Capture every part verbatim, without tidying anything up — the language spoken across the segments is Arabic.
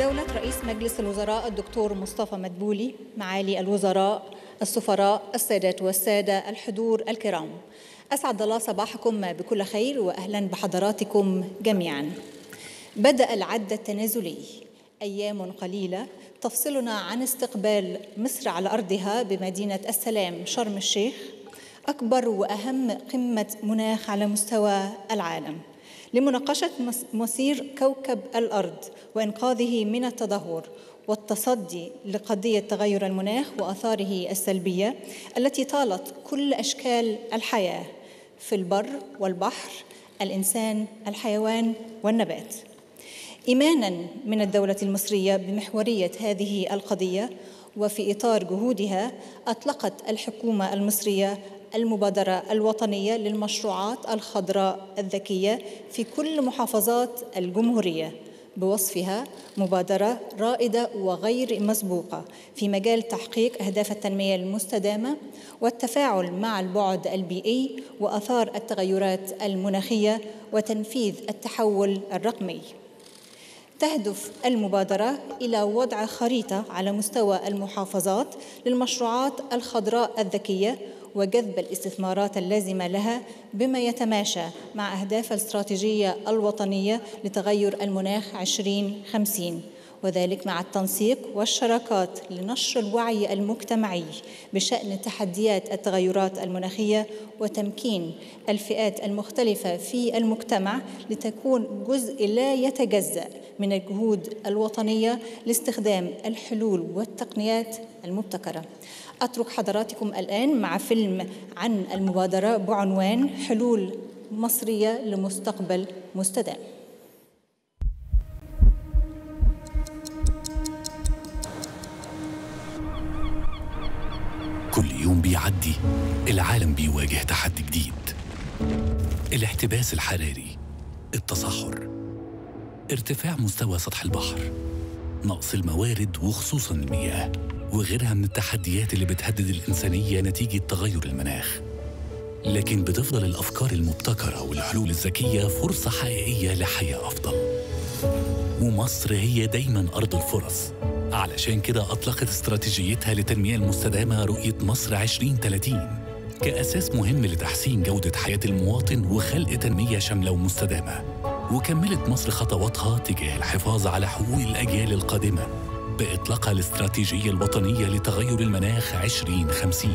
دولة رئيس مجلس الوزراء الدكتور مصطفى مدبولي، معالي الوزراء، السفراء، السادات والسادة، الحضور الكرام، أسعد الله صباحكم بكل خير وأهلا بحضراتكم جميعا. بدأ العد التنازلي، أيام قليلة تفصلنا عن استقبال مصر على أرضها بمدينة السلام شرم الشيخ، أكبر وأهم قمة مناخ على مستوى العالم، لمناقشة مصير كوكب الأرض وإنقاذه من التدهور والتصدي لقضية تغير المناخ وآثاره السلبية التي طالت كل أشكال الحياة في البر والبحر، الإنسان، الحيوان والنبات. إيماناً من الدولة المصرية بمحورية هذه القضية وفي إطار جهودها، أطلقت الحكومة المصرية المبادرة الوطنية للمشروعات الخضراء الذكية في كل محافظات الجمهورية، بوصفها مبادرة رائدة وغير مسبوقة في مجال تحقيق أهداف التنمية المستدامة والتفاعل مع البعد البيئي وآثار التغيرات المناخية وتنفيذ التحول الرقمي. تهدف المبادرة إلى وضع خريطة على مستوى المحافظات للمشروعات الخضراء الذكية وجذب الاستثمارات اللازمة لها بما يتماشى مع أهداف الاستراتيجية الوطنية لتغير المناخ عشرين خمسين، وذلك مع التنسيق والشراكات لنشر الوعي المجتمعي بشأن تحديات التغيرات المناخية وتمكين الفئات المختلفة في المجتمع لتكون جزء لا يتجزأ من الجهود الوطنية لاستخدام الحلول والتقنيات المبتكرة. أترك حضراتكم الآن مع فيلم عن المبادرة بعنوان حلول مصرية لمستقبل مستدام. كل يوم بيعدي العالم بيواجه تحدي جديد: الاحتباس الحراري، التصحر، ارتفاع مستوى سطح البحر، نقص الموارد وخصوصاً المياه، وغيرها من التحديات اللي بتهدد الإنسانية نتيجة تغير المناخ. لكن بتفضل الأفكار المبتكرة والحلول الذكية فرصة حقيقية لحياة أفضل، ومصر هي دايماً أرض الفرص. علشان كده أطلقت استراتيجيتها للتنمية المستدامة رؤية مصر عشرين ثلاثين كأساس مهم لتحسين جودة حياة المواطن وخلق تنمية شاملة ومستدامة. وكملت مصر خطواتها تجاه الحفاظ على حقوق الأجيال القادمة بإطلاقها الاستراتيجية الوطنية لتغير المناخ عشرين خمسين.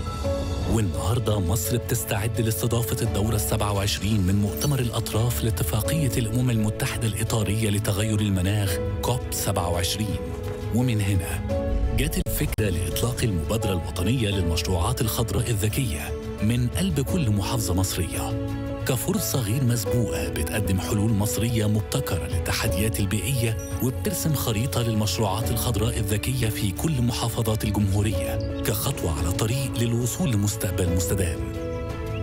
والنهاردة مصر بتستعد لاستضافة الدورة السبعة وعشرين من مؤتمر الأطراف لاتفاقية الأمم المتحدة الإطارية لتغير المناخ كوب سبعة وعشرين. ومن هنا جت الفكرة لإطلاق المبادرة الوطنية للمشروعات الخضراء الذكية من قلب كل محافظة مصرية، كفرصة غير مسبوقة بتقدم حلول مصرية مبتكرة للتحديات البيئية، وبترسم خريطة للمشروعات الخضراء الذكية في كل محافظات الجمهورية كخطوة على طريق للوصول لمستقبل مستدام.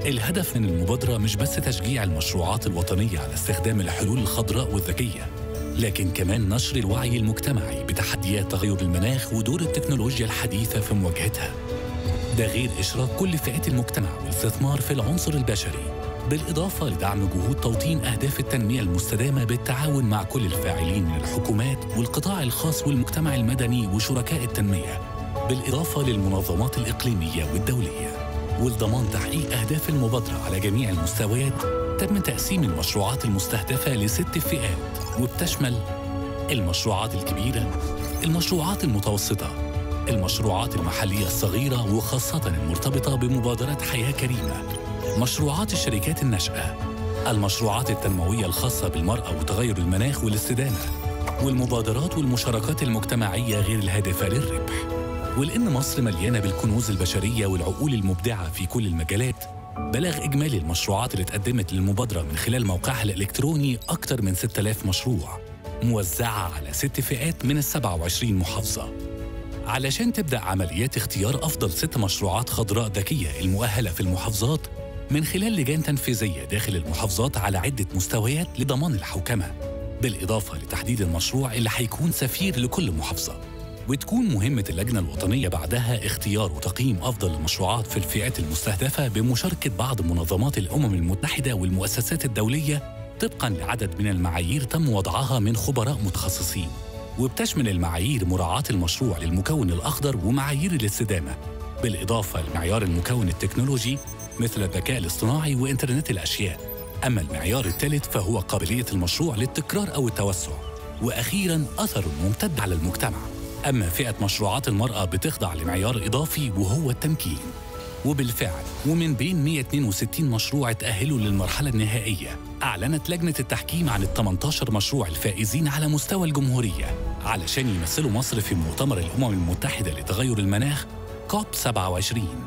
الهدف من المبادرة مش بس تشجيع المشروعات الوطنية على استخدام الحلول الخضراء والذكية، لكن كمان نشر الوعي المجتمعي بتحديات تغير المناخ ودور التكنولوجيا الحديثة في مواجهتها، ده غير إشراك كل فئات المجتمع والاستثمار في العنصر البشري، بالإضافة لدعم جهود توطين أهداف التنمية المستدامة بالتعاون مع كل الفاعلين من الحكومات والقطاع الخاص والمجتمع المدني وشركاء التنمية، بالإضافة للمنظمات الإقليمية والدولية. ولضمان تحقيق أهداف المبادرة على جميع المستويات، تم تقسيم المشروعات المستهدفة لست فئات، وبتشمل المشروعات الكبيرة، المشروعات المتوسطة، المشروعات المحلية الصغيرة وخاصة المرتبطة بمبادرة حياة كريمة، مشروعات الشركات الناشئة، المشروعات التنموية الخاصة بالمرأة وتغير المناخ والاستدامة، والمبادرات والمشاركات المجتمعية غير الهادفة للربح. ولأن مصر مليانة بالكنوز البشرية والعقول المبدعة في كل المجالات، بلغ إجمالي المشروعات اللي اتقدمت للمبادرة من خلال موقعها الإلكتروني أكثر من ستة آلاف مشروع، موزعة على ست فئات من السبعة وعشرين محافظة. علشان تبدأ عمليات اختيار أفضل ست مشروعات خضراء ذكية المؤهلة في المحافظات من خلال لجان تنفيذية داخل المحافظات على عدة مستويات لضمان الحوكمة، بالإضافة لتحديد المشروع اللي هيكون سفير لكل محافظة. وتكون مهمة اللجنة الوطنية بعدها اختيار وتقييم أفضل المشروعات في الفئات المستهدفة بمشاركة بعض منظمات الأمم المتحدة والمؤسسات الدولية، طبقاً لعدد من المعايير تم وضعها من خبراء متخصصين. وبتشمل المعايير مراعاة المشروع للمكون الأخضر ومعايير الاستدامة، بالإضافة لمعيار المكون التكنولوجي مثل الذكاء الاصطناعي وإنترنت الأشياء. أما المعيار الثالث فهو قابلية المشروع للتكرار أو التوسع. وأخيراً أثر ممتد على المجتمع. أما فئة مشروعات المرأة بتخضع لمعيار إضافي وهو التمكين. وبالفعل ومن بين مئة واثنين وستين مشروع تأهلوا للمرحلة النهائية، أعلنت لجنة التحكيم عن الثمانية عشر مشروع الفائزين على مستوى الجمهورية علشان يمثلوا مصر في مؤتمر الأمم المتحدة لتغير المناخ كوب سبعة وعشرين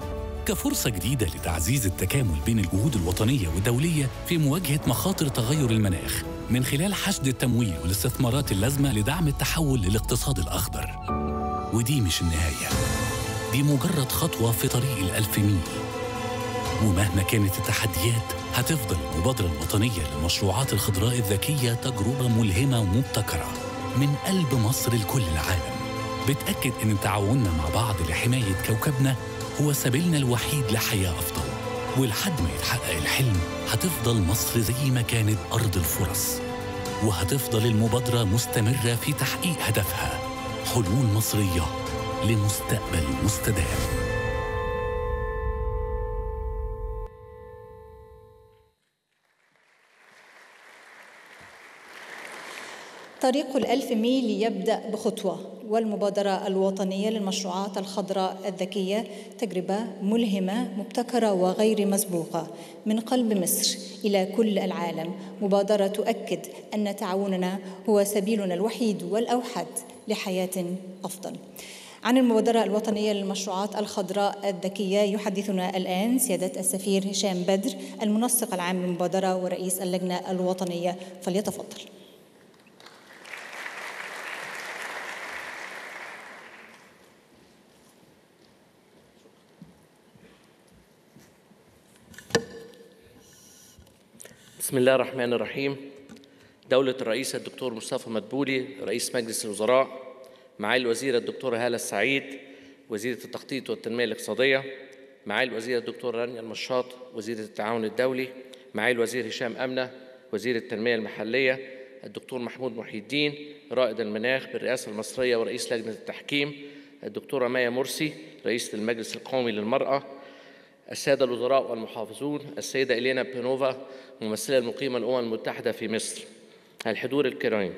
كفرصة جديدة لتعزيز التكامل بين الجهود الوطنية والدولية في مواجهة مخاطر تغير المناخ من خلال حشد التمويل والاستثمارات اللازمة لدعم التحول للاقتصاد الأخضر. ودي مش النهاية، دي مجرد خطوة في طريق الألف ميل. ومهما كانت التحديات هتفضل المبادرة الوطنية للمشروعات الخضراء الذكية تجربة ملهمة ومبتكرة من قلب مصر لكل العالم، بتأكد إن تعاوننا مع بعض لحماية كوكبنا هو سبيلنا الوحيد لحياة أفضل. ولحد ما يتحقق الحلم هتفضل مصر زي ما كانت أرض الفرص، وهتفضل المبادرة مستمرة في تحقيق هدفها، حلول مصرية لمستقبل مستدام. طريق الألف ميل يبدأ بخطوة، والمبادرة الوطنية للمشروعات الخضراء الذكية تجربة ملهمة مبتكرة وغير مسبوقة من قلب مصر إلى كل العالم، مبادرة تؤكد أن تعاوننا هو سبيلنا الوحيد والأوحد لحياة أفضل. عن المبادرة الوطنية للمشروعات الخضراء الذكية يحدثنا الآن سيادة السفير هشام بدر، المنسق العام للمبادرة ورئيس اللجنة الوطنية، فليتفضل. بسم الله الرحمن الرحيم. دولة الرئيس الدكتور مصطفى مدبولي رئيس مجلس الوزراء، معالي الوزيرة الدكتورة هالة السعيد وزيرة التخطيط والتنمية الاقتصادية، معالي الوزيرة الدكتورة رانيا المشاط وزيرة التعاون الدولي، معالي الوزير هشام آمنة وزير التنمية المحلية، الدكتور محمود محيي الدين رائد المناخ بالرئاسة المصرية ورئيس لجنة التحكيم، الدكتورة مايا مرسي رئيسة المجلس القومي للمرأة، السادة الوزراء والمحافظون، السيدة إيلينا بانوفا ممثلة المقيمة الأمم المتحدة في مصر، الحضور الكريم.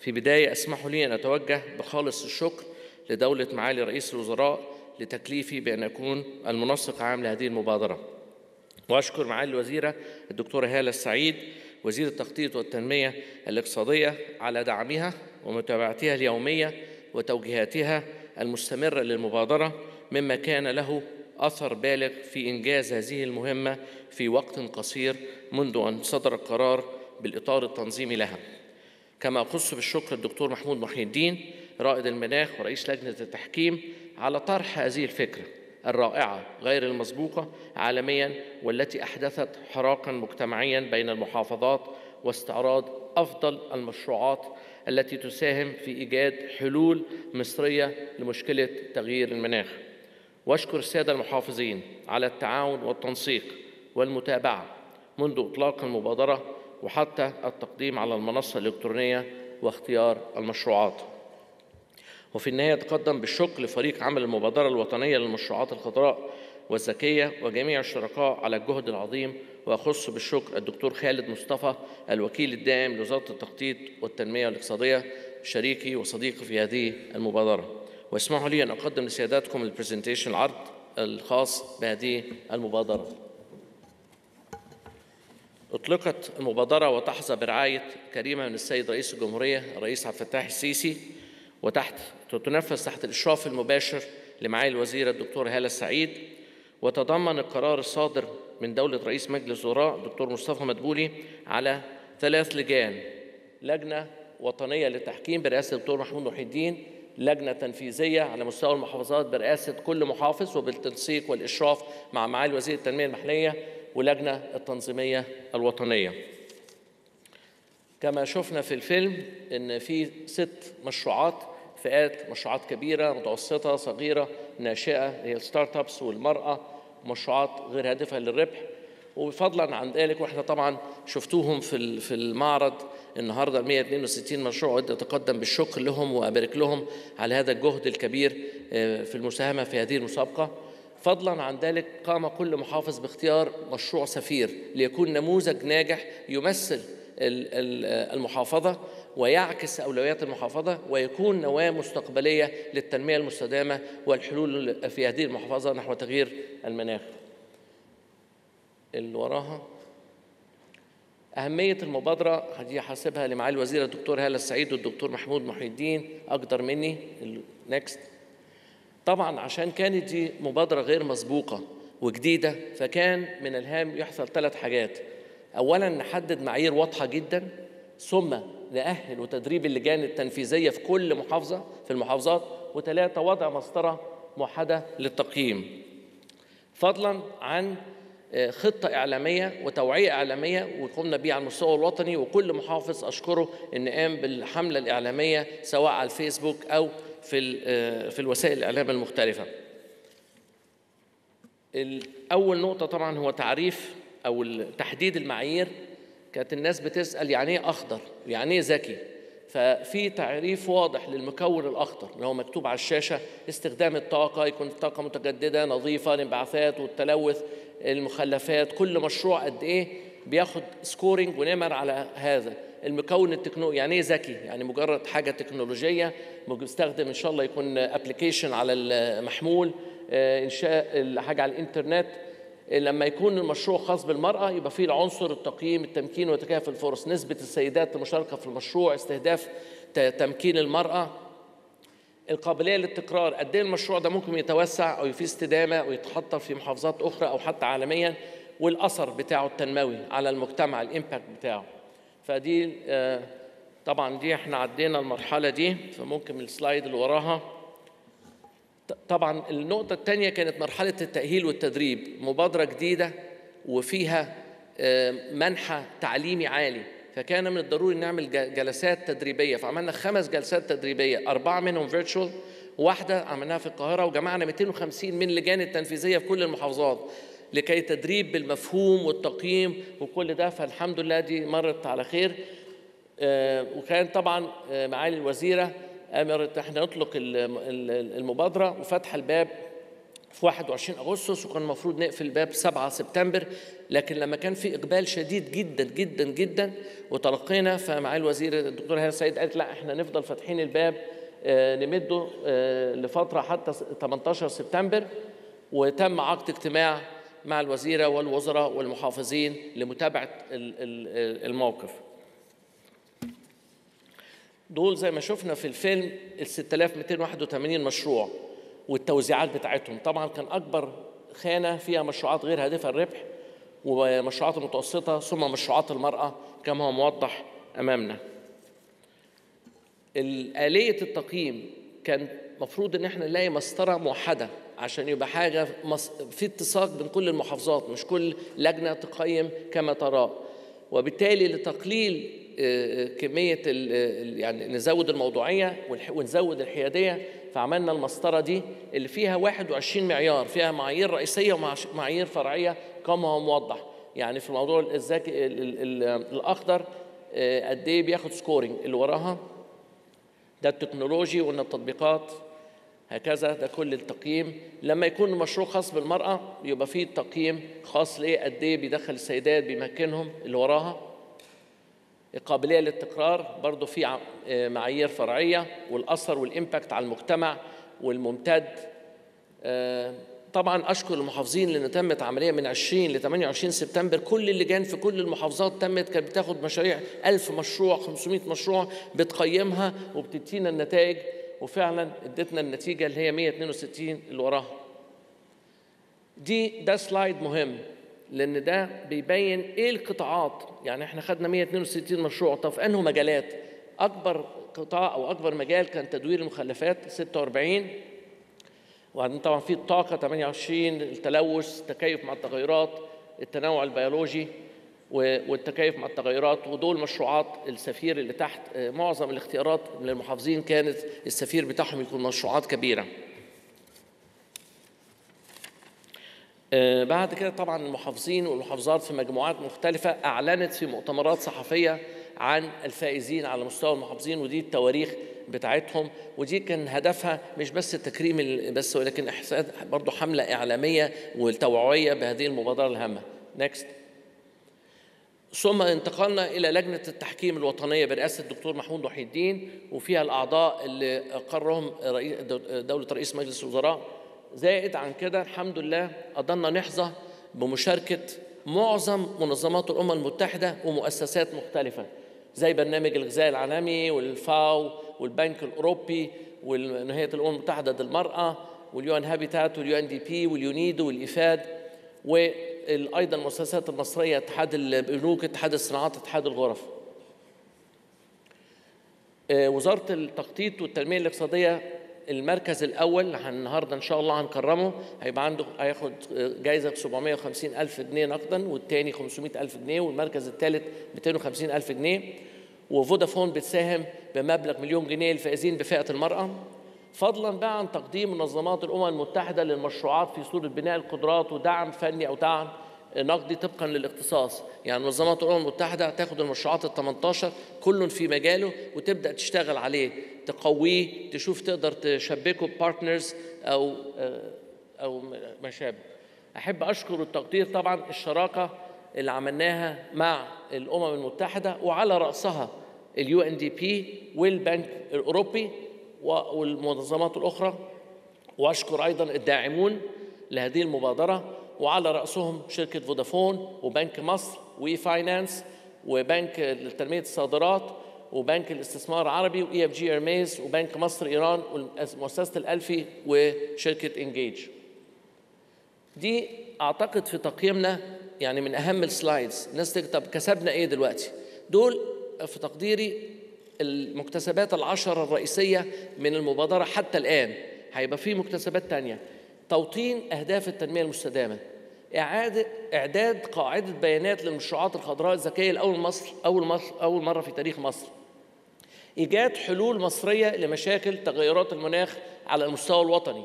في بداية اسمحوا لي أن أتوجه بخالص الشكر لدولة معالي رئيس الوزراء لتكليفي بأن أكون المنسق عام لهذه المبادرة، وأشكر معالي الوزيرة الدكتورة هالة السعيد وزير التخطيط والتنمية الاقتصادية على دعمها ومتابعتها اليومية وتوجيهاتها المستمرة للمبادرة، مما كان له أثر بالغ في إنجاز هذه المهمة في وقت قصير منذ أن صدر القرار بالإطار التنظيمي لها. كما أخص بالشكر الدكتور محمود محيي الدين رائد المناخ ورئيس لجنة التحكيم على طرح هذه الفكرة الرائعة غير المسبوقة عالمياً، والتي أحدثت حراكاً مجتمعياً بين المحافظات واستعراض أفضل المشروعات التي تساهم في إيجاد حلول مصرية لمشكلة تغيير المناخ. واشكر الساده المحافظين على التعاون والتنسيق والمتابعه منذ اطلاق المبادره وحتى التقديم على المنصه الالكترونيه واختيار المشروعات. وفي النهايه اتقدم بالشكر لفريق عمل المبادره الوطنيه للمشروعات الخضراء والذكيه وجميع الشركاء على الجهد العظيم، واخص بالشكر الدكتور خالد مصطفى الوكيل الدائم لوزاره التخطيط والتنميه الاقتصاديه، شريكي وصديقي في هذه المبادره. واسمحوا لي أن أقدم لسياداتكم البرزنتيشن، العرض الخاص بهذه المبادرة. أطلقت المبادرة وتحظى برعاية كريمة من السيد رئيس الجمهورية الرئيس عبد الفتاح السيسي، وتحت تتنفذ تحت الإشراف المباشر لمعالي الوزيرة الدكتورة هالة السعيد، وتضمن القرار الصادر من دولة رئيس مجلس الوزراء الدكتور مصطفى مدبولي على ثلاث لجان: لجنة وطنية للتحكيم برئاسة الدكتور محمود محيي الدين، لجنة تنفيذية على مستوى المحافظات برئاسة كل محافظ وبالتنسيق والإشراف مع معالي وزير التنمية المحلية، ولجنة التنظيمية الوطنية. كما شفنا في الفيلم إن في ست مشروعات، فئات مشروعات كبيرة متوسطة صغيرة ناشئة هي الستارت ابس والمرأة ومشروعات غير هادفة للربح. وفضلا عن ذلك، واحنا طبعا شفتوهم في في المعرض النهارده مئة واثنين وستين مشروع أود أتقدم بالشكر لهم وأبارك لهم على هذا الجهد الكبير في المساهمة في هذه المسابقة. فضلا عن ذلك قام كل محافظ باختيار مشروع سفير ليكون نموذج ناجح يمثل المحافظة ويعكس أولويات المحافظة ويكون نواة مستقبلية للتنمية المستدامة والحلول في هذه المحافظة نحو تغيير المناخ. اللي وراها أهمية المبادرة هدي حاسبها لمعالي الوزيرة الدكتور هالة السعيد والدكتور محمود محيي الدين أقدر مني. نكست. طبعا عشان كانت دي مبادرة غير مسبوقة وجديدة فكان من الهام يحصل ثلاث حاجات. أولا نحدد معايير واضحة جدا، ثم نأهل وتدريب اللجان التنفيذية في كل محافظة في المحافظات، وثلاثة وضع مسطرة موحدة للتقييم. فضلا عن خطة إعلامية وتوعية إعلامية وقمنا بيه على المستوى الوطني، وكل محافظ أشكره إن قام بالحملة الإعلامية سواء على الفيسبوك أو في في الوسائل الإعلام المختلفة. أول نقطة طبعا هو تعريف أو تحديد المعايير. كانت الناس بتسأل يعني إيه أخضر؟ يعني إيه ذكي؟ ففي تعريف واضح للمكون الأخضر اللي هو مكتوب على الشاشة: استخدام الطاقة، يكون طاقة متجددة نظيفة، الانبعاثات والتلوث، المخلفات، كل مشروع قد إيه بياخد سكورينج ونمر على هذا المكون التكنولوجي. يعني إيه ذكي؟ يعني مجرد حاجة تكنولوجية بيستخدم إن شاء الله يكون أبلكيشن على المحمول، إنشاء حاجة على الإنترنت. لما يكون المشروع خاص بالمرأة يبقى فيه العنصر التقييم، التمكين وتكافؤ الفرص، نسبة السيدات المشاركة في المشروع، استهداف تمكين المرأة، القابلية للتكرار، قد إيه المشروع ده ممكن يتوسع أو في استدامة ويتحضر في محافظات أخرى أو حتى عالميا، والأثر بتاعه التنموي على المجتمع، الإمباكت بتاعه. فدي طبعا دي احنا عدينا المرحلة دي، فممكن السلايد اللي وراها. طبعا النقطة الثانية كانت مرحلة التأهيل والتدريب، مبادرة جديدة وفيها منحى تعليمي عالي، فكان من الضروري نعمل جلسات تدريبية، فعملنا خمس جلسات تدريبية، أربعة منهم فيرتشوال، واحدة عملناها في القاهرة، وجمعنا مئتين وخمسين من اللجان التنفيذية في كل المحافظات لكي تدريب بالمفهوم والتقييم وكل ده. فالحمد لله دي مرت على خير. وكان طبعا معالي الوزيرة أمرت احنا نطلق المبادرة وفتح الباب في واحد وعشرين أغسطس، وكان المفروض نقفل الباب سبعة سبتمبر، لكن لما كان في إقبال شديد جدا جدا جدا وتلقينا، فمعالي الوزير الدكتور هالة السعيد قالت لا احنا نفضل فاتحين الباب نمده لفترة حتى ثمانية عشر سبتمبر، وتم عقد اجتماع مع الوزيرة والوزراء والمحافظين لمتابعة الموقف. دول زي ما شفنا في الفيلم ال ستة آلاف ومئتين وواحد وثمانين مشروع والتوزيعات بتاعتهم. طبعا كان اكبر خانه فيها مشروعات غير هادفه الربح ومشروعات متوسطه، ثم مشروعات المراه كما هو موضح امامنا. آلية التقييم كان المفروض ان احنا نلاقي مسطره موحده عشان يبقى حاجه في اتساق بين كل المحافظات، مش كل لجنه تقيم كما تراه، وبالتالي لتقليل كمية يعني نزود الموضوعية ونزود الحيادية، فعملنا المسطرة دي اللي فيها واحد وعشرين معيار، فيها معايير رئيسية ومعايير فرعية كما هو موضح. يعني في الموضوع الذكي الأخضر قد إيه بياخد سكورينج، اللي وراها ده التكنولوجي وإن التطبيقات هكذا، ده كل التقييم. لما يكون المشروع خاص بالمرأة يبقى فيه تقييم خاص لإيه، قد إيه بيدخل السيدات بيمكنهم، اللي وراها القابلية للتكرار، برضو في معايير فرعية، والأثر والإمباكت على المجتمع والممتد. طبعا أشكر المحافظين لأن تمت عملية من عشرين لثمانية وعشرين سبتمبر، كل اللجان في كل المحافظات تمت كانت بتاخد مشاريع ألف مشروع خمسمئة مشروع بتقيمها وبتدينا النتائج، وفعلا ادتنا النتيجة اللي هي مئة واثنين وستين اللي وراها. دي ده سلايد مهم لأن ده بيبين إيه القطاعات. يعني إحنا خدنا مئة واثنين وستين مشروع، طب في أنه مجالات؟ أكبر قطاع أو أكبر مجال كان تدوير المخلفات ستة وأربعين، وبعدين طبعًا في الطاقة ثمانية وعشرين، التلوث، التكيف مع التغيرات، التنوع البيولوجي والتكيف مع التغيرات، ودول مشروعات السفير اللي تحت. معظم الاختيارات من المحافظين كانت السفير بتاعهم يكون مشروعات كبيرة. بعد كده طبعا المحافظين والمحافظات في مجموعات مختلفة أعلنت في مؤتمرات صحفية عن الفائزين على مستوى المحافظين، ودي التواريخ بتاعتهم، ودي كان هدفها مش بس تكريم بس ولكن إحساس برضه حملة إعلامية وتوعوية بهذه المبادرة الهامة. نكست. ثم انتقلنا إلى لجنة التحكيم الوطنية برئاسة الدكتور محمود محيي الدين، وفيها الأعضاء اللي قررهم دولة رئيس مجلس الوزراء. زائد عن كده الحمد لله قدرنا نحظى بمشاركة معظم منظمات الأمم المتحدة ومؤسسات مختلفة زي برنامج الغذاء العالمي والفاو والبنك الأوروبي ونهاية الأمم المتحدة للمرأة واليو إن هابيتات واليو إن دي بي واليونيدو والإفاد، وأيضا المؤسسات المصرية، اتحاد البنوك، اتحاد الصناعات، اتحاد الغرف. وزارة التخطيط والتنمية الاقتصادية المركز الأول النهارده إن شاء الله هنكرمه، هيبقى عنده هياخد جايزة سبعمائة وخمسين ألف جنيه نقدا، والتاني خمسمائة ألف جنيه، والمركز الثالث مائتين وخمسين ألف جنيه. وفودافون بتساهم بمبلغ مليون جنيه للفائزين بفئة المرأة، فضلا بقى عن تقديم منظمات الأمم المتحدة للمشروعات في صورة بناء القدرات ودعم فني أو دعم نقدي طبقا للاختصاص. يعني منظمات الأمم المتحدة هتاخد المشروعات ال ثمانية عشر كل في مجاله وتبدأ تشتغل عليه، تقويه، تشوف تقدر تشبكه بارتنرز أو أو ما شابه. أحب أشكر التقدير طبعا الشراكة اللي عملناها مع الأمم المتحدة وعلى رأسها اليو إن دي بي والبنك الأوروبي والمنظمات الأخرى، وأشكر أيضا الداعمون لهذه المبادرة وعلى رأسهم شركة فودافون وبنك مصر وإي فاينانس وبنك لتنمية الصادرات وبنك الاستثمار العربي وإي إف جي إيرميز وبنك مصر إيران ومؤسسة الألفي وشركة إنجيج. دي أعتقد في تقييمنا يعني من أهم السلايدز. الناس تقول طب كسبنا إيه دلوقتي؟ دول في تقديري المكتسبات العشرة الرئيسية من المبادرة حتى الآن. هيبقى في مكتسبات تانية: توطين أهداف التنمية المستدامة، إعادة إعداد قاعدة بيانات للمشروعات الخضراء الذكية لأول مصر أول مصر أول مرة في تاريخ مصر، إيجاد حلول مصرية لمشاكل تغيرات المناخ على المستوى الوطني،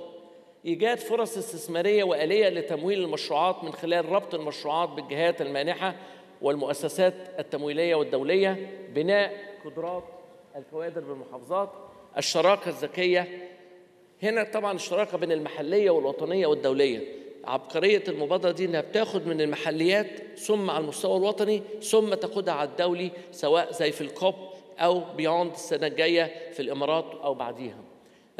إيجاد فرص استثمارية وآلية لتمويل المشروعات من خلال ربط المشروعات بالجهات المانحة والمؤسسات التمويلية والدولية، بناء قدرات الكوادر بالمحافظات، الشراكة الذكية. هنا طبعا الشراكة بين المحلية والوطنية والدولية. عبقرية المبادرة دي انها بتاخد من المحليات ثم على المستوى الوطني ثم تاخدها على الدولي، سواء زي في الكوب او بيوند السنة الجاية في الامارات او بعديها.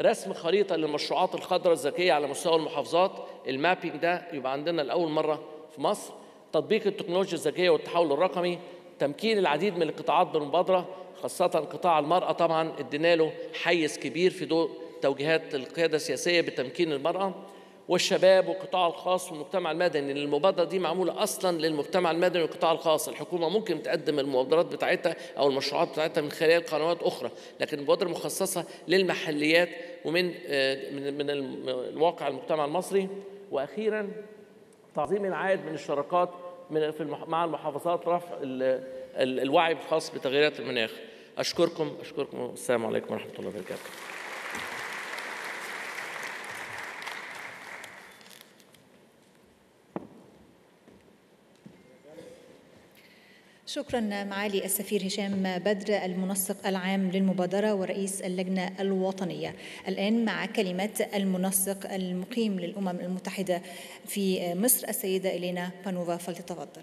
رسم خريطة للمشروعات الخضراء الذكية على مستوى المحافظات، المابينج ده يبقى عندنا لأول مرة في مصر. تطبيق التكنولوجيا الذكية والتحول الرقمي، تمكين العديد من القطاعات بالمبادرة خاصة قطاع المرأة، طبعا ادينا له حيز كبير في دول توجيهات القيادة السياسية بتمكين المرأة، والشباب والقطاع الخاص والمجتمع المدني. المبادرة دي معمولة أصلاً للمجتمع المدني والقطاع الخاص. الحكومة ممكن تقدم المبادرات بتاعتها أو المشروعات بتاعتها من خلال قنوات أخرى، لكن المبادرة مخصصة للمحليات ومن من الواقع المجتمع المصري. وأخيراً تعظيم العائد من الشراكات مع المحافظات، رفع الوعي الخاص بتغييرات المناخ. أشكركم أشكركم والسلام عليكم ورحمة الله وبركاته. شكرا معالي السفير هشام بدر المنسق العام للمبادرة ورئيس اللجنة الوطنية. الآن مع كلمات المنسق المقيم للأمم المتحدة في مصر السيدة إيلينا بانوفا، فلتتفضل.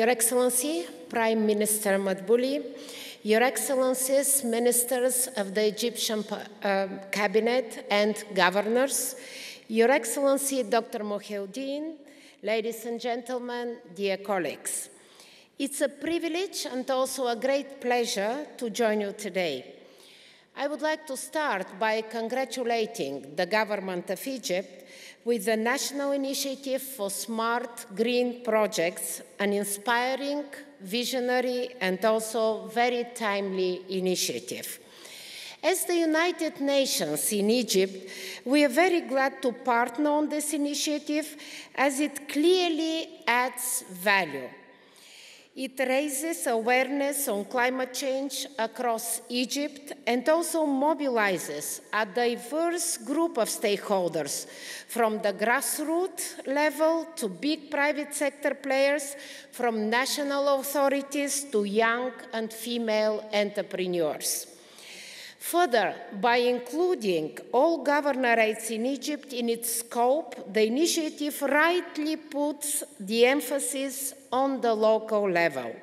Your Excellency, Prime Minister Madbuli, Your Excellencies, Ministers of the Egyptian uh, Cabinet and Governors, Your Excellency, Doctor Mohel Dean, ladies and gentlemen, dear colleagues. It's a privilege and also a great pleasure to join you today. I would like to start by congratulating the government of Egypt with the National Initiative for Smart Green Projects, an inspiring, visionary, and also very timely initiative. As the United Nations in Egypt, we are very glad to partner on this initiative as it clearly adds value. It raises awareness on climate change across Egypt and also mobilizes a diverse group of stakeholders, from the grassroots level to big private sector players, from national authorities to young and female entrepreneurs. Further, by including all governorates in Egypt in its scope, the initiative rightly puts the emphasis on the local level.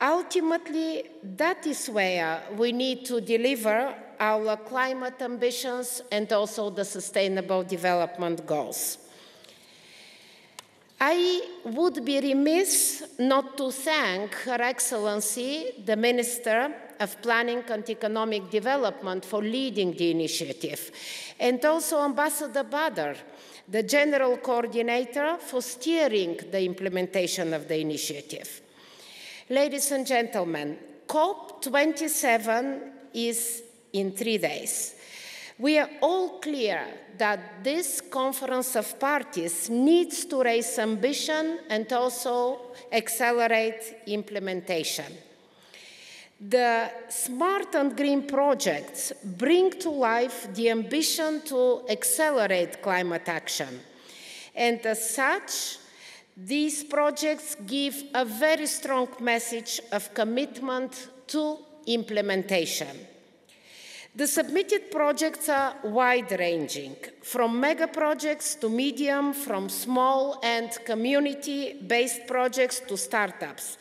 Ultimately, that is where we need to deliver our climate ambitions and also the Sustainable Development Goals. I would be remiss not to thank Her Excellency, the Minister of Planning and Economic Development, for leading the initiative, and also Ambassador Badr, the General Coordinator, for steering the implementation of the initiative. Ladies and gentlemen, COP twenty-seven is in three days. We are all clear that this Conference of Parties needs to raise ambition and also accelerate implementation. The Smart and Green projects bring to life the ambition to accelerate climate action. And as such, these projects give a very strong message of commitment to implementation. The submitted projects are wide-ranging, from mega projects to medium, from small and community-based projects to startups.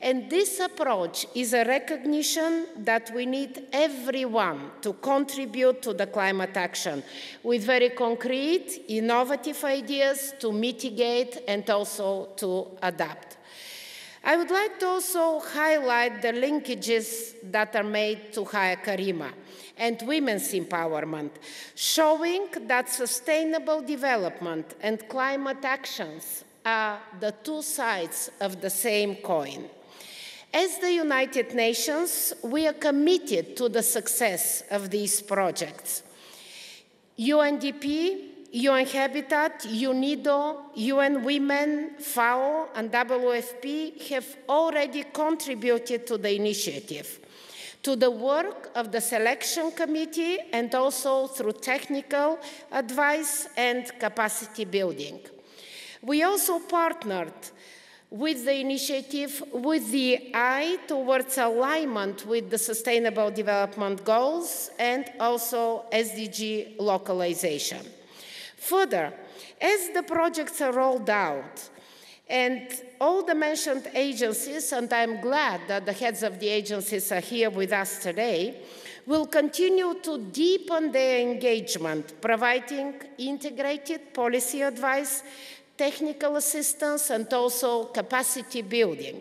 And this approach is a recognition that we need everyone to contribute to the climate action with very concrete, innovative ideas to mitigate and also to adapt. I would like to also highlight the linkages that are made to Haya Karima and women's empowerment, showing that sustainable development and climate actions are the two sides of the same coin. As the United Nations, we are committed to the success of these projects. U N D P, U N Habitat, UNIDO, U N Women, FAO, and W F P have already contributed to the initiative, to the work of the selection committee, and also through technical advice and capacity building. We also partnered with the initiative with the eye towards alignment with the Sustainable Development Goals and also S D G localization. Further, as the projects are rolled out, and all the mentioned agencies, and I'm glad that the heads of the agencies are here with us today, will continue to deepen their engagement, providing integrated policy advice, technical assistance, and also capacity building.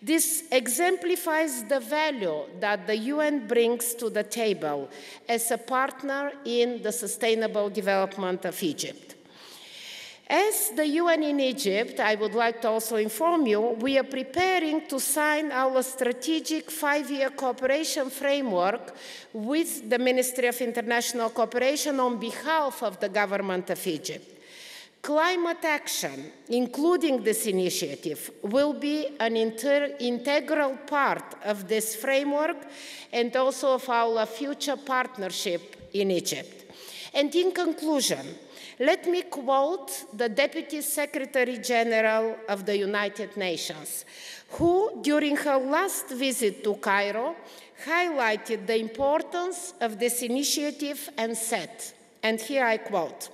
This exemplifies the value that the U N brings to the table as a partner in the sustainable development of Egypt. As the U N in Egypt, I would like to also inform you, we are preparing to sign our strategic five-year cooperation framework with the Ministry of International Cooperation on behalf of the government of Egypt. Climate action, including this initiative, will be an integral part of this framework and also of our future partnership in Egypt. And in conclusion, let me quote the Deputy Secretary General of the United Nations, who, during her last visit to Cairo, highlighted the importance of this initiative and said, and here I quote,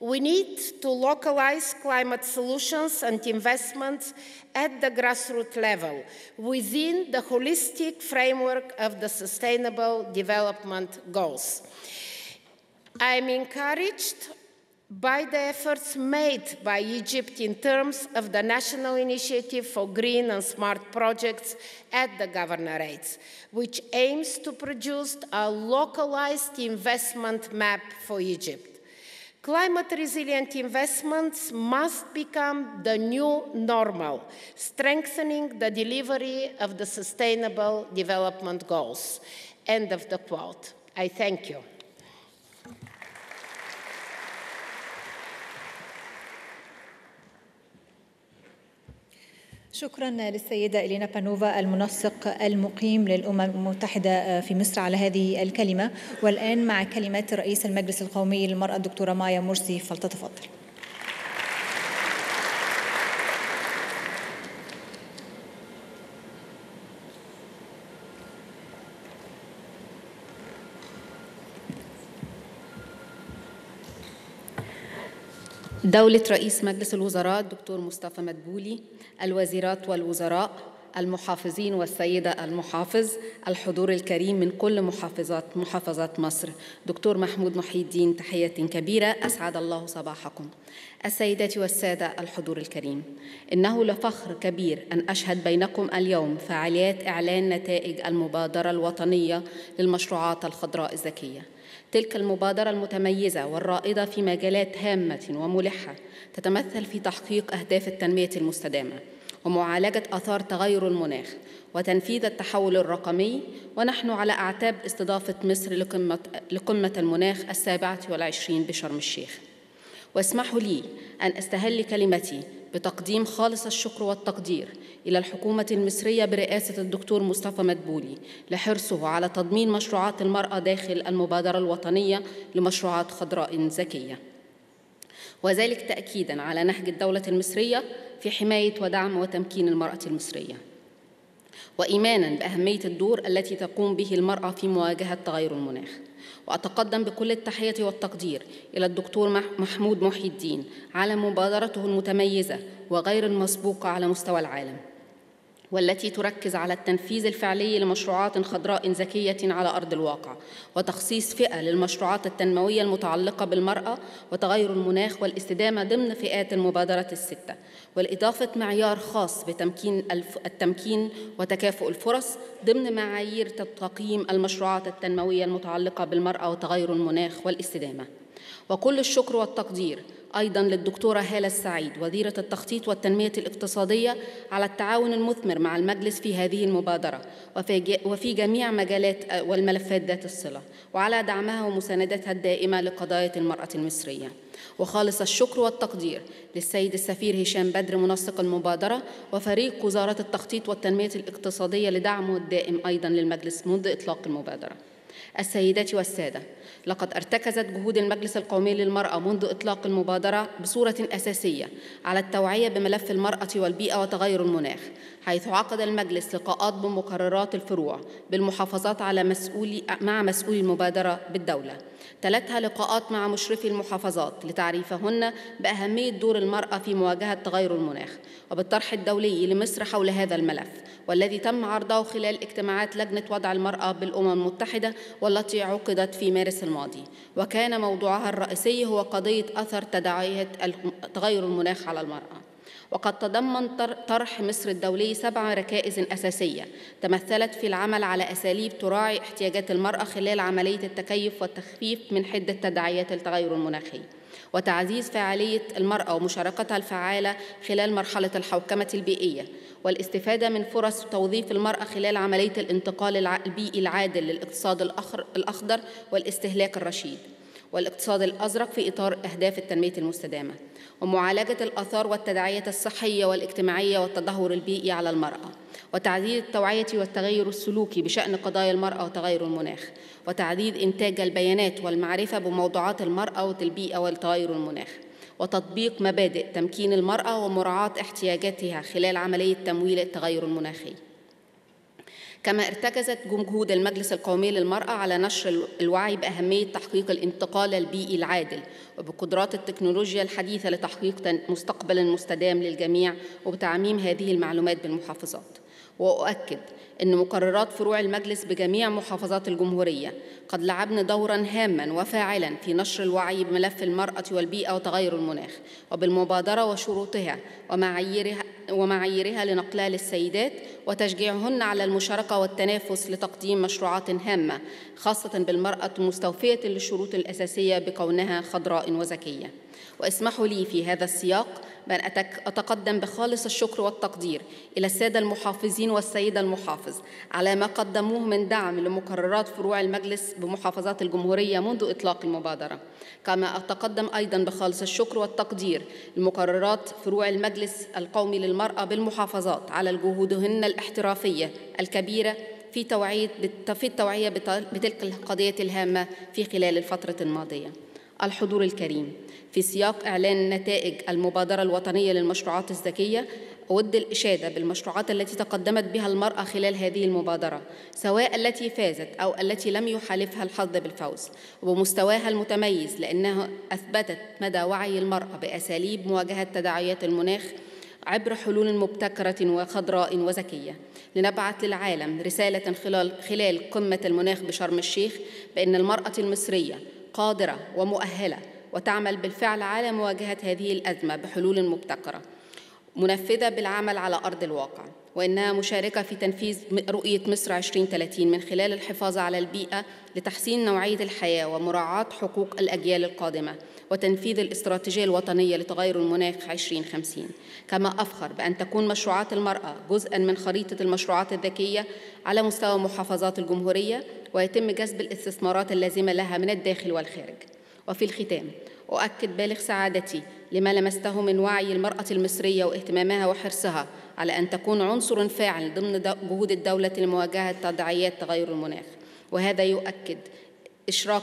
"We need to localize climate solutions and investments at the grassroots level within the holistic framework of the Sustainable Development Goals." I am encouraged by the efforts made by Egypt in terms of the National Initiative for Green and Smart Projects at the governorates, which aims to produce a localized investment map for Egypt. Climate-resilient investments must become the new normal, strengthening the delivery of the Sustainable Development Goals. End of the quote. I thank you. شكرا للسيدة إيلينا بانوفا المنسق المقيم للأمم المتحدة في مصر على هذه الكلمة. والآن مع كلمات رئيس المجلس القومي للمرأة الدكتورة مايا مرسي، فلتتفضل. دولة رئيس مجلس الوزراء الدكتور مصطفى مدبولي، الوزيرات والوزراء، المحافظين والسيدة المحافظ، الحضور الكريم من كل محافظات محافظة مصر، دكتور محمود محيي الدين، تحية كبيرة، أسعد الله صباحكم. السيدات والسادة الحضور الكريم، إنه لفخر كبير أن أشهد بينكم اليوم فعاليات إعلان نتائج المبادرة الوطنية للمشروعات الخضراء الذكية. تلك المبادرة المتميزة والرائدة في مجالات هامة وملحة تتمثل في تحقيق أهداف التنمية المستدامة ومعالجة آثار تغير المناخ وتنفيذ التحول الرقمي، ونحن على أعتاب استضافة مصر لقمة, لقمة المناخ السابعة والعشرين بشرم الشيخ. واسمحوا لي أن أستهل كلمتي بتقديم خالص الشكر والتقدير إلى الحكومة المصرية برئاسة الدكتور مصطفى مدبولي لحرصه على تضمين مشروعات المرأة داخل المبادرة الوطنية لمشروعات خضراء ذكية، وذلك تأكيداً على نهج الدولة المصرية في حماية ودعم وتمكين المرأة المصرية، وإيماناً بأهمية الدور التي تقوم به المرأة في مواجهة تغير المناخ. وأتقدم بكل التحية والتقدير إلى الدكتور محمود محيي الدين على مبادرته المتميزة وغير المسبوقة على مستوى العالم، والتي تركز على التنفيذ الفعلي لمشروعات خضراء ذكية على أرض الواقع، وتخصيص فئة للمشروعات التنموية المتعلقة بالمرأة وتغير المناخ والاستدامة ضمن فئات المبادرة الستة، والإضافة معيار خاص بتمكين التمكين وتكافؤ الفرص ضمن معايير تقييم المشروعات التنموية المتعلقة بالمرأة وتغير المناخ والاستدامة. وكل الشكر والتقدير أيضاً للدكتورة هالة السعيد وزيرة التخطيط والتنمية الاقتصادية على التعاون المثمر مع المجلس في هذه المبادرة وفي جميع مجالات والملفات ذات الصلة، وعلى دعمها ومساندتها الدائمة لقضايا المرأة المصرية. وخالص الشكر والتقدير للسيد السفير هشام بدر منسق المبادرة وفريق وزارة التخطيط والتنمية الاقتصادية لدعمه الدائم أيضاً للمجلس منذ إطلاق المبادرة. السيدات والسادة، لقد ارتكزت جهود المجلس القومي للمرأة منذ إطلاق المبادرة بصورة أساسية على التوعية بملف المرأة والبيئة وتغير المناخ، حيث عقد المجلس لقاءات بمقررات الفروع بالمحافظات على مسؤولي مع مسؤولي المبادرة بالدولة، تلتها لقاءات مع مشرفي المحافظات لتعريفهن بأهمية دور المرأة في مواجهة تغير المناخ، وبالطرح الدولي لمصر حول هذا الملف، والذي تم عرضه خلال اجتماعات لجنة وضع المرأة بالأمم المتحدة والتي عقدت في مارس الماضي، وكان موضوعها الرئيسي هو قضية أثر تداعيات تغير المناخ على المرأة. وقد تضمن طرح مصر الدولي سبع ركائز أساسية تمثلت في العمل على أساليب تراعي احتياجات المرأة خلال عملية التكيف والتخفيف من حدة تداعيات التغير المناخي، وتعزيز فعالية المرأة ومشاركتها الفعالة خلال مرحلة الحوكمة البيئية، والاستفادة من فرص توظيف المرأة خلال عملية الانتقال البيئي العادل للاقتصاد الأخضر والاستهلاك الرشيد والاقتصاد الأزرق في إطار أهداف التنمية المستدامة، ومعالجة الآثار والتداعيات الصحية والاجتماعية والتدهور البيئي على المرأة، وتعزيز التوعية والتغير السلوكي بشأن قضايا المرأة وتغير المناخ، وتعزيز إنتاج البيانات والمعرفة بموضوعات المرأة والبيئة والتغير المناخ، وتطبيق مبادئ تمكين المرأة ومراعاة احتياجاتها خلال عملية تمويل التغير المناخي. كما ارتكزت جهود المجلس القومي للمرأة على نشر الوعي بأهمية تحقيق الانتقال البيئي العادل وبقدرات التكنولوجيا الحديثة لتحقيق مستقبل مستدام للجميع، وبتعميم هذه المعلومات بالمحافظات. وأؤكد أن مقررات فروع المجلس بجميع محافظات الجمهورية قد لعبن دوراً هاماً وفاعلاً في نشر الوعي بملف المرأة والبيئة وتغير المناخ وبالمبادرة وشروطها ومعاييرها ومعاييرها لنقلها للسيدات، وتشجيعهن على المشاركة والتنافس لتقديم مشروعات هامة خاصة بالمرأة مستوفية للشروط الأساسية بكونها خضراء وذكية، واسمحوا لي في هذا السياق بأن أتقدم بخالص الشكر والتقدير إلى السادة المحافظين والسيدة المحافظ على ما قدموه من دعم لمقررات فروع المجلس بمحافظات الجمهورية منذ إطلاق المبادرة، كما أتقدم أيضاً بخالص الشكر والتقدير لمقررات فروع المجلس القومي للمرأة بالمحافظات على جهودهن الاحترافية الكبيرة في توعية في التوعية بتلك القضية الهامة في خلال الفترة الماضية. الحضور الكريم، في سياق إعلان نتائج المبادرة الوطنية للمشروعات الذكية، أود الإشادة بالمشروعات التي تقدمت بها المرأة خلال هذه المبادرة، سواء التي فازت أو التي لم يحالفها الحظ بالفوز، وبمستواها المتميز لأنها أثبتت مدى وعي المرأة بأساليب مواجهة تداعيات المناخ عبر حلول مبتكرة وخضراء وذكية. لنبعث للعالم رسالة خلال خلال قمة المناخ بشرم الشيخ بأن المرأة المصرية قادرة ومؤهلة وتعمل بالفعل على مواجهة هذه الأزمة بحلول مبتكرة منفذة بالعمل على أرض الواقع، وإنها مشاركة في تنفيذ رؤية مصر ألفين وثلاثين من خلال الحفاظ على البيئة لتحسين نوعية الحياة ومراعاة حقوق الأجيال القادمة وتنفيذ الاستراتيجية الوطنية لتغير المناخ ألفين وخمسين. كما أفخر بأن تكون مشروعات المرأة جزءاً من خريطة المشروعات الذكية على مستوى محافظات الجمهورية، ويتم جذب الاستثمارات اللازمة لها من الداخل والخارج. وفي الختام، أؤكد بالغ سعادتي لما لمسته من وعي المرأة المصرية واهتمامها وحرصها على أن تكون عنصر فاعل ضمن جهود الدولة لمواجهة تداعيات تغير المناخ، وهذا يؤكد إشراك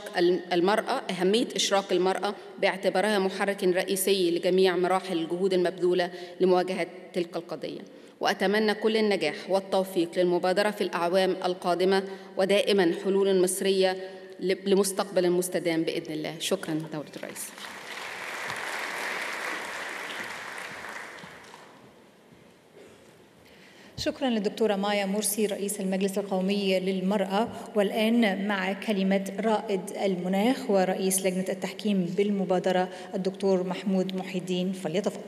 المرأة أهمية إشراك المرأة باعتبارها محرك رئيسي لجميع مراحل الجهود المبذولة لمواجهة تلك القضية. وأتمنى كل النجاح والتوفيق للمبادرة في الأعوام القادمة، ودائماً حلول مصرية لمستقبل مستدام بإذن الله. شكراً دولة الرئيس. شكراً للدكتورة مايا مرسي رئيس المجلس القومي للمرأة. والآن مع كلمة رائد المناخ ورئيس لجنة التحكيم بالمبادرة الدكتور محمود محيي الدين، فليتفضل.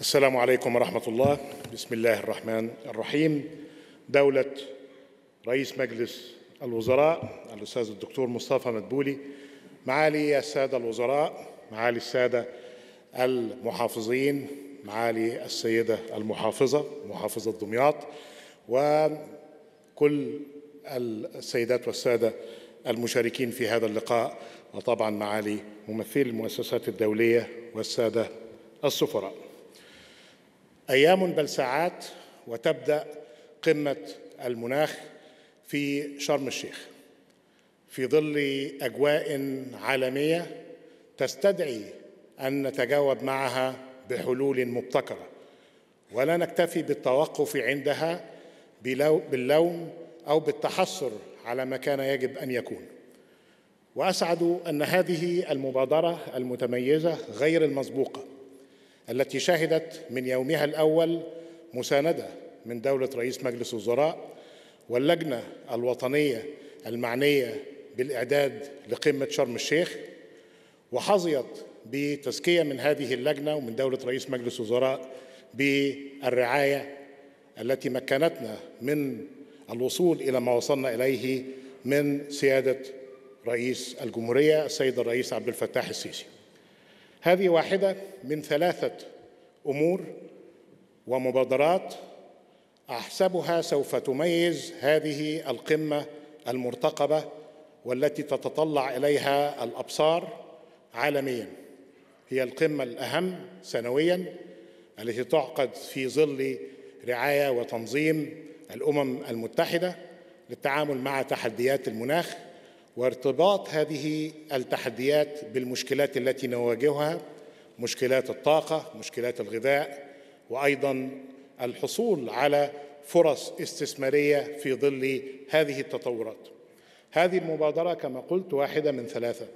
السلام عليكم ورحمة الله. بسم الله الرحمن الرحيم. دولة رئيس مجلس الوزراء الأستاذ الدكتور مصطفى مدبولي، معالي السادة الوزراء، معالي السادة المحافظين، معالي السيدة المحافظة محافظة دمياط، وكل السيدات والسادة المشاركين في هذا اللقاء، وطبعا معالي ممثلي المؤسسات الدولية والسادة السفراء. أيام بل ساعات وتبدأ قمة المناخ في شرم الشيخ في ظل أجواء عالمية تستدعي أن نتجاوب معها بحلول مبتكرة، ولا نكتفي بالتوقف عندها باللوم أو بالتحسر على ما كان يجب أن يكون. وأسعد أن هذه المبادرة المتميزة غير المسبوقة التي شهدت من يومها الأول مساندة من دولة رئيس مجلس الوزراء واللجنة الوطنية المعنية بالإعداد لقمة شرم الشيخ، وحظيت بتزكية من هذه اللجنة ومن دولة رئيس مجلس الوزراء بالرعاية التي مكنتنا من الوصول إلى ما وصلنا إليه من سيادة رئيس الجمهورية السيد الرئيس عبد الفتاح السيسي. هذه واحدة من ثلاثة أمور ومبادرات أحسبها سوف تميز هذه القمة المرتقبة والتي تتطلع إليها الأبصار عالمياً. هي القمة الأهم سنوياً التي تعقد في ظل رعاية وتنظيم الأمم المتحدة للتعامل مع تحديات المناخ، وارتباط هذه التحديات بالمشكلات التي نواجهها، مشكلات الطاقة، مشكلات الغذاء، وأيضاً الحصول على فرص استثمارية في ظل هذه التطورات. هذه المبادرة كما قلت واحدة من ثلاثة،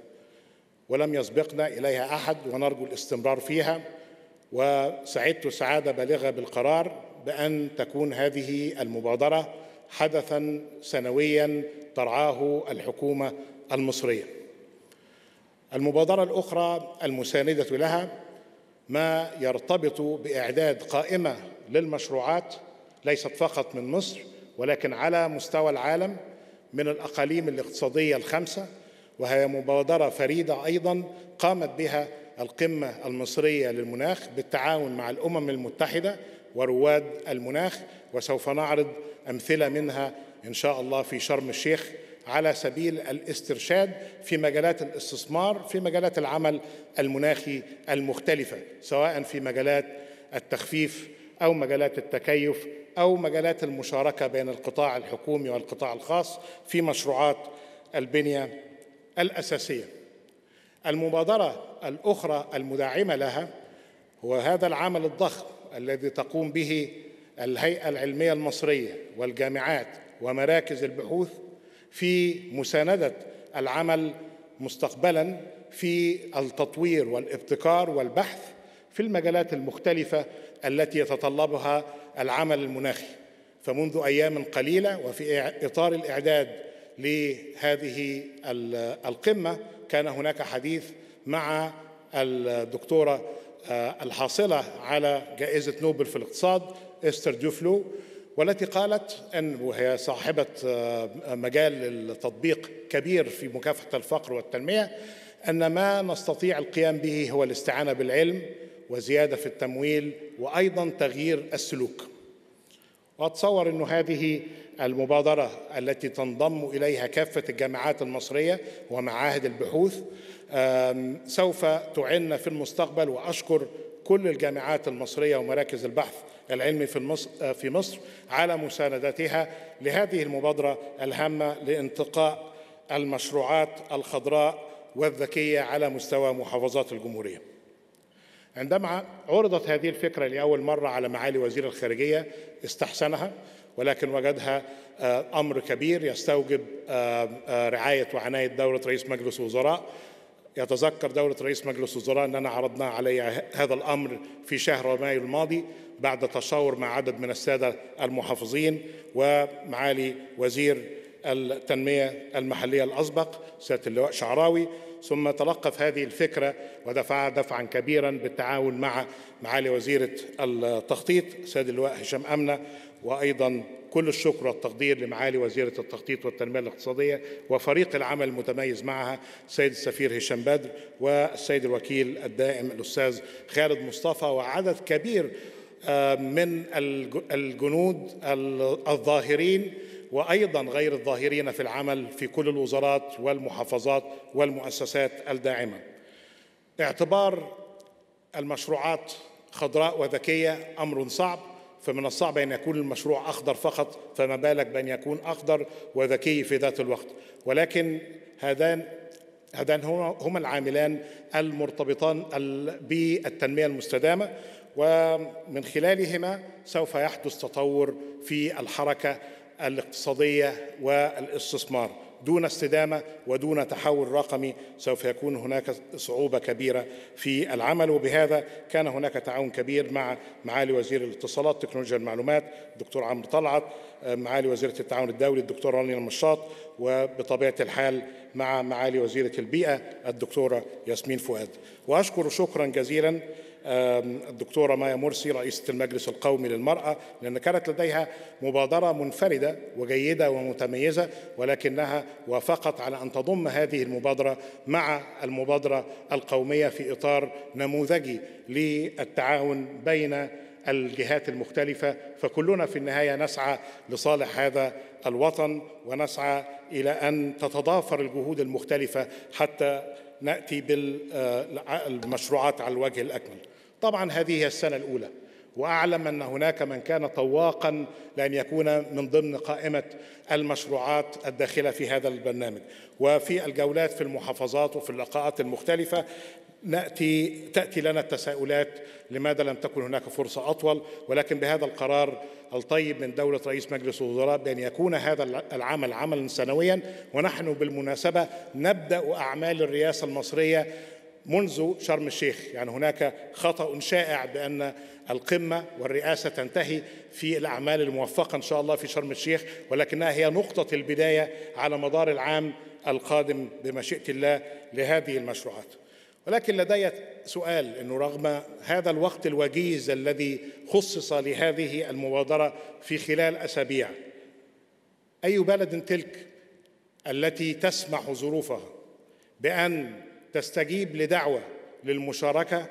ولم يسبقنا إليها أحد، ونرجو الاستمرار فيها. وسعدت سعادة بالغة بالقرار بأن تكون هذه المبادرة حدثاً سنوياً ترعاه الحكومة المصرية. المبادرة الأخرى المساندة لها ما يرتبط بإعداد قائمة للمشروعات ليست فقط من مصر ولكن على مستوى العالم من الأقاليم الاقتصادية الخمسة، وهي مبادرة فريدة أيضاً قامت بها القمة المصرية للمناخ بالتعاون مع الأمم المتحدة ورواد المناخ، وسوف نعرض أمثلة منها إن شاء الله في شرم الشيخ على سبيل الاسترشاد في مجالات الاستثمار في مجالات العمل المناخي المختلفة، سواء في مجالات التخفيف أو مجالات التكيف أو مجالات المشاركة بين القطاع الحكومي والقطاع الخاص في مشروعات البنية الأساسية. المبادرة الأخرى المدعمة لها هو هذا العمل الضخم الذي تقوم به الهيئة العلمية المصرية والجامعات ومراكز البحوث في مساندة العمل مستقبلاً في التطوير والابتكار والبحث في المجالات المختلفة التي يتطلبها العمل المناخي. فمنذ أيام قليلة وفي إطار الإعداد لهذه القمة كان هناك حديث مع الدكتورة الحاصلة على جائزة نوبل في الاقتصاد إستر دوفلو، والتي قالت أن وهي صاحبة مجال التطبيق كبير في مكافحة الفقر والتنمية أن ما نستطيع القيام به هو الاستعانة بالعلم وزيادة في التمويل وأيضاً تغيير السلوك. وأتصور أن هذه المبادرة التي تنضم إليها كافة الجامعات المصرية ومعاهد البحوث سوف تعين في المستقبل، وأشكر كل الجامعات المصرية ومراكز البحث العلمي في مصر على مساندتها لهذه المبادرة الهامة لانتقاء المشروعات الخضراء والذكية على مستوى محافظات الجمهورية. عندما عرضت هذه الفكرة لأول مرة على معالي وزير الخارجية استحسنها، ولكن وجدها أمر كبير يستوجب رعاية وعناية دورة رئيس مجلس الوزراء. يتذكر دورة رئيس مجلس الوزراء أننا عرضنا عليه هذا الأمر في شهر مايو الماضي بعد تشاور مع عدد من السادة المحافظين، ومعالي وزير التنمية المحلية الأسبق سيادة اللواء شعراوي ثم تلقف هذه الفكرة ودفعها دفعاً كبيراً بالتعاون مع معالي وزيرة التخطيط سيادة اللواء هشام آمنة، وأيضاً كل الشكر والتقدير لمعالي وزيرة التخطيط والتنمية الاقتصادية وفريق العمل المتميز معها السيد السفير هشام بدر والسيد الوكيل الدائم الأستاذ خالد مصطفى وعدد كبير من الجنود الظاهرين وأيضاً غير الظاهرين في العمل في كل الوزارات والمحافظات والمؤسسات الداعمة. اعتبار المشروعات خضراء وذكية أمر صعب، فمن الصعب أن يكون المشروع أخضر فقط، فما بالك بأن يكون أخضر وذكي في ذات الوقت. ولكن هذان هذان هما العاملان المرتبطان بالتنمية المستدامة، ومن خلالهما سوف يحدث تطور في الحركة الاقتصادية والاستثمار. دون استدامة ودون تحول رقمي سوف يكون هناك صعوبة كبيرة في العمل، وبهذا كان هناك تعاون كبير مع معالي وزير الاتصالات تكنولوجيا المعلومات الدكتور عمرو طلعت، معالي وزيرة التعاون الدولي الدكتور رانيا المشاط، وبطبيعة الحال مع معالي وزيرة البيئة الدكتورة ياسمين فؤاد. وأشكر شكرا جزيلا الدكتورة مايا مرسي رئيسة المجلس القومي للمرأة، لأن كانت لديها مبادرة منفردة وجيدة ومتميزة، ولكنها وافقت على أن تضم هذه المبادرة مع المبادرة القومية في إطار نموذجي للتعاون بين الجهات المختلفة. فكلنا في النهاية نسعى لصالح هذا الوطن ونسعى إلى أن تتضافر الجهود المختلفة حتى نأتي بالمشروعات على الوجه الأكمل. طبعا هذه هي السنة الأولى، وأعلم أن هناك من كان طواقا لأن يكون من ضمن قائمة المشروعات الداخلة في هذا البرنامج، وفي الجولات في المحافظات وفي اللقاءات المختلفة نأتي تأتي لنا التساؤلات لماذا لم تكن هناك فرصة أطول. ولكن بهذا القرار الطيب من دولة رئيس مجلس الوزراء بأن يكون هذا العمل عملا سنويا، ونحن بالمناسبة نبدأ أعمال الرئاسة المصرية منذ شرم الشيخ. يعني هناك خطأ شائع بأن القمة والرئاسة تنتهي في الأعمال الموفقة إن شاء الله في شرم الشيخ، ولكنها هي نقطة البداية على مدار العام القادم بمشيئة الله لهذه المشروعات. ولكن لدي سؤال، أنه رغم هذا الوقت الوجيز الذي خصص لهذه المبادرة في خلال أسابيع، أي بلد تلك التي تسمح ظروفها بأن تستجيب لدعوة للمشاركة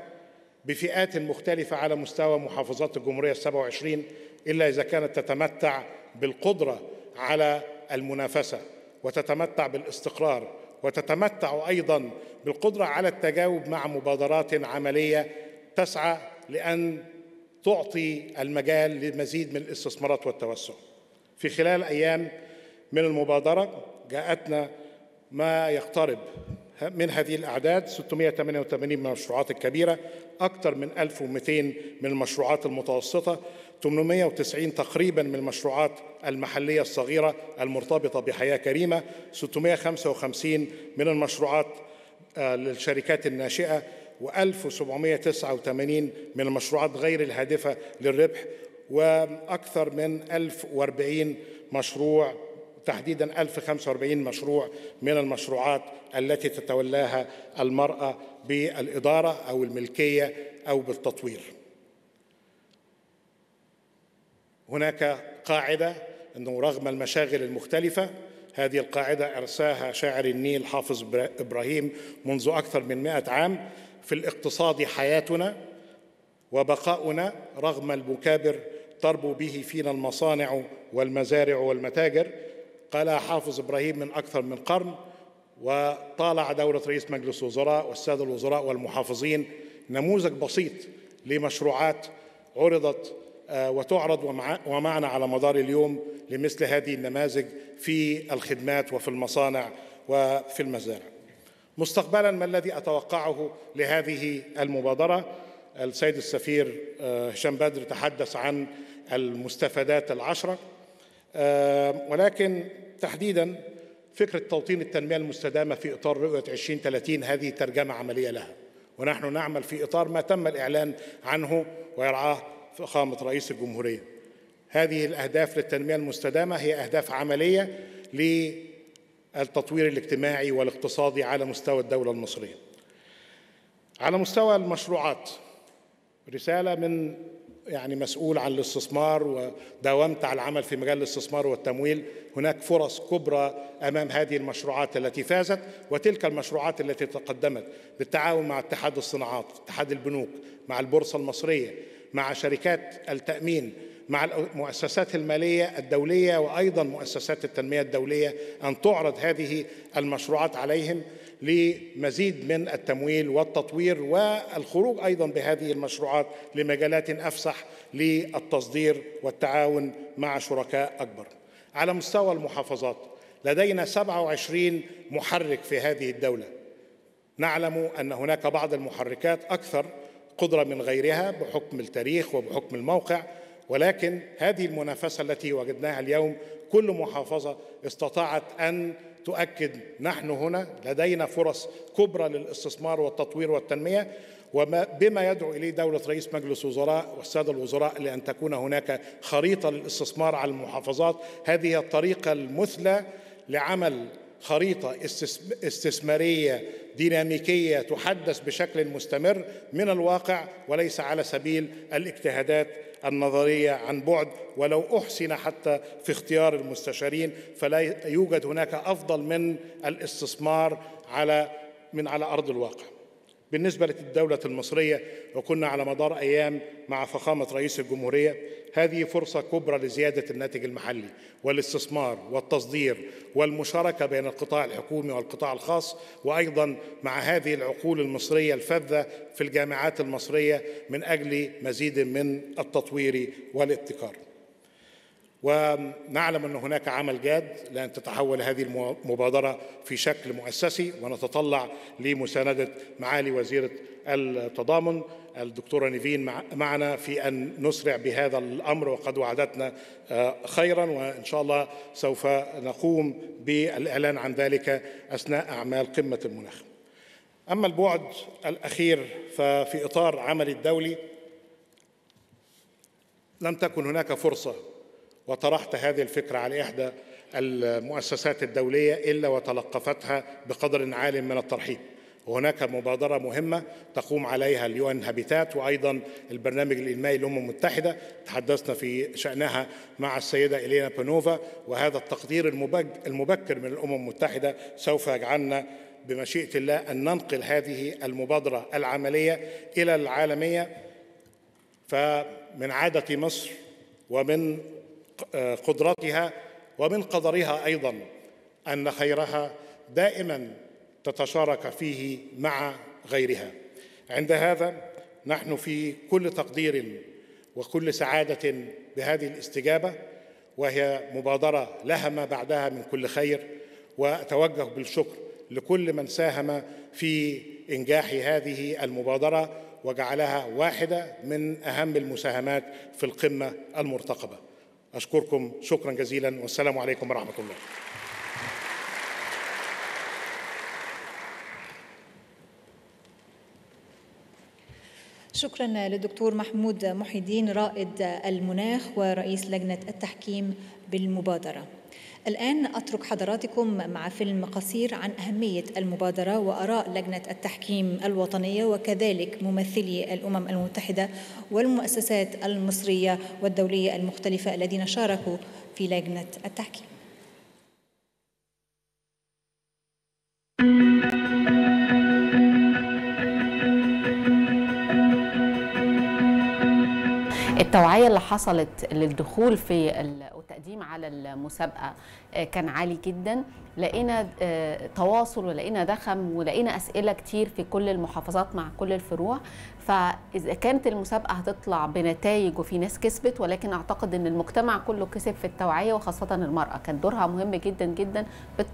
بفئات مختلفة على مستوى محافظات الجمهورية السبعة وعشرين إلا إذا كانت تتمتع بالقدرة على المنافسة وتتمتع بالاستقرار وتتمتع أيضاً بالقدرة على التجاوب مع مبادرات عملية تسعى لأن تعطي المجال لمزيد من الاستثمارات والتوسع؟ في خلال أيام من المبادرة جاءتنا ما يقترب من هذه الأعداد، ستمائة وثمانية وثمانين من المشروعات الكبيرة، أكثر من ألف ومئتين من المشروعات المتوسطة، ثمانمائة وتسعين تقريباً من المشروعات المحلية الصغيرة المرتبطة بحياة كريمة، ستمائة وخمسة وخمسين من المشروعات للشركات الناشئة، وألف وسبعمائة وتسعة وثمانين من المشروعات غير الهادفة للربح، وأكثر من ألف وأربعين مشروع، تحديداً ألف وخمسة وأربعين مشروع من المشروعات التي تتولاها المرأة بالإدارة أو الملكية أو بالتطوير. هناك قاعدة أنه رغم المشاغل المختلفة، هذه القاعدة أرساها شاعر النيل حافظ إبراهيم منذ أكثر من مئة عام: في الاقتصاد حياتنا وبقاؤنا، رغم المكابر تربو به فينا المصانع والمزارع والمتاجر. قالها حافظ إبراهيم من أكثر من قرن، وطالع دورة رئيس مجلس الوزراء والسادة الوزراء والمحافظين نموذج بسيط لمشروعات عرضت وتعرض ومعنا على مدار اليوم لمثل هذه النماذج في الخدمات وفي المصانع وفي المزارع. مستقبلاً ما الذي أتوقعه لهذه المبادرة؟ السيد السفير هشام بدر تحدث عن المستفادات العشرة، ولكن تحديداً فكرة توطين التنمية المستدامة في إطار رؤية عشرين ثلاثين هذه ترجمة عملية لها، ونحن نعمل في إطار ما تم الإعلان عنه ويرعاه فخامة رئيس الجمهورية. هذه الأهداف للتنمية المستدامة هي أهداف عملية للتطوير الاجتماعي والاقتصادي على مستوى الدولة المصرية. على مستوى المشروعات رسالة من يعني مسؤول عن الاستثمار وداومت على العمل في مجال الاستثمار والتمويل. هناك فرص كبرى أمام هذه المشروعات التي فازت وتلك المشروعات التي تقدمت بالتعاون مع اتحاد الصناعات، اتحاد البنوك، مع البورصة المصرية، مع شركات التأمين، مع المؤسسات المالية الدولية وأيضاً مؤسسات التنمية الدولية، أن تعرض هذه المشروعات عليهم لمزيد من التمويل والتطوير والخروج أيضاً بهذه المشروعات لمجالات أفسح للتصدير والتعاون مع شركاء أكبر. على مستوى المحافظات لدينا سبعة وعشرين محرك في هذه الدولة. نعلم أن هناك بعض المحركات أكثر قدرة من غيرها بحكم التاريخ وبحكم الموقع، ولكن هذه المنافسة التي وجدناها اليوم كل محافظة استطاعت أن تؤكد نحن هنا لدينا فرص كبرى للاستثمار والتطوير والتنمية، وبما يدعو إليه دورة رئيس مجلس الوزراء والسادة الوزراء لأن تكون هناك خريطة للاستثمار على المحافظات. هذه الطريقة المثلى لعمل خريطة استثمارية ديناميكية تحدث بشكل مستمر من الواقع وليس على سبيل الاجتهادات النظرية عن بعد، ولو أحسن حتى في اختيار المستشارين فلا يوجد هناك أفضل من الاستثمار على من على أرض الواقع. بالنسبة للدولة المصرية، وكنا على مدار أيام مع فخامة رئيس الجمهورية، هذه فرصة كبرى لزيادة الناتج المحلي والاستثمار والتصدير والمشاركة بين القطاع الحكومي والقطاع الخاص، وأيضاً مع هذه العقول المصرية الفذة في الجامعات المصرية من أجل مزيد من التطوير والابتكار. ونعلم أن هناك عمل جاد لأن تتحول هذه المبادرة في شكل مؤسسي، ونتطلع لمساندة معالي وزيرة التضامن الدكتورة نيفين معنا في أن نسرع بهذا الأمر، وقد وعدتنا خيراً، وإن شاء الله سوف نقوم بالإعلان عن ذلك أثناء أعمال قمة المناخ. أما البعد الأخير ففي إطار عمل الدولي لم تكن هناك فرصة، وطرحت هذه الفكرة على إحدى المؤسسات الدولية إلا وتلقفتها بقدر عال من الترحيب. وهناك مبادرة مهمة تقوم عليها اليو ان هابيتات وأيضا البرنامج الإنمائي للأمم المتحدة، تحدثنا في شأنها مع السيدة إيلينا بانوفا، وهذا التقدير المبكر من الأمم المتحدة سوف يجعلنا بمشيئة الله أن ننقل هذه المبادرة العملية إلى العالمية. فمن عادة مصر ومن قدرتها ومن قدرها أيضا أن خيرها دائما تتشارك فيه مع غيرها. عند هذا نحن في كل تقدير وكل سعادة بهذه الاستجابة، وهي مبادرة لها ما بعدها من كل خير، وأتوجه بالشكر لكل من ساهم في إنجاح هذه المبادرة وجعلها واحدة من أهم المساهمات في القمة المرتقبة. أشكركم شكرا جزيلا، والسلام عليكم ورحمة الله. شكرا للدكتور محمود محيي الدين رائد المناخ ورئيس لجنة التحكيم بالمبادرة. الآن أترك حضراتكم مع فيلم قصير عن أهمية المبادرة وآراء لجنة التحكيم الوطنية وكذلك ممثلي الأمم المتحدة والمؤسسات المصرية والدولية المختلفة الذين شاركوا في لجنة التحكيم. التوعية اللي حصلت للدخول في التقديم على المسابقة كان عالي جدا، لقينا تواصل ولقينا دخم ولقينا أسئلة كتير في كل المحافظات مع كل الفروع. فإذا كانت المسابقة هتطلع بنتائج وفي ناس كسبت، ولكن أعتقد أن المجتمع كله كسب في التوعية، وخاصة المرأة كان دورها مهم جدا جدا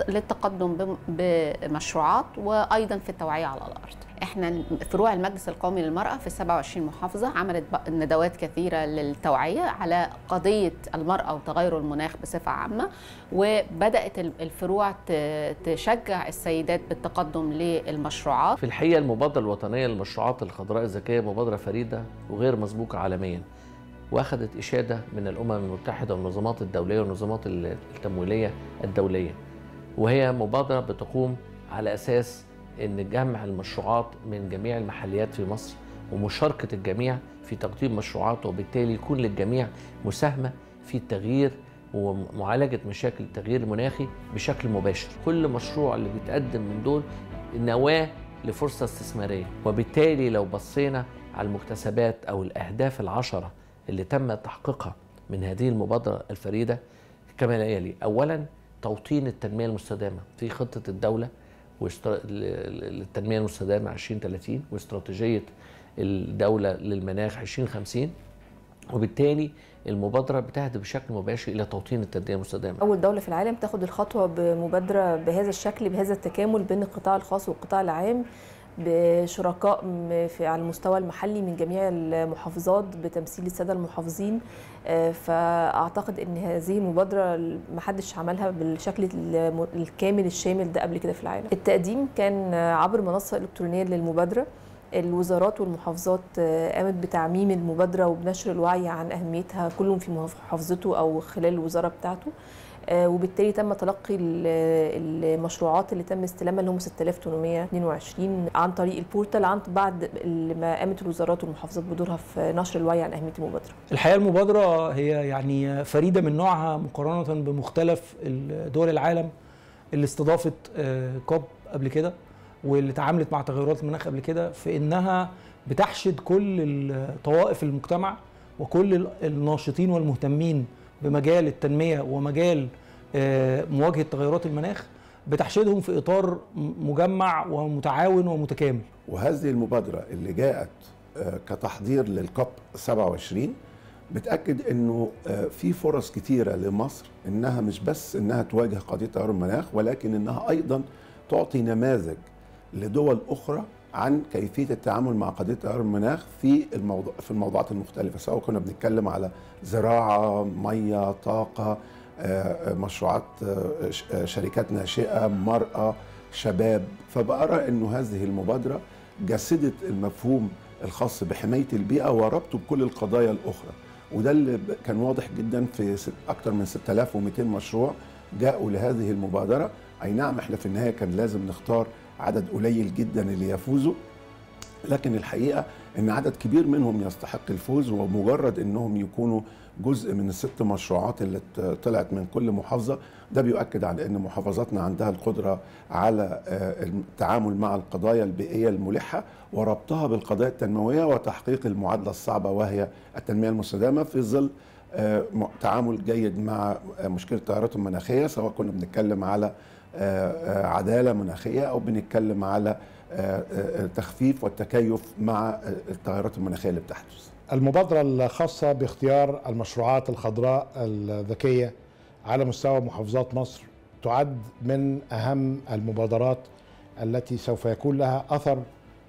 للتقدم بمشروعات وأيضا في التوعية على الأرض. احنا فروع المجلس القومي للمرأة في سبعة وعشرين محافظة عملت ندوات كثيرة للتوعية على قضية المرأة وتغير المناخ بصفة عامة، وبدأت الفروع تشجع السيدات بالتقدم للمشروعات. في الحقيقة المبادرة الوطنية للمشروعات الخضراء الذكية مبادرة فريدة وغير مسبوقة عالميا، واخدت إشادة من الأمم المتحدة والمنظمات الدولية والمنظمات التمويلية الدولية، وهي مبادرة بتقوم على أساس إن جمع المشروعات من جميع المحليات في مصر ومشاركة الجميع في تقديم مشروعات، وبالتالي يكون للجميع مساهمة في التغيير ومعالجة مشاكل التغيير المناخي بشكل مباشر. كل مشروع اللي بيتقدم من دول نواة لفرصة استثمارية، وبالتالي لو بصينا على المكتسبات أو الأهداف العشرة اللي تم تحقيقها من هذه المبادرة الفريدة كما يلي: أولاً توطين التنمية المستدامة في خطة الدولة للتنمية المستدامة عشرين ثلاثين واستراتيجية الدولة للمناخ عشرين خمسين، وبالتالي المبادرة بتهدف بشكل مباشر إلى توطين التنمية المستدامة. أول دولة في العالم تاخد الخطوة بمبادرة بهذا الشكل، بهذا التكامل بين القطاع الخاص والقطاع العام، بشركاء على المستوى المحلي من جميع المحافظات بتمثيل السادة المحافظين. فأعتقد أن هذه المبادرة محدش عملها بالشكل الكامل الشامل ده قبل كده في العالم. التقديم كان عبر منصة إلكترونية للمبادرة. الوزارات والمحافظات قامت بتعميم المبادرة وبنشر الوعي عن أهميتها كلهم في محافظته أو خلال الوزارة بتاعته، وبالتالي تم تلقي المشروعات اللي تم استلامها اللي هم ستة آلاف وثمانمائة واثنين وعشرين عن طريق البورتال عن بعد ما قامت الوزارات والمحافظات بدورها في نشر الوعي عن أهمية المبادرة. الحقيقة المبادرة هي يعني فريدة من نوعها مقارنة بمختلف دول العالم اللي استضافت كوب قبل كده واللي تعاملت مع تغيرات المناخ قبل كده، في إنها بتحشد كل طوائف المجتمع وكل الناشطين والمهتمين بمجال التنمية ومجال مواجهة تغيرات المناخ، بتحشدهم في إطار مجمع ومتعاون ومتكامل. وهذه المبادرة اللي جاءت كتحضير للكوب سبعة وعشرين بتأكد أنه في فرص كتيرة لمصر، أنها مش بس أنها تواجه قضية تغير المناخ، ولكن أنها أيضا تعطي نماذج لدول أخرى عن كيفية التعامل مع قضية تغير المناخ في الموضوع في الموضوعات المختلفة، سواء كنا بنتكلم على زراعة، مية، طاقة، مشروعات شركات ناشئة، مرأة، شباب. فبأرى أن هذه المبادرة جسدت المفهوم الخاص بحماية البيئة وربطه بكل القضايا الأخرى، وده اللي كان واضح جدا في أكثر من ستة آلاف ومئتين مشروع جاءوا لهذه المبادرة. أي نعم احنا في النهاية كان لازم نختار عدد قليل جدا اللي يفوزوا، لكن الحقيقة ان عدد كبير منهم يستحق الفوز، ومجرد انهم يكونوا جزء من الست مشروعات اللي طلعت من كل محافظة ده بيؤكد على ان محافظاتنا عندها القدرة على التعامل مع القضايا البيئية الملحة وربطها بالقضايا التنموية وتحقيق المعادلة الصعبة وهي التنمية المستدامة في ظل تعامل جيد مع مشكلة التغيرات المناخية، سواء كنا بنتكلم على عدالة مناخية أو بنتكلم على تخفيف والتكيف مع التغيرات المناخية اللي بتحدث. المبادرة الخاصة باختيار المشروعات الخضراء الذكية على مستوى محافظات مصر تعد من أهم المبادرات التي سوف يكون لها أثر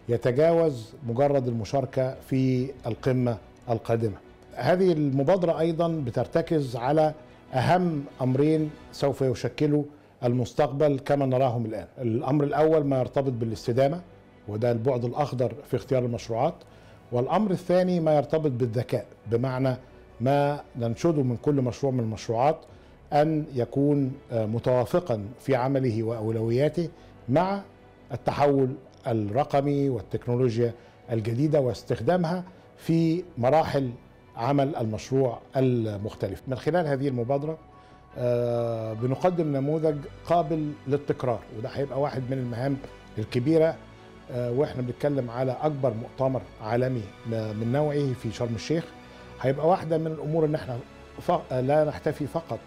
يتجاوز مجرد المشاركة في القمة القادمة. هذه المبادرة أيضا بترتكز على أهم أمرين سوف يشكلوا المستقبل كما نراهم الآن. الأمر الأول ما يرتبط بالاستدامة، وده البعد الأخضر في اختيار المشروعات، والأمر الثاني ما يرتبط بالذكاء، بمعنى ما ننشده من كل مشروع من المشروعات أن يكون متوافقا في عمله وأولوياته مع التحول الرقمي والتكنولوجيا الجديدة واستخدامها في مراحل عمل المشروع المختلف. من خلال هذه المبادرة آه بنقدم نموذج قابل للتكرار، وده هيبقى واحد من المهام الكبيرة، آه واحنا بنتكلم على أكبر مؤتمر عالمي من نوعه في شرم الشيخ. هيبقى واحدة من الأمور إن احنا لا نحتفي فقط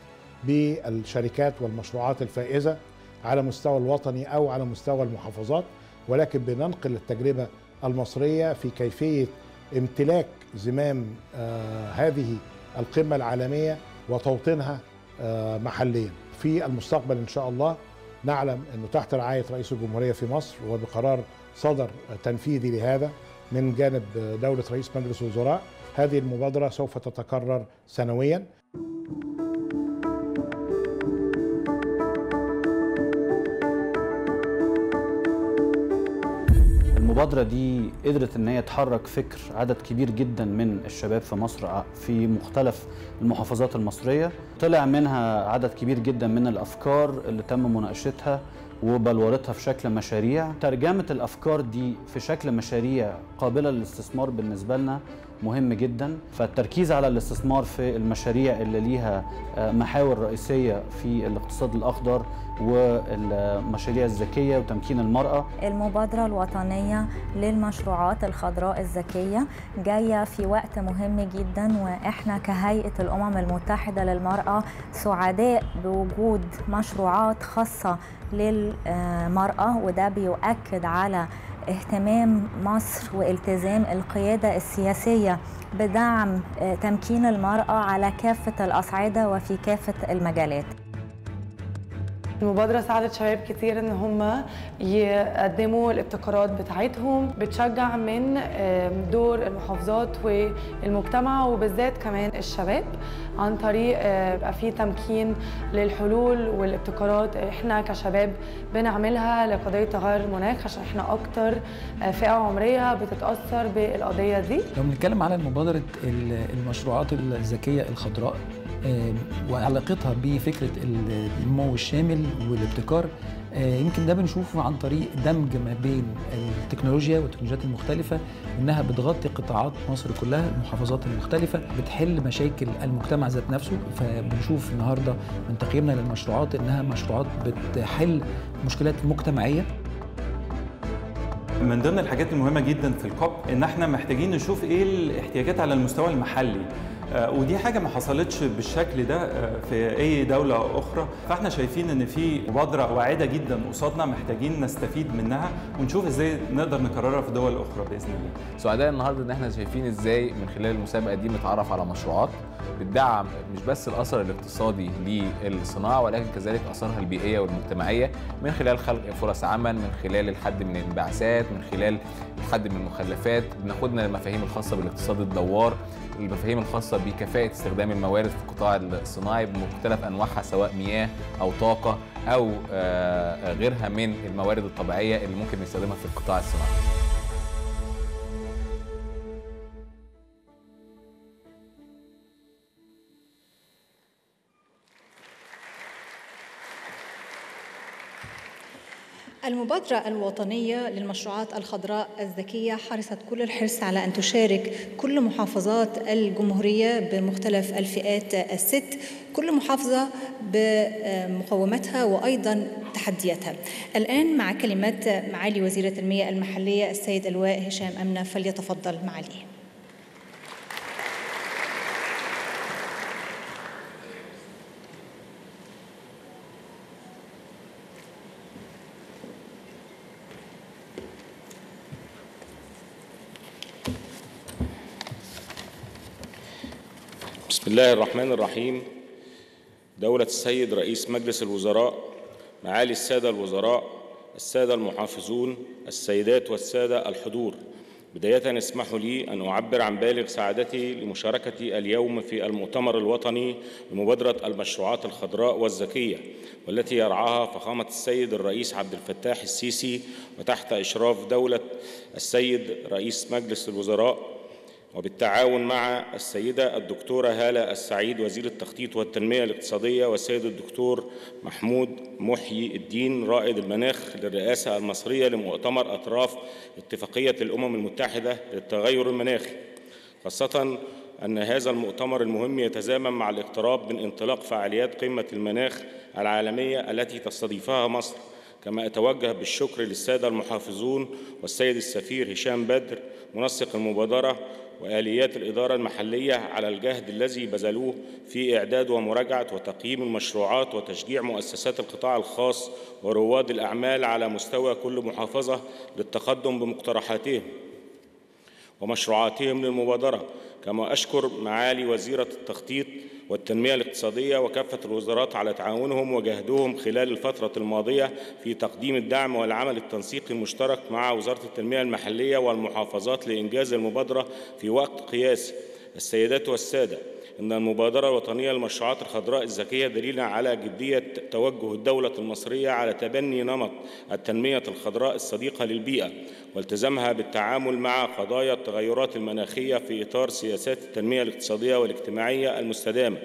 بالشركات والمشروعات الفائزة على مستوى الوطني أو على مستوى المحافظات، ولكن بننقل التجربة المصرية في كيفية امتلاك زمام آه هذه القمة العالمية وتوطينها محليا. في المستقبل إن شاء الله نعلم أنه تحت رعاية رئيس الجمهورية في مصر وبقرار صدر تنفيذي لهذا من جانب دولة رئيس مجلس الوزراء، هذه المبادرة سوف تتكرر سنويا. المبادرة دي قدرت ان هي تحرك فكر عدد كبير جدا من الشباب في مصر في مختلف المحافظات المصرية، طلع منها عدد كبير جدا من الافكار اللي تم مناقشتها وبلورتها في شكل مشاريع. ترجمة الافكار دي في شكل مشاريع قابلة للاستثمار بالنسبة لنا مهم جدا، فالتركيز على الاستثمار في المشاريع اللي ليها محاور رئيسية في الاقتصاد الأخضر والمشاريع الذكية وتمكين المرأة. المبادرة الوطنية للمشروعات الخضراء الذكية جاية في وقت مهم جدا، وإحنا كهيئة الأمم المتحدة للمرأة سعداء بوجود مشروعات خاصة للمرأة، وده بيؤكد على اهتمام مصر والتزام القيادة السياسية بدعم تمكين المرأة على كافة الأصعدة وفي كافة المجالات. المبادرة ساعدت شباب كتير ان هم يقدموا الابتكارات بتاعتهم، بتشجع من دور المحافظات والمجتمع وبالذات كمان الشباب عن طريق يبقى في تمكين للحلول والابتكارات احنا كشباب بنعملها لقضية تغير المناخ، عشان احنا اكتر فئة عمرية بتتأثر بالقضية دي. لو بنتكلم على مبادرة المشروعات الذكية الخضراء وعلاقتها بفكرة النمو الشامل والابتكار، يمكن ده بنشوفه عن طريق دمج ما بين التكنولوجيا والتكنولوجيات المختلفة، انها بتغطي قطاعات مصر كلها، المحافظات المختلفة، بتحل مشاكل المجتمع ذات نفسه. فبنشوف النهاردة من تقييمنا للمشروعات انها مشروعات بتحل مشكلات مجتمعية. من ضمن الحاجات المهمة جدا في الكوب ان احنا محتاجين نشوف ايه الاحتياجات على المستوى المحلي، ودي حاجة ما حصلتش بالشكل ده في أي دولة أخرى. فإحنا شايفين إن في مبادرة واعدة جدا قصادنا، محتاجين نستفيد منها ونشوف إزاي نقدر نكررها في دول أخرى بإذن الله. سعداء النهارده إن إحنا شايفين إزاي من خلال المسابقة دي نتعرف على مشروعات بتدعم مش بس الأثر الاقتصادي للصناعة، ولكن كذلك أثرها البيئية والمجتمعية من خلال خلق فرص عمل، من خلال الحد من الانبعاثات، من خلال الحد من المخلفات. بناخدنا المفاهيم الخاصة بالاقتصاد الدوار، المفاهيم الخاصة بكفاءة استخدام الموارد في القطاع الصناعي بمختلف أنواعها، سواء مياه أو طاقة أو غيرها من الموارد الطبيعية اللي ممكن نستخدمها في القطاع الصناعي. المبادرة الوطنية للمشروعات الخضراء الذكية حرصت كل الحرص على أن تشارك كل محافظات الجمهورية بمختلف الفئات الست، كل محافظة بمقوماتها وأيضا تحدياتها. الآن مع كلمات معالي وزيرة المياه المحلية السيد اللواء هشام آمنة، فليتفضل معاليه. بسم الله الرحمن الرحيم. دولة السيد رئيس مجلس الوزراء، معالي السادة الوزراء، السادة المحافظون، السيدات والسادة الحضور، بداية اسمحوا لي أن أعبر عن بالغ سعادتي لمشاركتي اليوم في المؤتمر الوطني لمبادرة المشروعات الخضراء والذكية، والتي يرعاها فخامة السيد الرئيس عبد الفتاح السيسي وتحت إشراف دولة السيد رئيس مجلس الوزراء، وبالتعاون مع السيدة الدكتورة هالة السعيد وزير التخطيط والتنمية الاقتصادية، والسيد الدكتور محمود محيي الدين رائد المناخ للرئاسة المصرية لمؤتمر أطراف اتفاقية الأمم المتحدة للتغير المناخي، خاصة أن هذا المؤتمر المهم يتزامن مع الاقتراب من انطلاق فعاليات قمة المناخ العالمية التي تستضيفها مصر. كما أتوجه بالشكر للسادة المحافظون والسيد السفير هشام بدر منسق المبادرة وآليات الإدارة المحلية على الجهد الذي بذلوه في إعداد ومراجعة وتقييم المشروعات وتشجيع مؤسسات القطاع الخاص ورواد الأعمال على مستوى كل محافظة للتقدم بمقترحاتهم ومشروعاتهم للمبادرة. كما أشكر معالي وزيرة التخطيط والتنمية الاقتصادية وكافة الوزارات على تعاونهم وجهدهم خلال الفترة الماضية في تقديم الدعم والعمل التنسيقي المشترك مع وزارة التنمية المحلية والمحافظات لإنجاز المبادرة في وقت قياسي. السيدات والسادة، إن المبادرة الوطنية للمشروعات الخضراء الذكية دليل على جدية توجه الدولة المصرية على تبني نمط التنمية الخضراء الصديقة للبيئة والتزامها بالتعامل مع قضايا التغيرات المناخية في إطار سياسات التنمية الاقتصادية والاجتماعية المستدامة،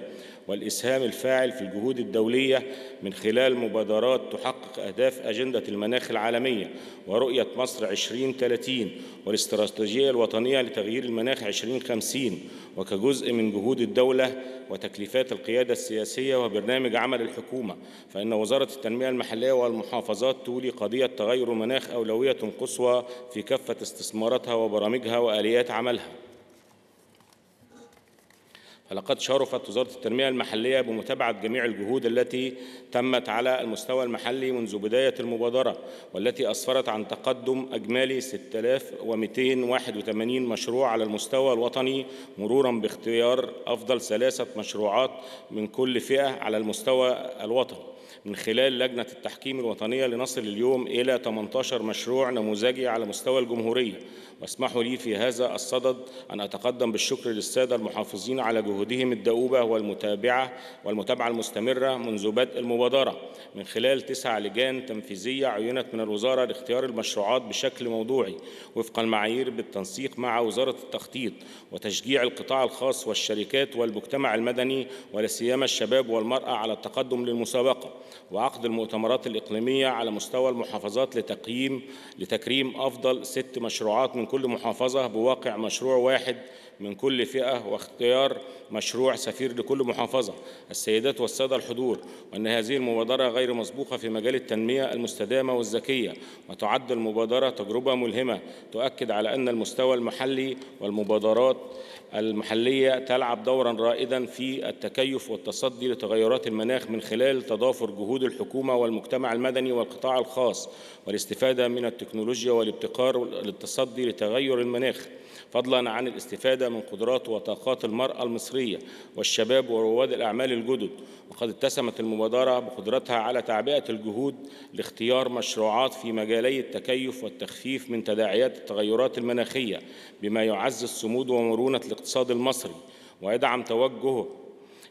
والإسهام الفاعل في الجهود الدولية من خلال مبادرات تحقق أهداف أجندة المناخ العالمية ورؤية مصر عشرين ثلاثين والاستراتيجية الوطنية لتغيير المناخ عشرين خمسين، وكجزء من جهود الدولة وتكليفات القيادة السياسية وبرنامج عمل الحكومة، فإن وزارة التنمية المحلية والمحافظات تولي قضية تغير المناخ أولوية قصوى في كافة استثماراتها وبرامجها وآليات عملها. فلقد شرفت وزارة التنمية المحلية بمتابعة جميع الجهود التي تمت على المستوى المحلي منذ بداية المبادرة، والتي أسفرت عن تقدم أجمالي ستة آلاف ومئتين وواحد وثمانين مشروع على المستوى الوطني، مروراً باختيار أفضل ثلاثة مشروعات من كل فئة على المستوى الوطني من خلال لجنة التحكيم الوطنية، لنصل اليوم إلى ثمانية عشر مشروع نموذجي على مستوى الجمهورية. واسمحوا لي في هذا الصدد أن أتقدم بالشكر للسادة المحافظين على جهودهم الدؤوبة والمتابعة والمتابعة المستمرة منذ بدء المبادرة من خلال تسع لجان تنفيذية عينت من الوزارة لاختيار المشروعات بشكل موضوعي وفق المعايير بالتنسيق مع وزارة التخطيط وتشجيع القطاع الخاص والشركات والمجتمع المدني ولا سيما الشباب والمرأة على التقدم للمسابقة، وعقد المؤتمرات الإقليمية على مستوى المحافظات لتقييم لتكريم أفضل ست مشروعات من كل محافظة بواقع مشروع واحد من كل فئة واختيار مشروع سفير لكل محافظة. السيدات والسادة الحضور، وأن هذه المبادرة غير مسبوقة في مجال التنمية المستدامة والذكية، وتعد المبادرة تجربة ملهمة تؤكد على أن المستوى المحلي والمبادرات المحلية تلعب دوراً رائداً في التكيف والتصدي لتغيرات المناخ من خلال تضافر جهود الحكومة والمجتمع المدني والقطاع الخاص والاستفادة من التكنولوجيا والابتكار للتصدي لتغير المناخ، فضلاً عن الاستفادة من قدرات وطاقات المرأة المصرية والشباب ورواد الأعمال الجدد. وقد اتسمت المبادرة بقدرتها على تعبئة الجهود لاختيار مشروعات في مجالي التكيف والتخفيف من تداعيات التغيرات المناخية، بما يعزز صمود ومرونة الاقتصاد المصري ويدعم توجهه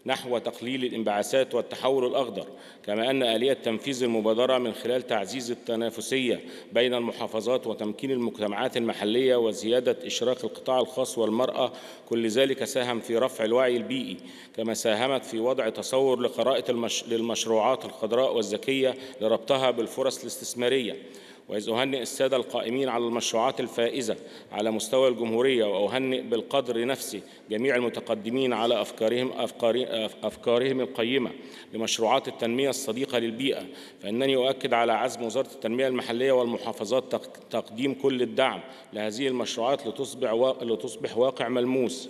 نحو تقليل الانبعاثات والتحول الأخضر، كما أن آلية تنفيذ المبادرة من خلال تعزيز التنافسية بين المحافظات وتمكين المجتمعات المحلية وزيادة إشراك القطاع الخاص والمرأة، كل ذلك ساهم في رفع الوعي البيئي، كما ساهمت في وضع تصور لقراءة المش... للمشروعات الخضراء والذكية لربطها بالفرص الاستثمارية. وإذ أهنئ السادة القائمين على المشروعات الفائزة على مستوى الجمهورية، وأهنئ بالقدر نفسه جميع المتقدمين على أفكارهم, أفكارهم القيمة لمشروعات التنمية الصديقة للبيئة، فإنني أؤكد على عزم وزارة التنمية المحلية والمحافظات تقديم كل الدعم لهذه المشروعات لتصبح واقع ملموس،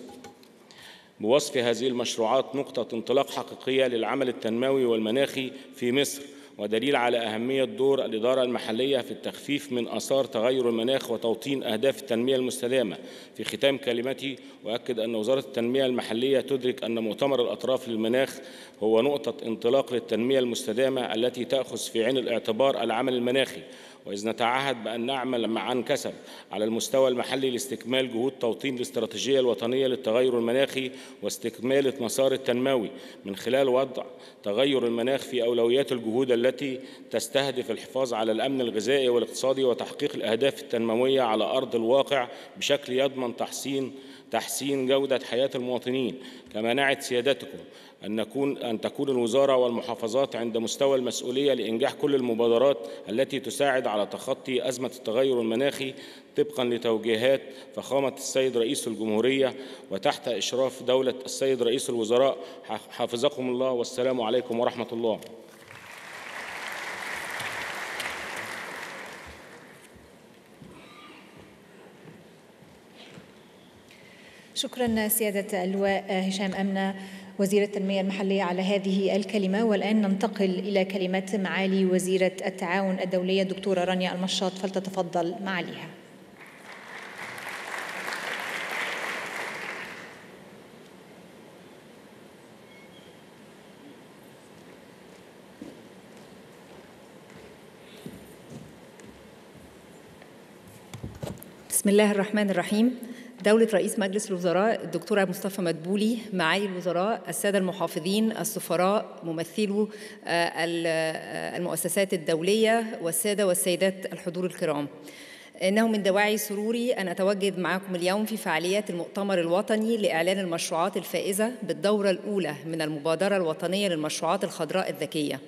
بوصف هذه المشروعات نقطة انطلاق حقيقية للعمل التنموي والمناخي في مصر، ودليل على أهمية دور الإدارة المحلية في التخفيف من آثار تغير المناخ وتوطين أهداف التنمية المستدامة. في ختام كلمتي أؤكد أن وزارة التنمية المحلية تدرك أن مؤتمر الأطراف للمناخ هو نقطة انطلاق للتنمية المستدامة التي تأخذ في عين الاعتبار العمل المناخي، وإذ نتعهد بأن نعمل معاً كسب على المستوى المحلي لاستكمال جهود توطين الاستراتيجية الوطنية للتغير المناخي واستكمال المسار التنموي من خلال وضع تغير المناخ في أولويات الجهود التي تستهدف الحفاظ على الأمن الغذائي والاقتصادي وتحقيق الأهداف التنموية على أرض الواقع بشكل يضمن تحسين تحسين جودة حياة المواطنين. كما نعت سيادتكم أن نكون أن تكون الوزارة والمحافظات عند مستوى المسؤولية لإنجاح كل المبادرات التي تساعد على تخطي أزمة التغير المناخي طبقاً لتوجيهات فخامة السيد رئيس الجمهورية وتحت إشراف دولة السيد رئيس الوزراء، حفظكم الله، والسلام عليكم ورحمة الله. شكراً سيادة اللواء هشام آمنة وزير التنمية المحلية على هذه الكلمة، والآن ننتقل إلى كلمة معالي وزيرة التعاون الدولية الدكتورة رانيا المشاط، فلتتفضل معاليها. بسم الله الرحمن الرحيم. دولة رئيس مجلس الوزراء الدكتور مصطفى مدبولي، معالي الوزراء، السادة المحافظين، السفراء، ممثلو المؤسسات الدولية، والسادة والسيدات الحضور الكرام، إنه من دواعي سروري أن أتواجد معكم اليوم في فعاليات المؤتمر الوطني لإعلان المشروعات الفائزة بالدورة الأولى من المبادرة الوطنية للمشروعات الخضراء الذكية،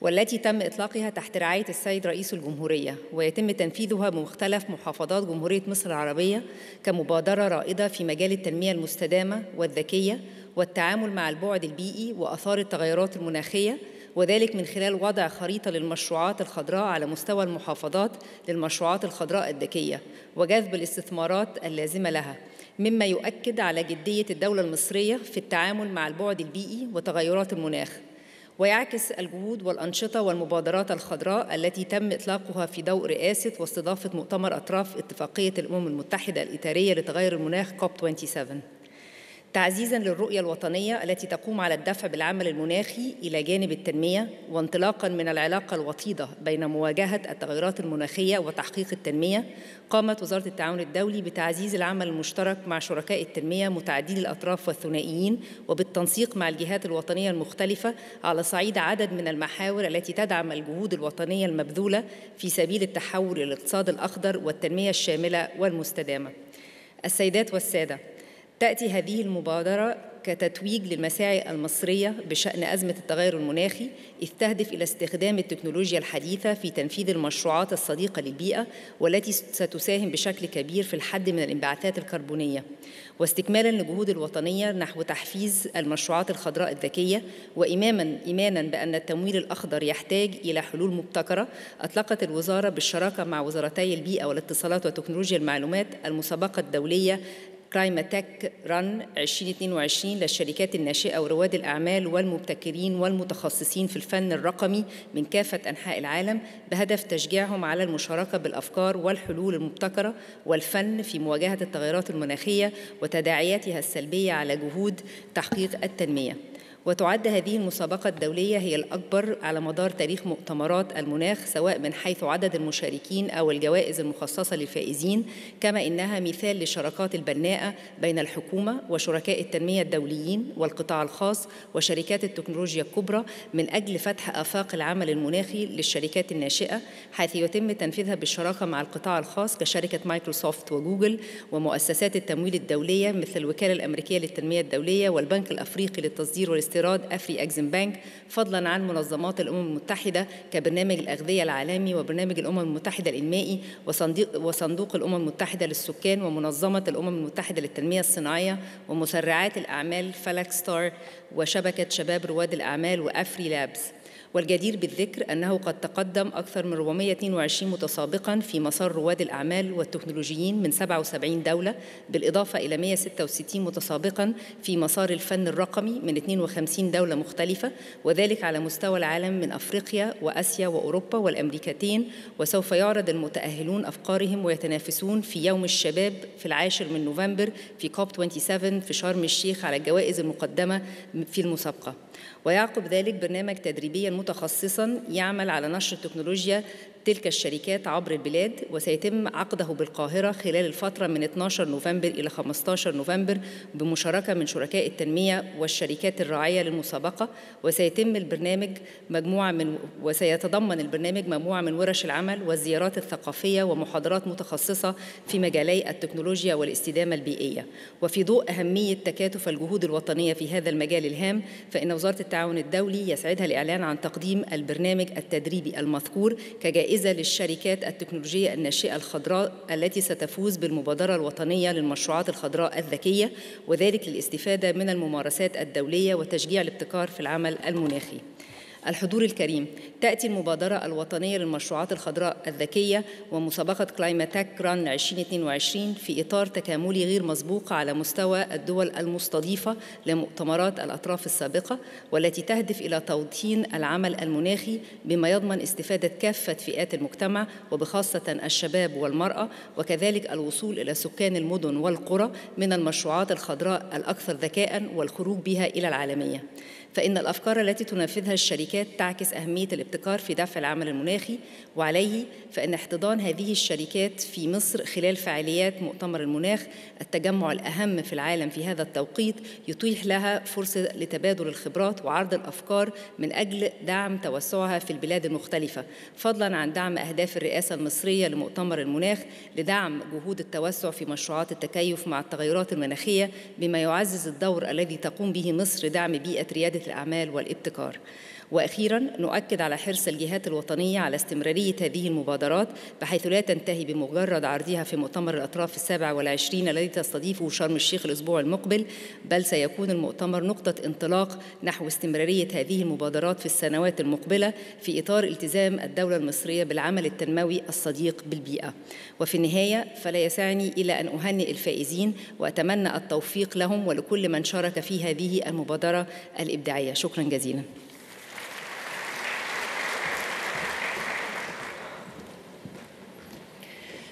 والتي تم إطلاقها تحت رعاية السيد رئيس الجمهورية، ويتم تنفيذها بمختلف محافظات جمهورية مصر العربية كمبادرة رائدة في مجال التنمية المستدامة والذكية والتعامل مع البعد البيئي وآثار التغيرات المناخية، وذلك من خلال وضع خريطة للمشروعات الخضراء على مستوى المحافظات للمشروعات الخضراء الذكية وجذب الاستثمارات اللازمة لها، مما يؤكد على جدية الدولة المصرية في التعامل مع البعد البيئي وتغيرات المناخ، ويعكس الجهود والأنشطة والمبادرات الخضراء التي تم إطلاقها في ضوء رئاسة واستضافة مؤتمر أطراف اتفاقية الأمم المتحدة الإطارية لتغير المناخ كوب سبعة وعشرين، تعزيزاً للرؤية الوطنية التي تقوم على الدفع بالعمل المناخي إلى جانب التنمية، وانطلاقاً من العلاقة الوطيدة بين مواجهة التغيرات المناخية وتحقيق التنمية، قامت وزارة التعاون الدولي بتعزيز العمل المشترك مع شركاء التنمية متعددي الأطراف والثنائيين، وبالتنسيق مع الجهات الوطنية المختلفة على صعيد عدد من المحاور التي تدعم الجهود الوطنية المبذولة في سبيل التحول إلى الاقتصاد الأخضر والتنمية الشاملة والمستدامة. السيدات والسادة، تأتي هذه المبادرة كتتويج للمساعي المصرية بشأن أزمة التغير المناخي، إذ تهدف إلى استخدام التكنولوجيا الحديثة في تنفيذ المشروعات الصديقة للبيئة، والتي ستساهم بشكل كبير في الحد من الانبعاثات الكربونية، واستكمالاً للجهود الوطنية نحو تحفيز المشروعات الخضراء الذكية، وإماماً إيماناً بأن التمويل الأخضر يحتاج إلى حلول مبتكرة، أطلقت الوزارة بالشراكة مع وزارتي البيئة والاتصالات وتكنولوجيا المعلومات المسابقة الدولية كلايماتك ران ألفين واثنين وعشرين للشركات الناشئة ورواد الأعمال والمبتكرين والمتخصصين في الفن الرقمي من كافة أنحاء العالم، بهدف تشجيعهم على المشاركة بالأفكار والحلول المبتكرة والفن في مواجهة التغيرات المناخية وتداعياتها السلبية على جهود تحقيق التنمية. وتعد هذه المسابقة الدولية هي الأكبر على مدار تاريخ مؤتمرات المناخ، سواء من حيث عدد المشاركين أو الجوائز المخصصة للفائزين، كما إنها مثال للشراكات البناءة بين الحكومة وشركاء التنمية الدوليين والقطاع الخاص وشركات التكنولوجيا الكبرى من أجل فتح آفاق العمل المناخي للشركات الناشئة، حيث يتم تنفيذها بالشراكة مع القطاع الخاص كشركة مايكروسوفت وجوجل ومؤسسات التمويل الدولية مثل الوكالة الأمريكية للتنمية الدولية والبنك الأفريقي للتصدير والاستيراد أفري أكزيم بانك، فضلا عن منظمات الأمم المتحدة كبرنامج الأغذية العالمي وبرنامج الأمم المتحدة للمائي وصندوق, وصندوق الأمم المتحدة للسكان ومنظمة الأمم المتحدة للتنمية الصناعية ومسرعات الأعمال فلك ستار وشبكة شباب رواد الأعمال وأفري لابز. والجدير بالذكر أنه قد تقدم أكثر من أربعمائة واثنين وعشرين متسابقاً في مسار رواد الأعمال والتكنولوجيين من سبعة وسبعين دولة، بالإضافة إلى مائة وستة وستين متسابقاً في مسار الفن الرقمي من اثنتين وخمسين دولة مختلفة، وذلك على مستوى العالم من أفريقيا وأسيا وأوروبا والأمريكتين. وسوف يعرض المتأهلون أفكارهم ويتنافسون في يوم الشباب في العاشر من نوفمبر في كوب سبعة وعشرين في شرم الشيخ على الجوائز المقدمة في المسابقة. ويعقب ذلك برنامج تدريبي متخصصا يعمل على نشر تكنولوجيا تلك الشركات عبر البلاد، وسيتم عقده بالقاهرة خلال الفترة من اثني عشر نوفمبر إلى خمسة عشر نوفمبر بمشاركة من شركاء التنمية والشركات الراعية للمسابقة. وسيتم البرنامج مجموعة من وسيتضمن البرنامج مجموعة من ورش العمل والزيارات الثقافية ومحاضرات متخصصة في مجالي التكنولوجيا والاستدامة البيئية. وفي ضوء أهمية تكاتف الجهود الوطنية في هذا المجال الهام، فإن وزارة التعاون الدولي يسعدها الإعلان عن تقديم البرنامج التدريبي المذكور كجائزة للشركات التكنولوجية الناشئة الخضراء التي ستفوز بالمبادرة الوطنية للمشروعات الخضراء الذكية، وذلك للاستفادة من الممارسات الدولية وتشجيع الابتكار في العمل المناخي. الحضور الكريم، تأتي المبادرة الوطنية للمشروعات الخضراء الذكية ومسابقة كلايماتاك ران ألفين واثنين وعشرين في إطار تكاملي غير مسبوق على مستوى الدول المستضيفة لمؤتمرات الأطراف السابقة، والتي تهدف إلى توطين العمل المناخي بما يضمن استفادة كافة فئات المجتمع وبخاصة الشباب والمرأة، وكذلك الوصول إلى سكان المدن والقرى من المشروعات الخضراء الأكثر ذكاء والخروج بها إلى العالمية. فإن الأفكار التي تنفذها الشركات تعكس أهمية الابتكار في دفع العمل المناخي، وعليه فإن احتضان هذه الشركات في مصر خلال فعاليات مؤتمر المناخ التجمع الأهم في العالم في هذا التوقيت يتيح لها فرصة لتبادل الخبرات وعرض الأفكار من أجل دعم توسعها في البلاد المختلفة، فضلاً عن دعم أهداف الرئاسة المصرية لمؤتمر المناخ لدعم جهود التوسع في مشروعات التكيف مع التغيرات المناخية، بما يعزز الدور الذي تقوم به مصر دعم بيئة ريادة الأعمال والابتكار. وأخيراً نؤكد على حرص الجهات الوطنية على استمرارية هذه المبادرات، بحيث لا تنتهي بمجرد عرضها في مؤتمر الأطراف السابع والعشرين الذي تستضيفه شرم الشيخ الأسبوع المقبل، بل سيكون المؤتمر نقطة انطلاق نحو استمرارية هذه المبادرات في السنوات المقبلة في إطار التزام الدولة المصرية بالعمل التنموي الصديق بالبيئة. وفي النهاية فلا يسعني إلا أن أهنئ الفائزين وأتمنى التوفيق لهم ولكل من شارك في هذه المبادرة الإبداعية. شكراً جزيلاً.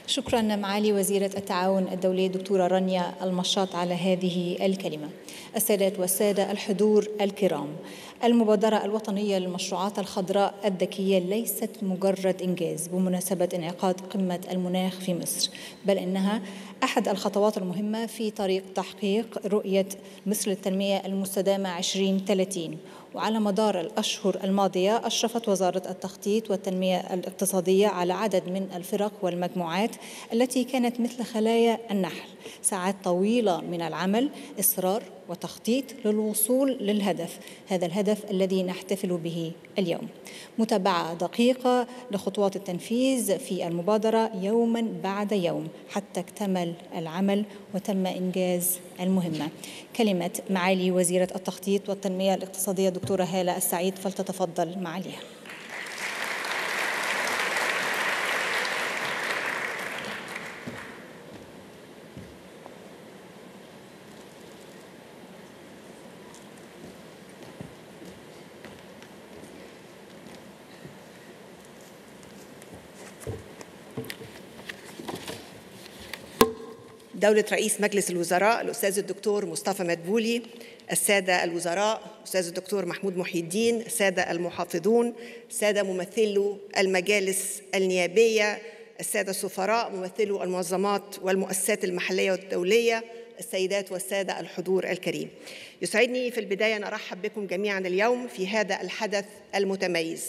شكراً معالي وزيرة التعاون الدولي دكتورة رانيا المشاط على هذه الكلمة. السادات والسادة الحضور الكرام، المبادرة الوطنية للمشروعات الخضراء الذكية ليست مجرد إنجاز بمناسبة انعقاد قمة المناخ في مصر، بل إنها أحد الخطوات المهمة في طريق تحقيق رؤية مصر للتنمية المستدامة ألفين وثلاثين. وعلى مدار الأشهر الماضية أشرفت وزارة التخطيط والتنمية الاقتصادية على عدد من الفرق والمجموعات التي كانت مثل خلايا النحل، ساعات طويلة من العمل، إصرار وتخطيط للوصول للهدف، هذا الهدف الذي نحتفل به اليوم. متابعة دقيقة لخطوات التنفيذ في المبادرة يوما بعد يوم حتى اكتمل العمل وتم إنجاز المهمة. كلمة معالي وزيرة التخطيط والتنمية الاقتصادية دكتورة هالة السعيد، فلتتفضل معاليها. دولة رئيس مجلس الوزراء الأستاذ الدكتور مصطفى مدبولي، السادة الوزراء، الأستاذ الدكتور محمود محيي الدين، السادة المحافظون، السادة ممثلو المجالس النيابية، السادة السفراء، ممثلو المنظمات والمؤسسات المحلية والدولية، السيدات والسادة الحضور الكريم. يسعدني في البداية أن أرحب بكم جميعاً اليوم في هذا الحدث المتميز،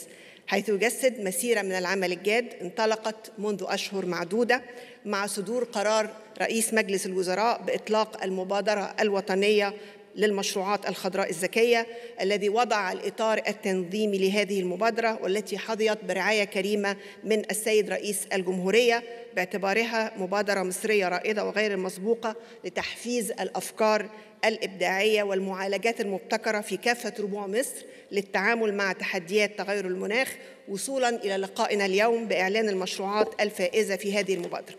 حيث يجسد مسيرة من العمل الجاد انطلقت منذ أشهر معدودة مع صدور قرار رئيس مجلس الوزراء بإطلاق المبادرة الوطنية للمشروعات الخضراء الذكية، الذي وضع الإطار التنظيمي لهذه المبادرة، والتي حظيت برعاية كريمة من السيد رئيس الجمهورية باعتبارها مبادرة مصرية رائدة وغير مسبوقة لتحفيز الأفكار الإبداعية والمعالجات المبتكرة في كافة ربوع مصر للتعامل مع تحديات تغير المناخ، وصولاً إلى لقائنا اليوم بإعلان المشروعات الفائزة في هذه المبادرة.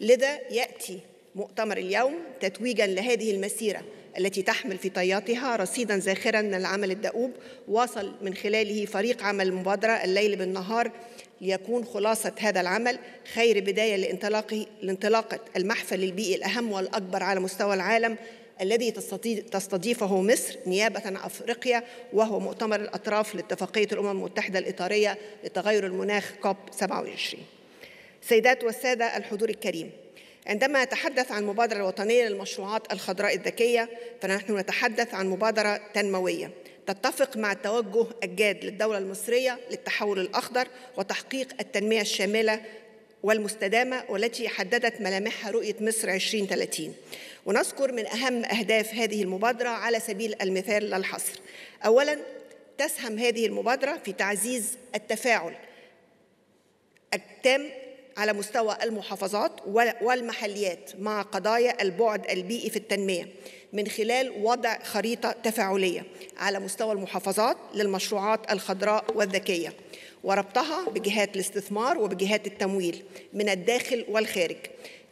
لذا يأتي مؤتمر اليوم تتويجاً لهذه المسيرة التي تحمل في طياتها رصيداً زاخراً من العمل الدؤوب واصل من خلاله فريق عمل المبادرة الليل بالنهار، ليكون خلاصة هذا العمل خير بداية لانطلاقه لانطلاقة المحفل البيئي الأهم والأكبر على مستوى العالم الذي تستضيفه مصر نيابة عن أفريقيا، وهو مؤتمر الأطراف لاتفاقية الأمم المتحدة الإطارية لتغير المناخ كوب سبعة وعشرين. سيدات والسادة الحضور الكريم، عندما نتحدث عن المبادرة الوطنية للمشروعات الخضراء الذكية فنحن نتحدث عن مبادرة تنموية تتفق مع التوجه الجاد للدولة المصرية للتحول الأخضر وتحقيق التنمية الشاملة والمستدامة، والتي حددت ملامحها رؤية مصر عشرين ثلاثين. ونذكر من أهم أهداف هذه المبادرة على سبيل المثال لا الحصر. أولاً، تسهم هذه المبادرة في تعزيز التفاعل التام على مستوى المحافظات والمحليات مع قضايا البعد البيئي في التنمية من خلال وضع خريطة تفاعلية على مستوى المحافظات للمشروعات الخضراء والذكية، وربطها بجهات الاستثمار وبجهات التمويل من الداخل والخارج.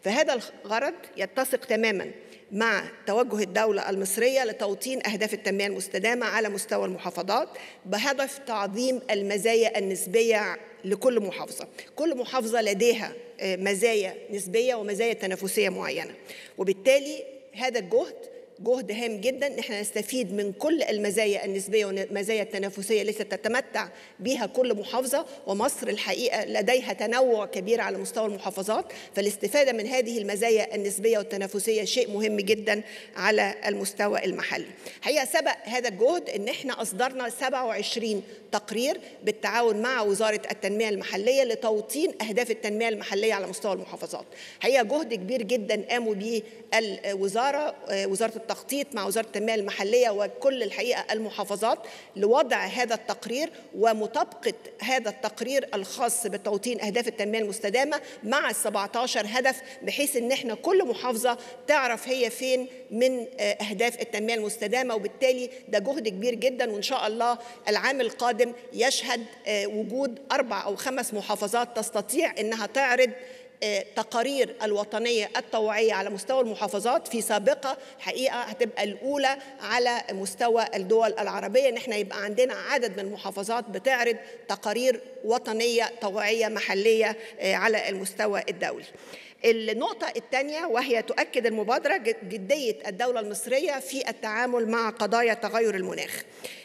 فهذا الغرض يتسق تماماً مع توجه الدولة المصرية لتوطين أهداف التنمية المستدامة على مستوى المحافظات بهدف تعظيم المزايا النسبية لكل محافظة. كل محافظة لديها مزايا نسبية ومزايا تنافسية معينة، وبالتالي هذا الجهد جهد هام جدا ان احنا نستفيد من كل المزايا النسبيه والمزايا التنافسيه التي تتمتع بها كل محافظه، ومصر الحقيقه لديها تنوع كبير على مستوى المحافظات، فالاستفاده من هذه المزايا النسبيه والتنافسيه شيء مهم جدا على المستوى المحلي. حقيقه سبق هذا الجهد ان احنا اصدرنا سبعة وعشرين تقرير بالتعاون مع وزاره التنميه المحليه لتوطين اهداف التنميه المحليه على مستوى المحافظات. حقيقه جهد كبير جدا قاموا به الوزاره وزاره التنمية تخطيط مع وزارة التنمية المحلية وكل الحقيقة المحافظات لوضع هذا التقرير ومطابقة هذا التقرير الخاص بتوطين أهداف التنمية المستدامة مع السبعة عشر هدف، بحيث إن احنا كل محافظة تعرف هي فين من أهداف التنمية المستدامة. وبالتالي ده جهد كبير جدا، وإن شاء الله العام القادم يشهد وجود أربع أو خمس محافظات تستطيع إنها تعرض التقارير الوطنية الطوعية على مستوى المحافظات في سابقة حقيقة هتبقى الأولى على مستوى الدول العربية، إن احنا يبقى عندنا عدد من المحافظات بتعرض تقارير وطنية طوعية محلية على المستوى الدولي. النقطة الثانية، وهي تؤكد المبادرة جدية الدولة المصرية في التعامل مع قضايا تغير المناخ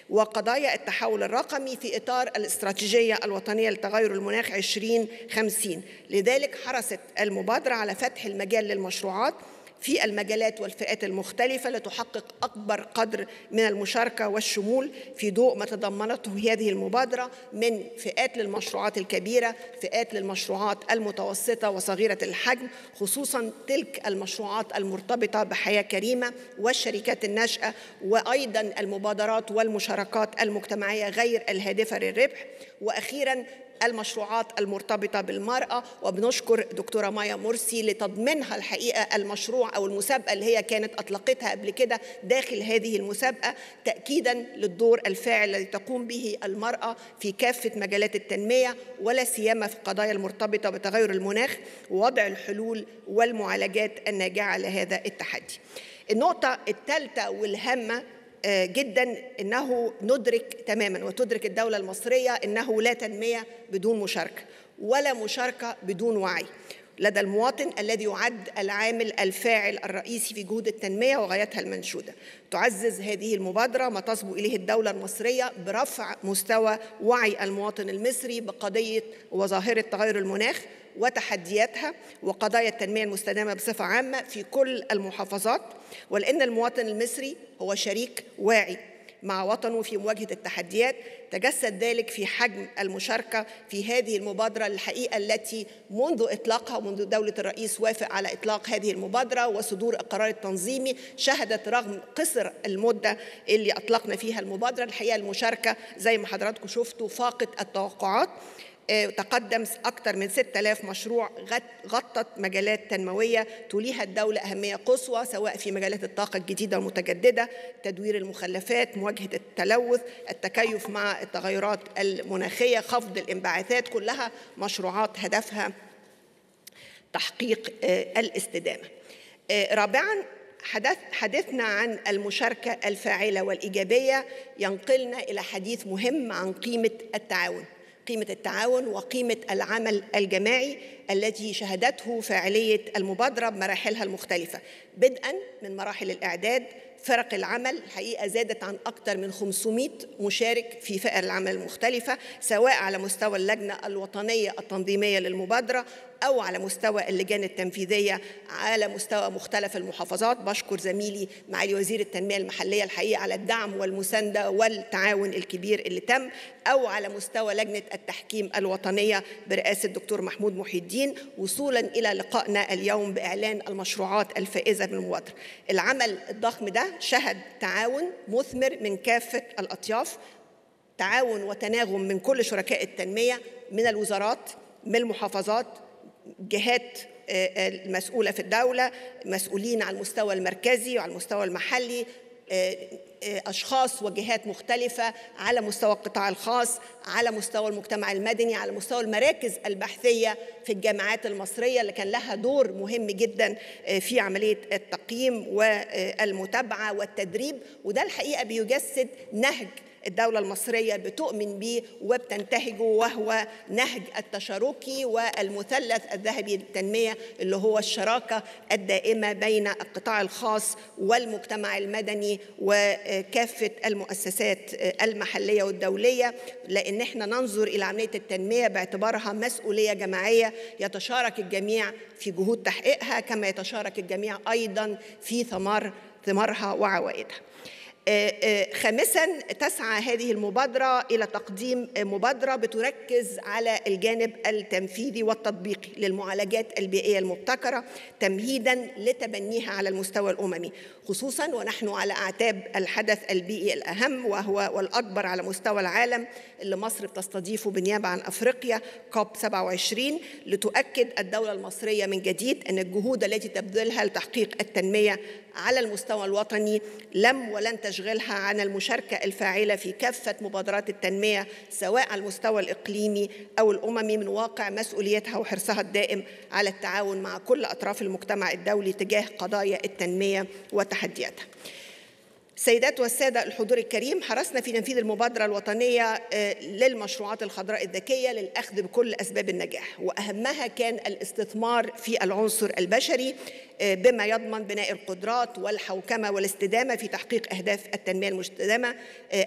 وقضايا التحول الرقمي في إطار الاستراتيجية الوطنية لتغير المناخ عشرين خمسين. لذلك حرصت المبادرة على فتح المجال للمشروعات في المجالات والفئات المختلفة لتحقق أكبر قدر من المشاركة والشمول في ضوء ما تضمنته هذه المبادرة من فئات للمشروعات الكبيرة، فئات للمشروعات المتوسطة وصغيرة الحجم، خصوصاً تلك المشروعات المرتبطة بحياة كريمة والشركات الناشئة، وأيضاً المبادرات والمشاركات المجتمعية غير الهادفة للربح، وأخيراً المشروعات المرتبطة بالمرأة. وبنشكر دكتورة مايا مرسي لتضمينها الحقيقة المشروع أو المسابقة اللي هي كانت أطلقتها قبل كده داخل هذه المسابقة، تأكيدا للدور الفاعل الذي تقوم به المرأة في كافة مجالات التنمية ولا سيما في القضايا المرتبطة بتغير المناخ ووضع الحلول والمعالجات الناجعة لهذا التحدي. النقطة الثالثة والهامة جدا، انه ندرك تماما وتدرك الدولة المصرية انه لا تنمية بدون مشاركة ولا مشاركة بدون وعي، لدى المواطن الذي يعد العامل الفاعل الرئيسي في جهود التنمية وغايتها المنشودة. تعزز هذه المبادرة ما تصبو إليه الدولة المصرية برفع مستوى وعي المواطن المصري بقضية وظاهرة تغير المناخ وتحدياتها وقضايا التنمية المستدامة بصفة عامة في كل المحافظات، ولأن المواطن المصري هو شريك واعي مع وطنه في مواجهة التحديات. تجسد ذلك في حجم المشاركة في هذه المبادرة الحقيقة التي منذ إطلاقها ومنذ دولة الرئيس وافق على إطلاق هذه المبادرة وصدور القرار التنظيمي شهدت رغم قصر المدة اللي أطلقنا فيها المبادرة الحقيقة المشاركة زي ما حضراتكم شفتوا فاقت التوقعات. تقدم أكثر من ستة آلاف مشروع غطت مجالات تنموية توليها الدولة أهمية قصوى، سواء في مجالات الطاقة الجديدة المتجددة، تدوير المخلفات، مواجهة التلوث، التكيف مع التغيرات المناخية، خفض الانبعاثات، كلها مشروعات هدفها تحقيق الاستدامة. رابعاً، حديثنا عن المشاركة الفاعلة والإيجابية ينقلنا إلى حديث مهم عن قيمة التعاون. قيمة التعاون وقيمة العمل الجماعي التي شهدته فاعلية المبادرة بمراحلها المختلفة، بدءاً من مراحل الإعداد. فرق العمل الحقيقة زادت عن أكثر من خمسمائة مشارك في فئة العمل المختلفة، سواء على مستوى اللجنة الوطنية التنظيمية للمبادرة أو على مستوى اللجان التنفيذية على مستوى مختلف المحافظات. بشكر زميلي معالي وزير التنمية المحلية الحقيقة على الدعم والمساندة والتعاون الكبير اللي تم، أو على مستوى لجنة التحكيم الوطنية برئاسة الدكتور محمود محيي الدين، وصولا إلى لقائنا اليوم بإعلان المشروعات الفائزة بالمبادرة. العمل الضخم ده شهد تعاون مثمر من كافة الأطياف، تعاون وتناغم من كل شركاء التنمية، من الوزارات، من المحافظات، جهات المسؤولة في الدولة، مسؤولين على المستوى المركزي وعلى المستوى المحلي، أشخاص وجهات مختلفة، على مستوى القطاع الخاص، على مستوى المجتمع المدني، على مستوى المراكز البحثية في الجامعات المصرية اللي كان لها دور مهم جدا في عملية التقييم والمتابعة والتدريب. وده الحقيقة بيجسد نهج الدولة المصرية بتؤمن به وبتنتهجه، وهو نهج التشاركي والمثلث الذهبي للتنمية اللي هو الشراكة الدائمة بين القطاع الخاص والمجتمع المدني وكافة المؤسسات المحلية والدولية، لأن احنا ننظر إلى عملية التنمية باعتبارها مسؤولية جماعية يتشارك الجميع في جهود تحقيقها، كما يتشارك الجميع أيضا في ثمار ثمارها وعوائدها. خامساً، تسعى هذه المبادرة إلى تقديم مبادرة بتركز على الجانب التنفيذي والتطبيقي للمعالجات البيئية المبتكرة تمهيداً لتبنيها على المستوى الأممي، خصوصاً ونحن على أعتاب الحدث البيئي الأهم وهو والأكبر على مستوى العالم اللي مصر بتستضيفه بالنيابة عن أفريقيا كوب سبعة وعشرين، لتؤكد الدولة المصرية من جديد أن الجهود التي تبذلها لتحقيق التنمية على المستوى الوطني لم ولن تشغلها عن المشاركة الفاعلة في كافة مبادرات التنمية، سواء على المستوى الإقليمي أو الأممي، من واقع مسؤوليتها وحرصها الدائم على التعاون مع كل أطراف المجتمع الدولي تجاه قضايا التنمية وتحدياتها. السيدات والسادة الحضور الكريم، حرصنا في تنفيذ المبادرة الوطنية للمشروعات الخضراء الذكية للأخذ بكل أسباب النجاح، وأهمها كان الاستثمار في العنصر البشري بما يضمن بناء القدرات والحوكمة والاستدامة في تحقيق أهداف التنمية المستدامة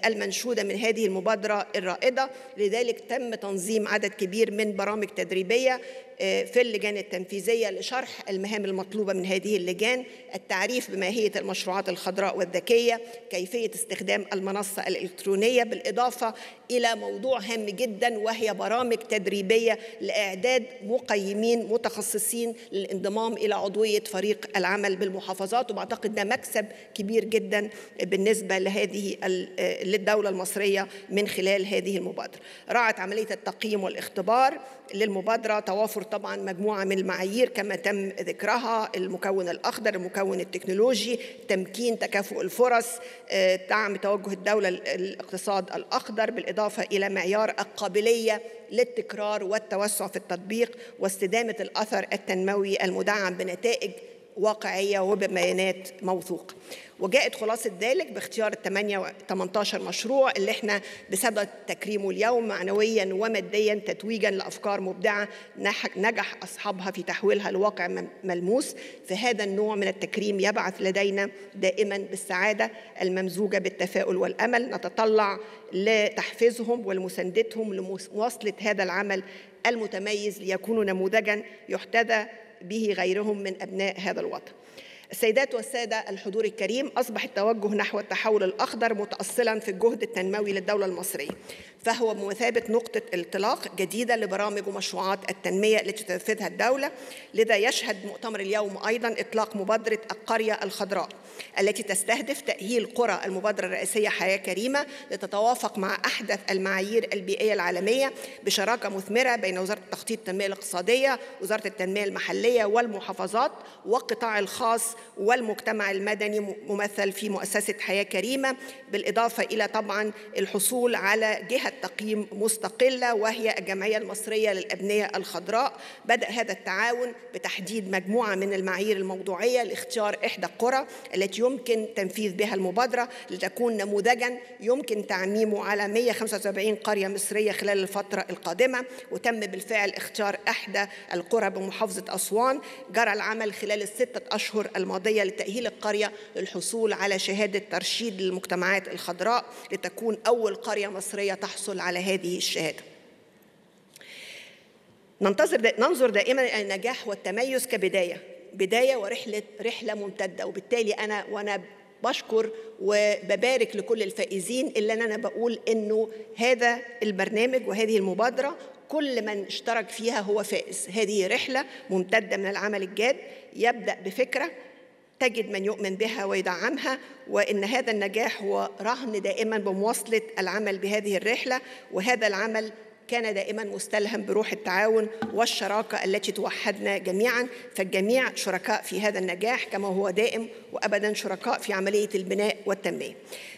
المنشودة من هذه المبادرة الرائدة. لذلك تم تنظيم عدد كبير من برامج تدريبية في اللجان التنفيذية لشرح المهام المطلوبة من هذه اللجان، التعريف بماهية المشروعات الخضراء والذكية، كيفية استخدام المنصة الإلكترونية، بالإضافة إلى موضوع هام جدا وهي برامج تدريبية لإعداد مقيمين متخصصين للانضمام إلى عضوية فريق العمل بالمحافظات. وبعتقد ده مكسب كبير جدا بالنسبة لهذه للدولة المصرية من خلال هذه المبادرة. راعت عملية التقييم والاختبار للمبادرة توافر طبعا مجموعة من المعايير كما تم ذكرها: المكون الأخضر، المكون التكنولوجي، تمكين تكافؤ الفرص، دعم توجه الدولة للاقتصاد الأخضر، بالإضافة إلى معيار القابلية للتكرار والتوسع في التطبيق، واستدامة الأثر التنموي المدعم بنتائج واقعية وببيانات موثوقة. وجاءت خلاصة ذلك باختيار ثمانية وثمانين مشروع اللي احنا بسبب تكريمه اليوم معنويا وماديا تتويجا لأفكار مبدعة نجح أصحابها في تحويلها لواقع ملموس. فهذا النوع من التكريم يبعث لدينا دائما بالسعادة الممزوجة بالتفاؤل والأمل. نتطلع لتحفيزهم ولمساندتهم لمواصلة هذا العمل المتميز ليكونوا نموذجا يحتذى به غيرهم من أبناء هذا الوطن. السيدات والسادة الحضور الكريم، أصبح التوجه نحو التحول الأخضر متأصلا في الجهد التنموي للدولة المصرية، فهو بمثابة نقطة انطلاق جديدة لبرامج ومشروعات التنمية التي تنفذها الدولة. لذا يشهد مؤتمر اليوم أيضا إطلاق مبادرة القرية الخضراء التي تستهدف تأهيل قرى المبادرة الرئيسية حياة كريمة لتتوافق مع أحدث المعايير البيئية العالمية بشراكة مثمرة بين وزارة التخطيط التنمية الاقتصادية، وزارة التنمية المحلية والمحافظات والقطاع الخاص والمجتمع المدني ممثل في مؤسسة حياة كريمة، بالإضافة إلى طبعا الحصول على جهة تقييم مستقلة وهي الجمعية المصرية للأبنية الخضراء. بدأ هذا التعاون بتحديد مجموعة من المعايير الموضوعية لاختيار إحدى القرى التي يمكن تنفيذ بها المبادرة لتكون نموذجا يمكن تعميمه على مئة وخمسة وسبعين قرية مصرية خلال الفترة القادمة. وتم بالفعل اختيار إحدى القرى بمحافظة أسوان. جرى العمل خلال الستة أشهر الماضية لتأهيل القرية للحصول على شهادة ترشيد للمجتمعات الخضراء لتكون أول قرية مصرية تحصل على هذه الشهادة. ننظر دائما إلى النجاح والتميز كبداية بداية ورحلة رحلة ممتدة. وبالتالي أنا وأنا بشكر وببارك لكل الفائزين، إلا أن أنا بقول إنه هذا البرنامج وهذه المبادرة كل من اشترك فيها هو فائز. هذه رحلة ممتدة من العمل الجاد يبدأ بفكرة تجد من يؤمن بها ويدعمها، وإن هذا النجاح هو رهن دائما بمواصلة العمل بهذه الرحلة. وهذا العمل كان دائما مستلهم بروح التعاون والشراكة التي توحدنا جميعا، فالجميع شركاء في هذا النجاح كما هو دائم وأبدا شركاء في عملية البناء والتنمية.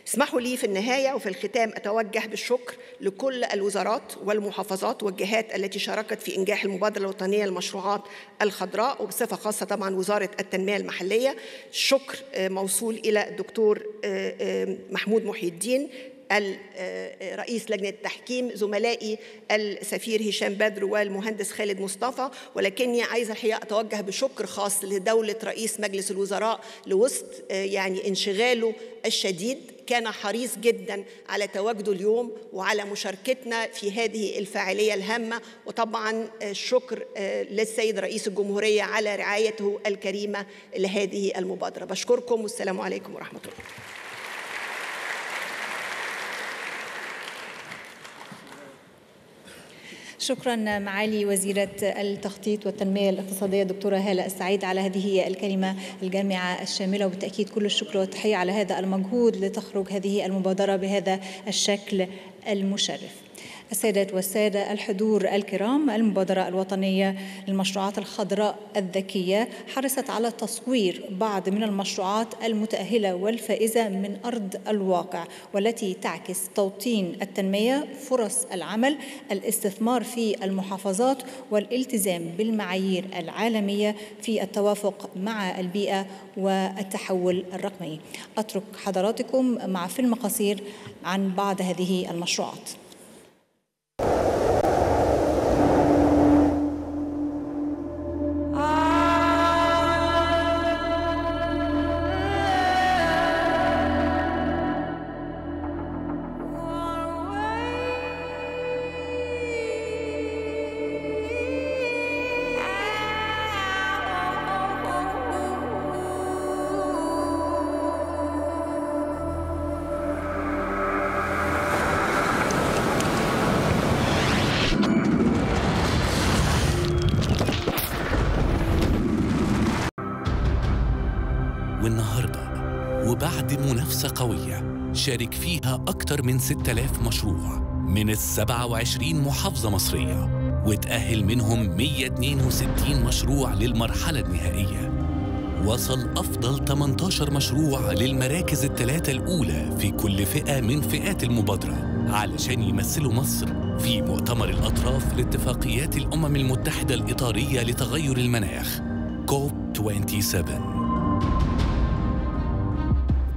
اسمحوا لي في النهاية وفي الختام أتوجه بالشكر لكل الوزارات والمحافظات والجهات التي شاركت في إنجاح المبادرة الوطنية للمشروعات الخضراء، وبصفة خاصة طبعا وزارة التنمية المحلية. الشكر موصول إلى الدكتور محمود محيي الدين رئيس لجنة التحكيم، زملائي السفير هشام بدر والمهندس خالد مصطفى. ولكني عايزة الحقيقة أتوجه بشكر خاص لدولة رئيس مجلس الوزراء لوسط يعني انشغاله الشديد، كان حريص جدا على تواجده اليوم وعلى مشاركتنا في هذه الفاعلية الهامة. وطبعا الشكر للسيد رئيس الجمهورية على رعايته الكريمة لهذه المبادرة. بشكركم والسلام عليكم ورحمة الله. شكرا معالي وزيرة التخطيط والتنمية الاقتصادية دكتورة هالة السعيد على هذه الكلمة الجامعة الشاملة، وبالتأكيد كل الشكر والتحية على هذا المجهود لتخرج هذه المبادرة بهذا الشكل المشرف. السيدات والسادة الحضور الكرام، المبادرة الوطنية للمشروعات الخضراء الذكية حرصت على تصوير بعض من المشروعات المتأهلة والفائزة من أرض الواقع، والتي تعكس توطين التنمية، فرص العمل، الاستثمار في المحافظات، والالتزام بالمعايير العالمية في التوافق مع البيئة والتحول الرقمي. أترك حضراتكم مع فيلم قصير عن بعض هذه المشروعات. قوية شارك فيها أكثر من ستة آلاف مشروع من ال سبعة وعشرين محافظة مصرية، وتأهل منهم مئة واثنين وستين مشروع للمرحلة النهائية. وصل أفضل ثمانية عشر مشروع للمراكز الثلاثة الأولى في كل فئة من فئات المبادرة علشان يمثلوا مصر في مؤتمر الأطراف لاتفاقيات الأمم المتحدة الإطارية لتغير المناخ كوب سبعة وعشرين.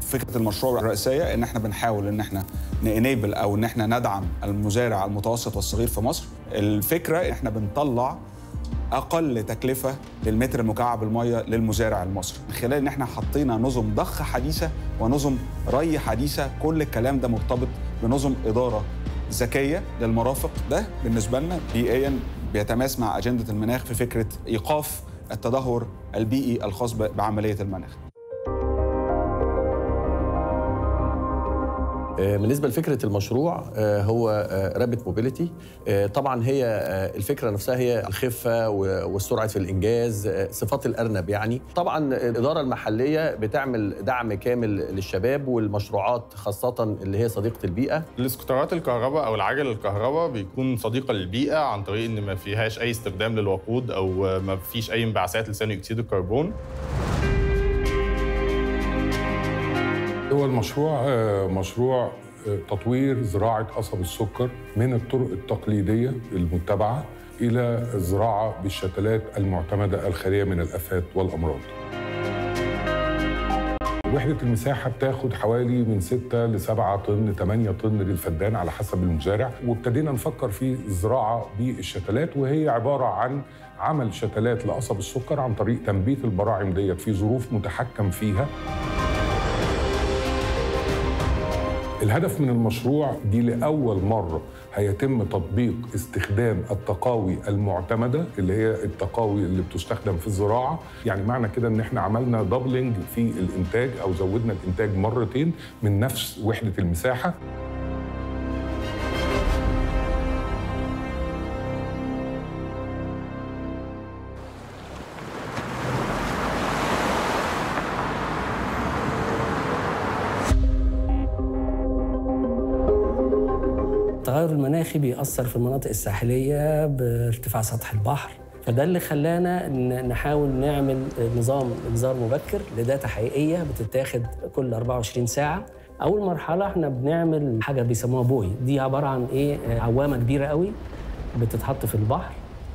فكرة المشروع الرئيسية إن إحنا بنحاول إن إحنا نينيبل أو إن إحنا ندعم المزارع المتوسط والصغير في مصر. الفكرة إحنا بنطلع أقل تكلفة للمتر المكعب المية للمزارع المصري من خلال إن إحنا حطينا نظم ضخ حديثة ونظم ري حديثة. كل الكلام ده مرتبط بنظم إدارة ذكية للمرافق. ده بالنسبة لنا بيئياً بيتماس مع أجندة المناخ في فكرة إيقاف التدهور البيئي الخاص بعملية المناخ. بالنسبة لفكرة المشروع هو رابت موبيليتي. طبعا هي الفكرة نفسها هي الخفة والسرعة في الإنجاز، صفات الأرنب يعني. طبعا الإدارة المحلية بتعمل دعم كامل للشباب والمشروعات خاصة اللي هي صديقة البيئة. الاسكوترات الكهرباء أو العجل الكهرباء بيكون صديقة للبيئة عن طريق إن ما فيهاش أي استخدام للوقود أو ما فيش أي انبعاثات لثاني أكسيد الكربون. هو المشروع مشروع تطوير زراعة قصب السكر من الطرق التقليدية المتبعة إلى الزراعة بالشتلات المعتمدة الخالية من الآفات والأمراض. وحدة المساحة بتاخد حوالي من ستة لسبعة طن ثمانية طن للفدان على حسب المزارع. وابتدينا نفكر في الزراعة بالشتلات، وهي عبارة عن عمل شتلات لقصب السكر عن طريق تنبيت البراعم ديت في ظروف متحكم فيها. الهدف من المشروع دي لأول مرة هيتم تطبيق استخدام التقاوي المعتمدة اللي هي التقاوي اللي بتستخدم في الزراعة. يعني معنى كده إن إحنا عملنا دبلنج في الإنتاج أو زودنا الإنتاج مرتين من نفس وحدة المساحة. التغير المناخي بيأثر في المناطق الساحلية بارتفاع سطح البحر، فده اللي خلانا نحاول نعمل نظام إنذار مبكر لداتا حقيقية بتتاخد كل أربعة وعشرين ساعة. أول مرحلة احنا بنعمل حاجة بيسموها بوي. دي عبارة عن إيه؟ عوامة كبيرة قوي بتتحط في البحر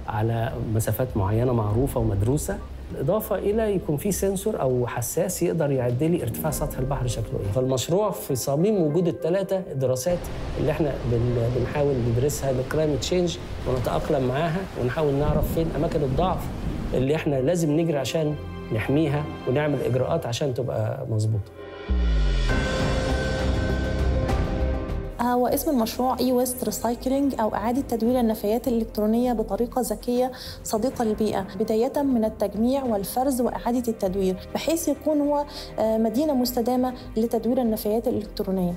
على مسافات معينة معروفة ومدروسة، بالإضافة إلى يكون في سنسور أو حساس يقدر يعد لي ارتفاع سطح البحر شكله إيه. فالمشروع في صميم وجود الثلاثة دراسات اللي إحنا بنحاول ندرسها للكلايمت تشينج ونتأقلم معاها، ونحاول نعرف فين أماكن الضعف اللي إحنا لازم نجري عشان نحميها ونعمل إجراءات عشان تبقى مظبوطة. هو اسم المشروع اي ويست ريسايكلينج او اعاده تدوير النفايات الالكترونيه بطريقه ذكيه صديقه للبيئه، بدايه من التجميع والفرز واعاده التدوير، بحيث يكون هو مدينه مستدامه لتدوير النفايات الالكترونيه.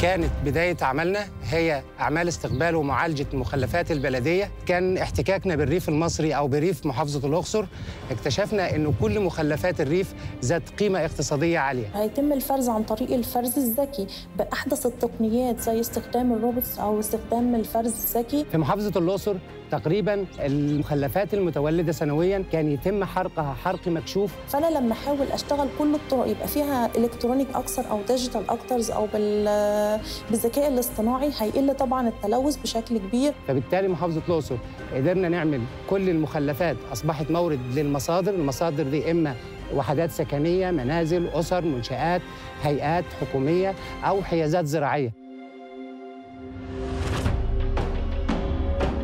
كانت بداية عملنا هي أعمال استقبال ومعالجة المخلفات البلدية. كان احتكاكنا بالريف المصري أو بريف محافظة الأقصر، اكتشفنا أن كل مخلفات الريف ذات قيمة اقتصادية عالية. هيتم الفرز عن طريق الفرز الذكي بأحدث التقنيات زي استخدام الروبوتس أو استخدام الفرز الذكي. في محافظة الأقصر تقريباً المخلفات المتولدة سنوياً كان يتم حرقها حرق مكشوف. فأنا لما أحاول أشتغل كل الطرق يبقى فيها إلكترونيك أكثر أو ديجيتال أكترز أو بال بالذكاء الاصطناعي، هيقل طبعا التلوث بشكل كبير. فبالتالي محافظه الاقصر قدرنا نعمل كل المخلفات اصبحت مورد للمصادر. المصادر دي اما وحدات سكنيه، منازل، اسر، منشآت، هيئات حكوميه، او حيازات زراعيه.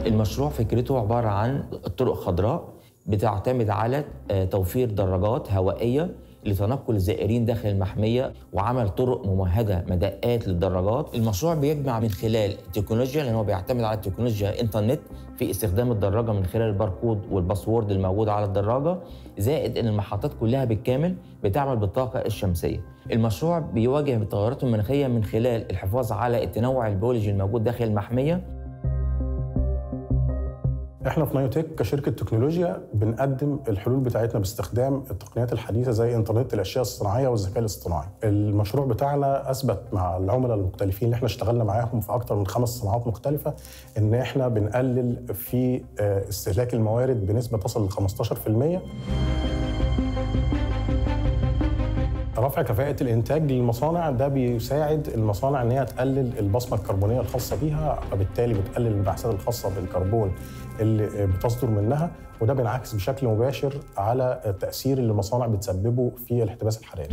المشروع فكرته عباره عن طرق خضراء بتعتمد على توفير دراجات هوائيه لتنقل الزائرين داخل المحمية، وعمل طرق ممهدة مدقات للدراجات. المشروع بيجمع من خلال التكنولوجيا، لأنه بيعتمد على التكنولوجيا إنترنت في استخدام الدراجة من خلال الباركود والباسورد الموجود على الدراجة، زائد إن المحطات كلها بالكامل بتعمل بالطاقة الشمسية. المشروع بيواجه التغيرات المناخية من خلال الحفاظ على التنوع البيولوجي الموجود داخل المحمية. احنا في نايوتيك كشركه تكنولوجيا بنقدم الحلول بتاعتنا باستخدام التقنيات الحديثه زي انترنت الاشياء الصناعيه والذكاء الاصطناعي. المشروع بتاعنا اثبت مع العملاء المختلفين اللي احنا اشتغلنا معاهم في اكتر من خمس صناعات مختلفه ان احنا بنقلل في استهلاك الموارد بنسبه تصل ل خمستاشر في المية. رفع كفاءة الإنتاج للمصانع ده بيساعد المصانع إن هي تقلل البصمة الكربونية الخاصة بيها، فبالتالي بتقلل الانبعاثات الخاصة بالكربون اللي بتصدر منها، وده بينعكس بشكل مباشر على التأثير اللي المصانع بتسببه في الاحتباس الحراري.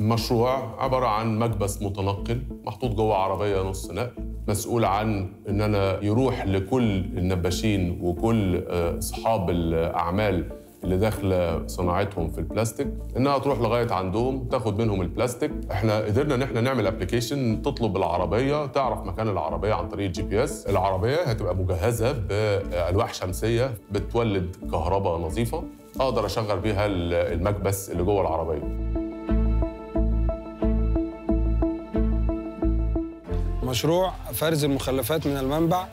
المشروع عبارة عن مكبس متنقل محطوط جوه عربية نص نقل، مسؤول عن إن أنا يروح لكل النباشين وكل أصحاب الأعمال اللي داخله صناعتهم في البلاستيك، انها تروح لغايه عندهم تاخد منهم البلاستيك. احنا قدرنا ان احنا نعمل ابلكيشن تطلب العربيه، تعرف مكان العربيه عن طريق الجي بي اس. العربيه هتبقى مجهزه بالواح شمسيه بتولد كهرباء نظيفه اقدر اشغل بيها المكبس اللي جوه العربيه. مشروع فرز المخلفات من المنبع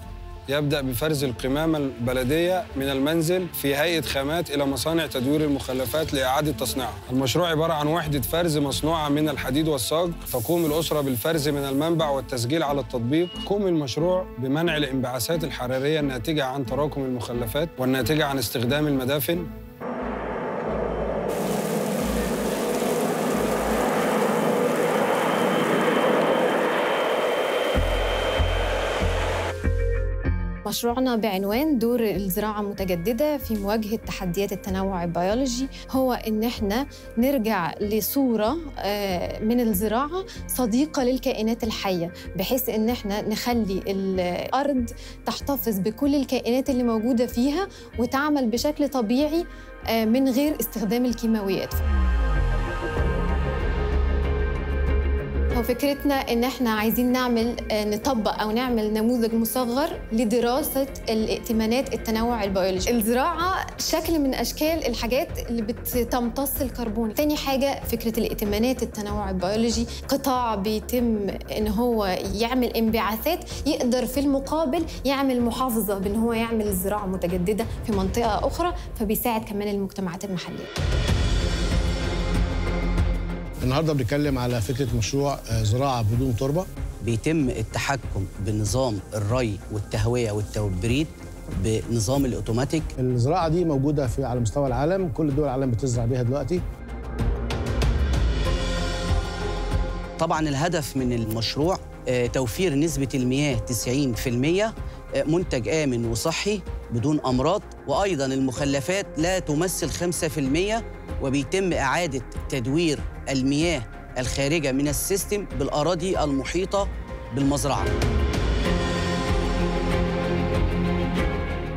يبدأ بفرز القمامة البلدية من المنزل في هيئة خامات إلى مصانع تدوير المخلفات لإعادة تصنيعها. المشروع عبارة عن وحدة فرز مصنوعة من الحديد والصاج، تقوم الأسرة بالفرز من المنبع والتسجيل على التطبيق. قوم المشروع بمنع الانبعاثات الحرارية الناتجة عن تراكم المخلفات والناتجة عن استخدام المدافن. مشروعنا بعنوان دور الزراعة المتجددة في مواجهة تحديات التنوع البيولوجي هو إن احنا نرجع لصورة من الزراعة صديقة للكائنات الحية، بحيث إن احنا نخلي الأرض تحتفظ بكل الكائنات اللي موجودة فيها وتعمل بشكل طبيعي من غير استخدام الكيماويات. فكرتنا إن إحنا عايزين نعمل نطبق أو نعمل نموذج مصغر لدراسة الائتمانات التنوع البيولوجي. الزراعة شكل من أشكال الحاجات اللي بتمتص الكربون. تاني حاجة فكرة الائتمانات التنوع البيولوجي، قطاع بيتم إن هو يعمل انبعاثات يقدر في المقابل يعمل محافظة بإن هو يعمل زراعة متجددة في منطقة أخرى، فبيساعد كمان المجتمعات المحلية. النهارده بنتكلم على فكره مشروع زراعه بدون تربه. بيتم التحكم بنظام الري والتهويه والتبريد بنظام الاوتوماتيك. الزراعه دي موجوده في على مستوى العالم، كل دول العالم بتزرع بيها دلوقتي. طبعا الهدف من المشروع توفير نسبه المياه تسعين بالمئة، منتج امن وصحي بدون امراض، وايضا المخلفات لا تمثل خمسة بالمئة، وبيتم اعاده تدوير المياه الخارجة من السيستم بالأراضي المحيطة بالمزرعة.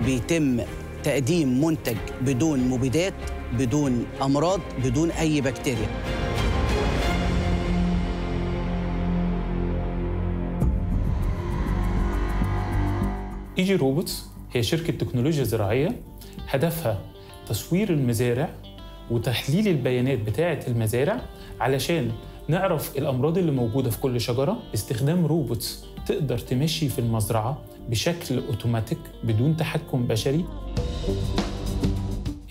بيتم تقديم منتج بدون مبيدات، بدون أمراض، بدون أي بكتيريا. إيجي روبوتس هي شركة تكنولوجيا زراعية، هدفها تصوير المزارع وتحليل البيانات بتاعة المزارع علشان نعرف الأمراض اللي موجودة في كل شجرة. باستخدام روبوتس تقدر تمشي في المزرعة بشكل أوتوماتيك بدون تحكم بشري.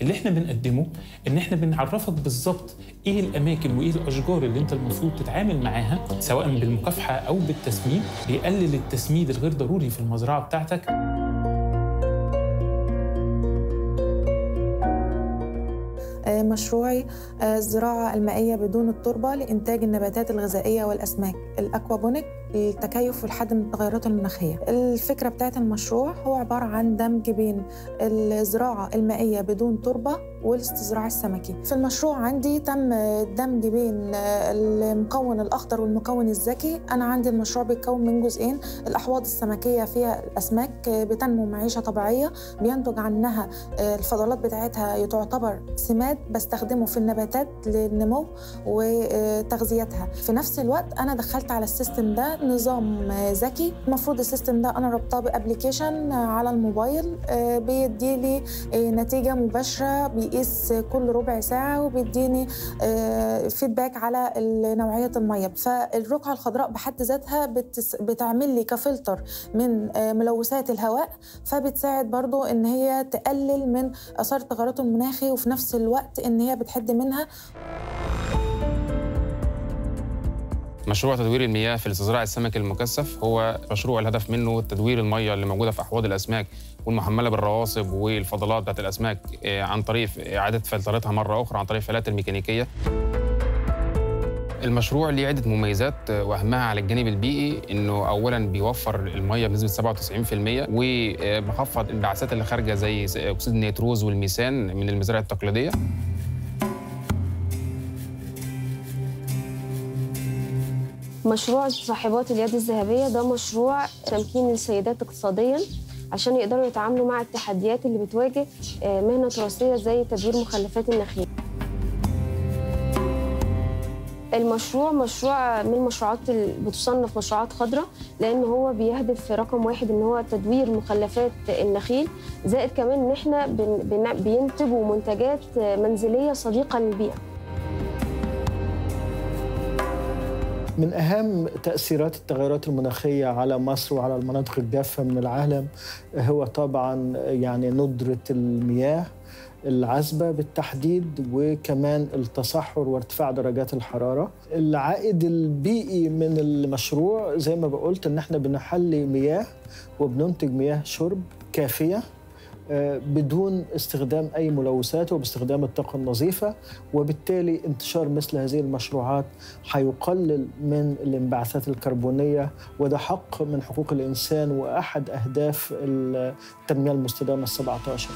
اللي احنا بنقدمه إن احنا بنعرفك بالظبط إيه الأماكن وإيه الأشجار اللي انت المفروض تتعامل معاها، سواء بالمكافحة أو بالتسميد. بيقلل التسميد الغير ضروري في المزرعة بتاعتك. مشروعي الزراعة المائية بدون التربة لإنتاج النباتات الغذائية والأسماك، الأكوابونيك، التكيف والحد من التغيرات المناخية. الفكرة بتاعت المشروع هو عبارة عن دمج بين الزراعة المائية بدون تربة والاستزراع السمكي. في المشروع عندي تم الدمج بين المكون الأخضر والمكون الذكي. أنا عندي المشروع بيتكون من جزئين، الأحواض السمكية فيها الأسماك بتنمو معيشة طبيعية بينتج عنها الفضلات بتاعتها تعتبر سماد، بستخدمه في النباتات للنمو وتغذيتها. في نفس الوقت أنا دخلت على السيستم ده نظام ذكي. المفروض السيستم ده انا رابطاه بابلكيشن على الموبايل بيديلي نتيجه مباشره، بيقيس كل ربع ساعه وبيديني فيدباك على نوعيه الميه. فالرقعه الخضراء بحد ذاتها بتعمل لي كفلتر من ملوثات الهواء، فبتساعد برضو ان هي تقلل من اثار التغيرات المناخي، وفي نفس الوقت ان هي بتحد منها. مشروع تدوير المياه في لزراعة السمك المكثف هو مشروع الهدف منه تدوير المياه اللي موجودة في أحواض الأسماك والمحملة بالرواسب والفضلات بتاعت الأسماك عن طريق إعادة فلترتها مرة أخرى عن طريق فلاتر ميكانيكية. المشروع ليه عدة مميزات وأهمها على الجانب البيئي إنه أولاً بيوفر المياه بنسبة سبعة وتسعين بالمئة وبيخفض الانبعاثات اللي خارجة زي أكسيد النيتروز والميثان من المزارع التقليدية. مشروع صاحبات اليد الذهبية ده مشروع تمكين السيدات اقتصادياً عشان يقدروا يتعاملوا مع التحديات اللي بتواجه مهنة تراثية زي تدوير مخلفات النخيل. المشروع مشروع من المشروعات اللي بتصنف مشروعات خضراء لأن هو بيهدف رقم واحد إن هو تدوير مخلفات النخيل، زائد كمان إن إحنا بينتجوا منتجات منزلية صديقة للبيئة. من أهم تأثيرات التغيرات المناخية على مصر وعلى المناطق الجافة من العالم هو طبعاً يعني ندرة المياه العذبة بالتحديد، وكمان التصحر وارتفاع درجات الحرارة. العائد البيئي من المشروع زي ما بقولت إن إحنا بنحلي مياه وبننتج مياه شرب كافية بدون استخدام أي ملوثات وباستخدام الطاقة النظيفة، وبالتالي انتشار مثل هذه المشروعات هيقلل من الانبعاثات الكربونية، وده حق من حقوق الإنسان وأحد أهداف التنمية المستدامة السبعة عشر.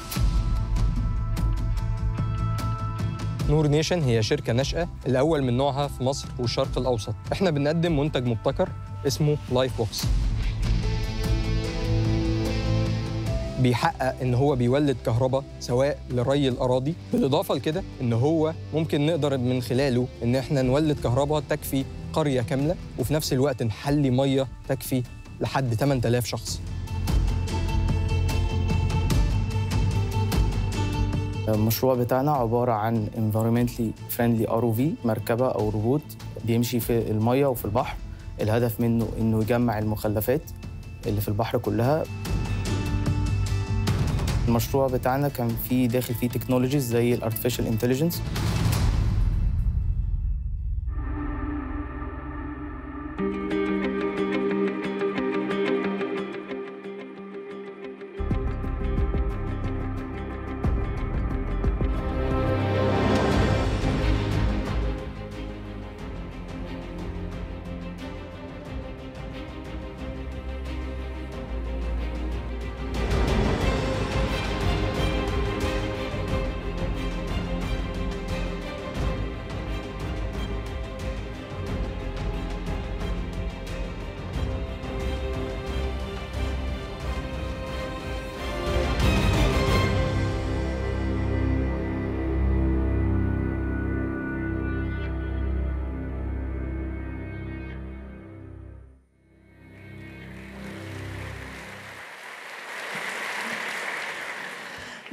نور نيشن هي شركة ناشئة الأول من نوعها في مصر والشرق الأوسط. إحنا بنقدم منتج مبتكر اسمه لايف بوكس، بيحقق إن هو بيولد كهرباء سواء لري الأراضي، بالإضافة لكده إن هو ممكن نقدر من خلاله إن إحنا نولد كهرباء تكفي قرية كاملة، وفي نفس الوقت نحلي مية تكفي لحد ثمانية آلاف شخص. المشروع بتاعنا عبارة عن environmentally friendly آر أو في، مركبة أو روبوت بيمشي في المية وفي البحر. الهدف منه إنه يجمع المخلفات اللي في البحر كلها. المشروع بتاعنا كان فيه داخل فيه تكنولوجيز زي الارتفيشال انتليجنس.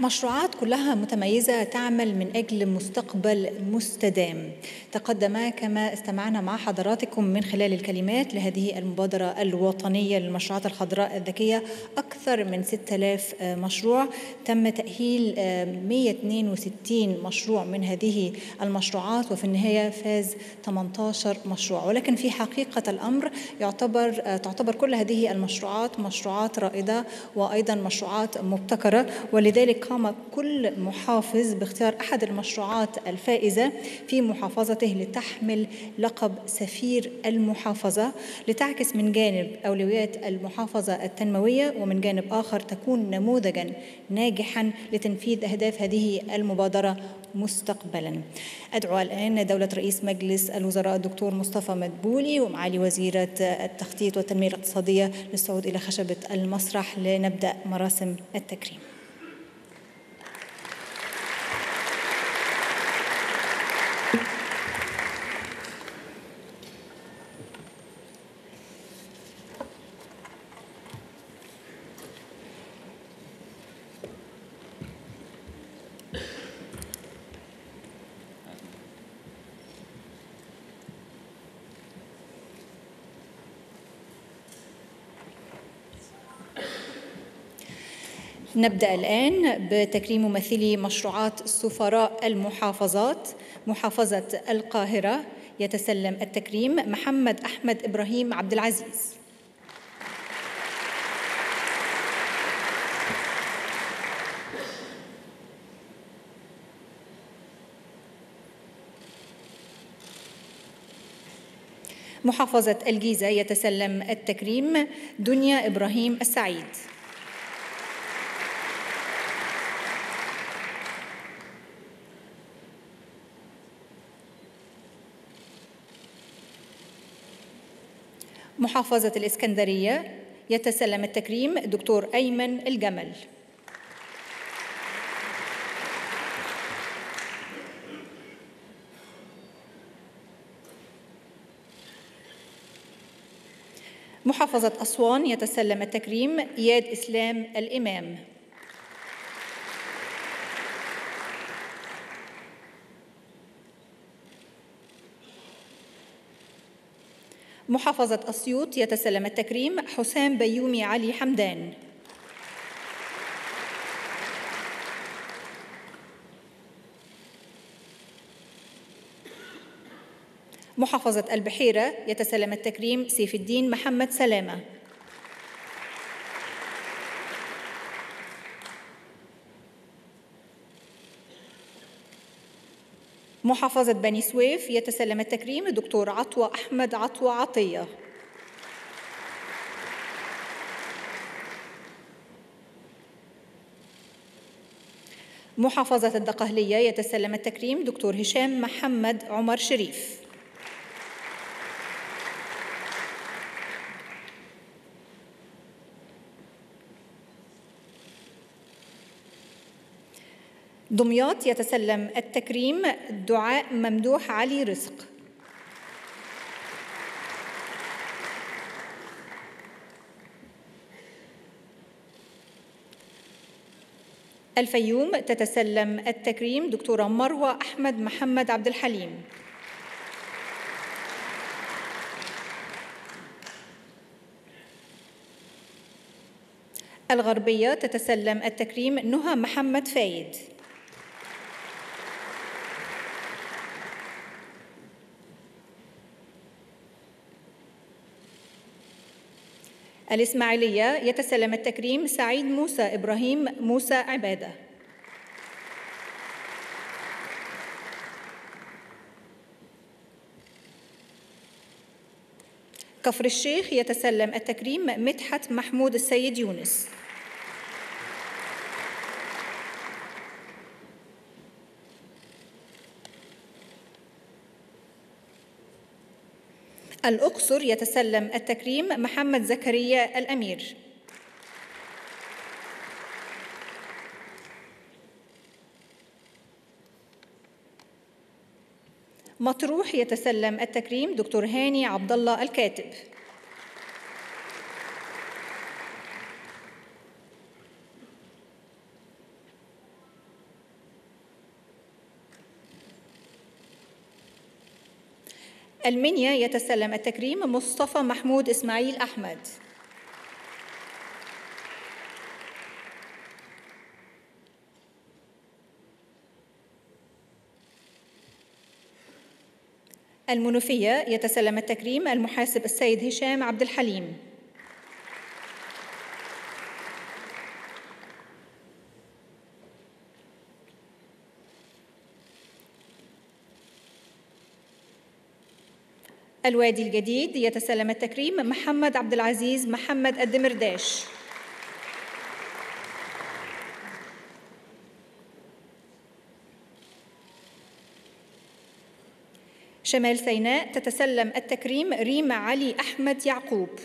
مشروعات كلها متميزة تعمل من أجل مستقبل مستدام. تقدم كما استمعنا مع حضراتكم من خلال الكلمات لهذه المبادرة الوطنية للمشروعات الخضراء الذكية أكثر من ستة آلاف مشروع. تم تأهيل مئة واثنين وستين مشروع من هذه المشروعات، وفي النهاية فاز ثمانية عشر مشروع. ولكن في حقيقة الأمر يعتبر تعتبر كل هذه المشروعات مشروعات رائدة وأيضا مشروعات مبتكرة، ولذلك قام كل محافظ باختيار أحد المشروعات الفائزة في محافظته لتحمل لقب سفير المحافظة، لتعكس من جانب أولويات المحافظة التنموية، ومن جانب آخر تكون نموذجاً ناجحاً لتنفيذ أهداف هذه المبادرة مستقبلاً. أدعو الآن دولة رئيس مجلس الوزراء الدكتور مصطفى مدبولي ومعالي وزيرة التخطيط والتنمية الاقتصادية للصعود إلى خشبة المسرح لنبدأ مراسم التكريم. نبدأ الآن بتكريم ممثلي مشروعات سفراء المحافظات: محافظة القاهرة يتسلم التكريم محمد أحمد إبراهيم عبد العزيز. محافظة الجيزة يتسلم التكريم دنيا إبراهيم السعيد. محافظة الإسكندرية يتسلم التكريم دكتور أيمن الجمل. محافظة أسوان يتسلم التكريم إياد إسلام الإمام. محافظة أسيوط يتسلم التكريم حسام بيومي علي حمدان. محافظة البحيرة يتسلم التكريم سيف الدين محمد سلامة. محافظة بني سويف يتسلم التكريم دكتور عطوة أحمد عطوة عطية. محافظة الدقهلية يتسلم التكريم دكتور هشام محمد عمر شريف. دمياط يتسلم التكريم دعاء ممدوح علي رزق. الفيوم تتسلم التكريم دكتورة مروة أحمد محمد عبد الحليم. الغربية تتسلم التكريم نهى محمد فايد. الإسماعيلية يتسلم التكريم سعيد موسى إبراهيم موسى عبادة. كفر الشيخ يتسلم التكريم مدحت محمود السيد يونس. الأقصر يتسلم التكريم محمد زكريا الأمير. مطروح يتسلم التكريم دكتور هاني عبد الله الكاتب. المنيا يتسلم التكريم مصطفى محمود إسماعيل أحمد. المنوفية يتسلم التكريم المحاسب السيد هشام عبد الحليم. الوادي الجديد يتسلم التكريم محمد عبد العزيز محمد الدمرداش. شمال سيناء تتسلم التكريم ريما علي أحمد يعقوب.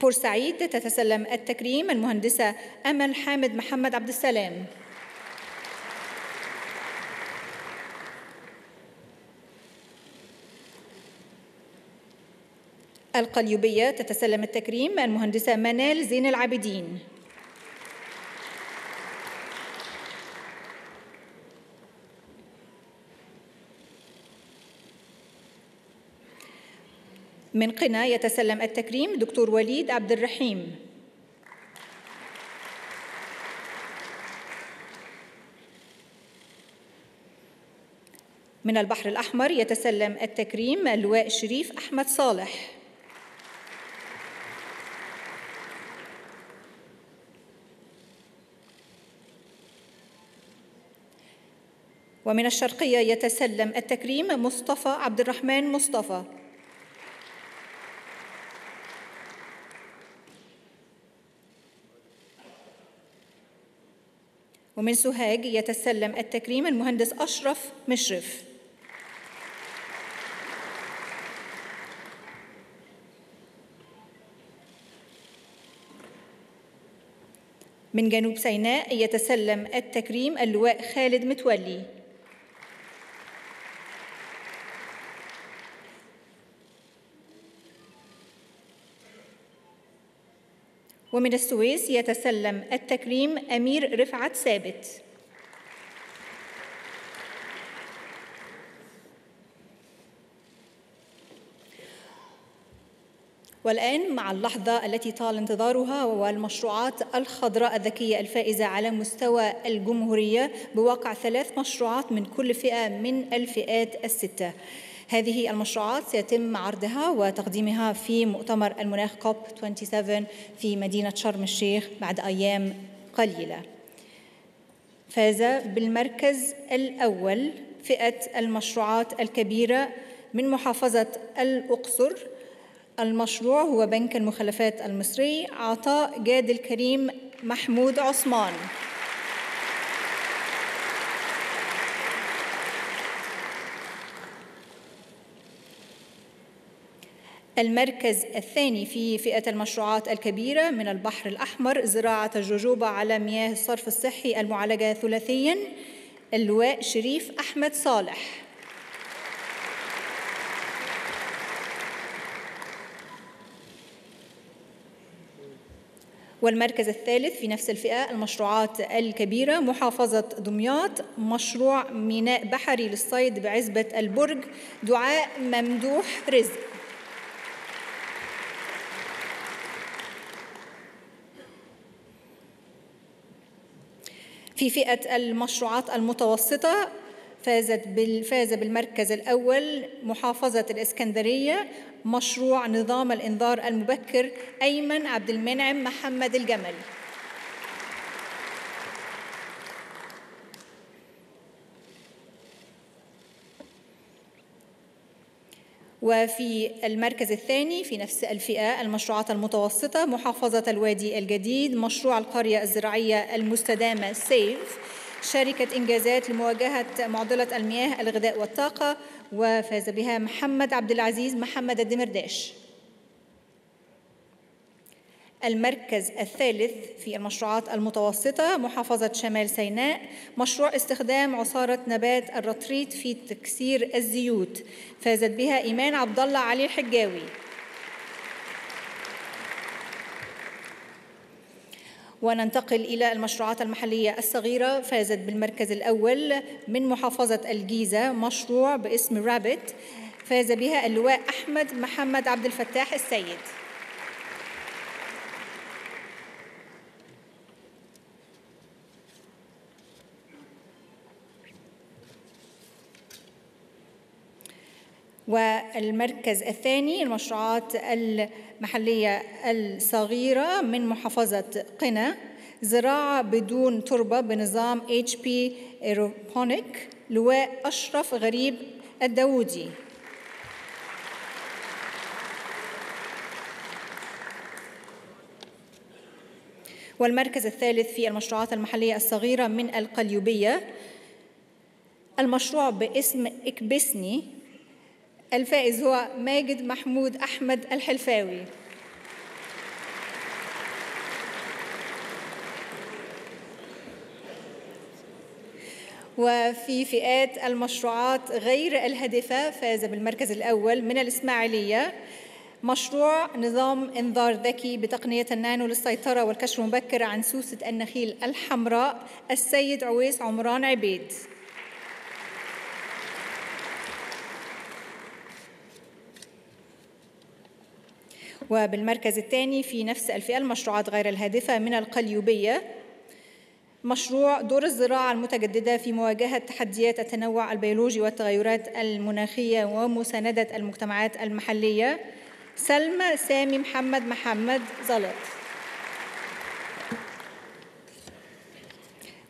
بورسعيد تتسلم التكريم المهندسة أمل حامد محمد عبد السلام. القليوبية تتسلم التكريم المهندسة منال زين العابدين. من قنا يتسلم التكريم دكتور وليد عبد الرحيم. من البحر الأحمر يتسلم التكريم اللواء الشريف أحمد صالح. ومن الشرقية يتسلم التكريم مصطفى عبد الرحمن مصطفى. ومن سوهاج يتسلم التكريم المهندس أشرف مشرف. من جنوب سيناء يتسلم التكريم اللواء خالد متولي. ومن السويس يتسلم التكريم أمير رفعت ثابت. والآن مع اللحظة التي طال انتظارها والمشروعات الخضراء الذكية الفائزة على مستوى الجمهورية بواقع ثلاث مشروعات من كل فئة من الفئات الستة. هذه المشروعات سيتم عرضها وتقديمها في مؤتمر المناخ كوب سبعة وعشرين في مدينة شرم الشيخ بعد أيام قليلة. فاز بالمركز الأول فئة المشروعات الكبيرة من محافظة الأقصر. المشروع هو بنك المخلفات المصري، عطاء جاد الكريم محمود عثمان. المركز الثاني في فئة المشروعات الكبيرة من البحر الأحمر زراعة الجوجوبا على مياه الصرف الصحي المعالجة ثلاثياً، اللواء شريف أحمد صالح. والمركز الثالث في نفس الفئة المشروعات الكبيرة محافظة دمياط، مشروع ميناء بحري للصيد بعزبة البرج، دعاء ممدوح رزق. في فئة المشروعات المتوسطة فازت بالفاز بالمركز الأول محافظة الإسكندرية، مشروع نظام الإنذار المبكر، أيمن عبد المنعم محمد الجمل. وفي المركز الثاني في نفس الفئة المشروعات المتوسطة محافظة الوادي الجديد، مشروع القرية الزراعية المستدامة سيف، شركة إنجازات لمواجهة معضلة المياه الغذاء والطاقة، وفاز بها محمد عبد العزيز محمد الدمرداش. المركز الثالث في المشروعات المتوسطة محافظة شمال سيناء، مشروع استخدام عصارة نبات الرطريت في تكسير الزيوت، فازت بها إيمان عبد الله علي الحجاوي. وننتقل إلى المشروعات المحلية الصغيرة، فازت بالمركز الأول من محافظة الجيزة مشروع باسم رابت، فاز بها اللواء أحمد محمد عبد الفتاح السيد. والمركز الثاني المشروعات المحلية الصغيرة من محافظة قنا، زراعة بدون تربة بنظام إتش بي ايروبونيك، لواء أشرف غريب الداودي. والمركز الثالث في المشروعات المحلية الصغيرة من القليوبية، المشروع باسم اكبسني، الفائز هو ماجد محمود أحمد الحلفاوي. وفي فئات المشروعات غير الهادفة فاز بالمركز الأول من الإسماعيلية، مشروع نظام إنذار ذكي بتقنية النانو للسيطرة والكشف المبكر عن سوسة النخيل الحمراء، السيد عويس عمران عبيد. وبالمركز الثاني في نفس الفئة المشروعات غير الهادفة من القليوبية مشروع دور الزراعة المتجددة في مواجهة تحديات التنوع البيولوجي والتغيرات المناخية ومساندة المجتمعات المحلية، سلمى سامي محمد محمد زلط.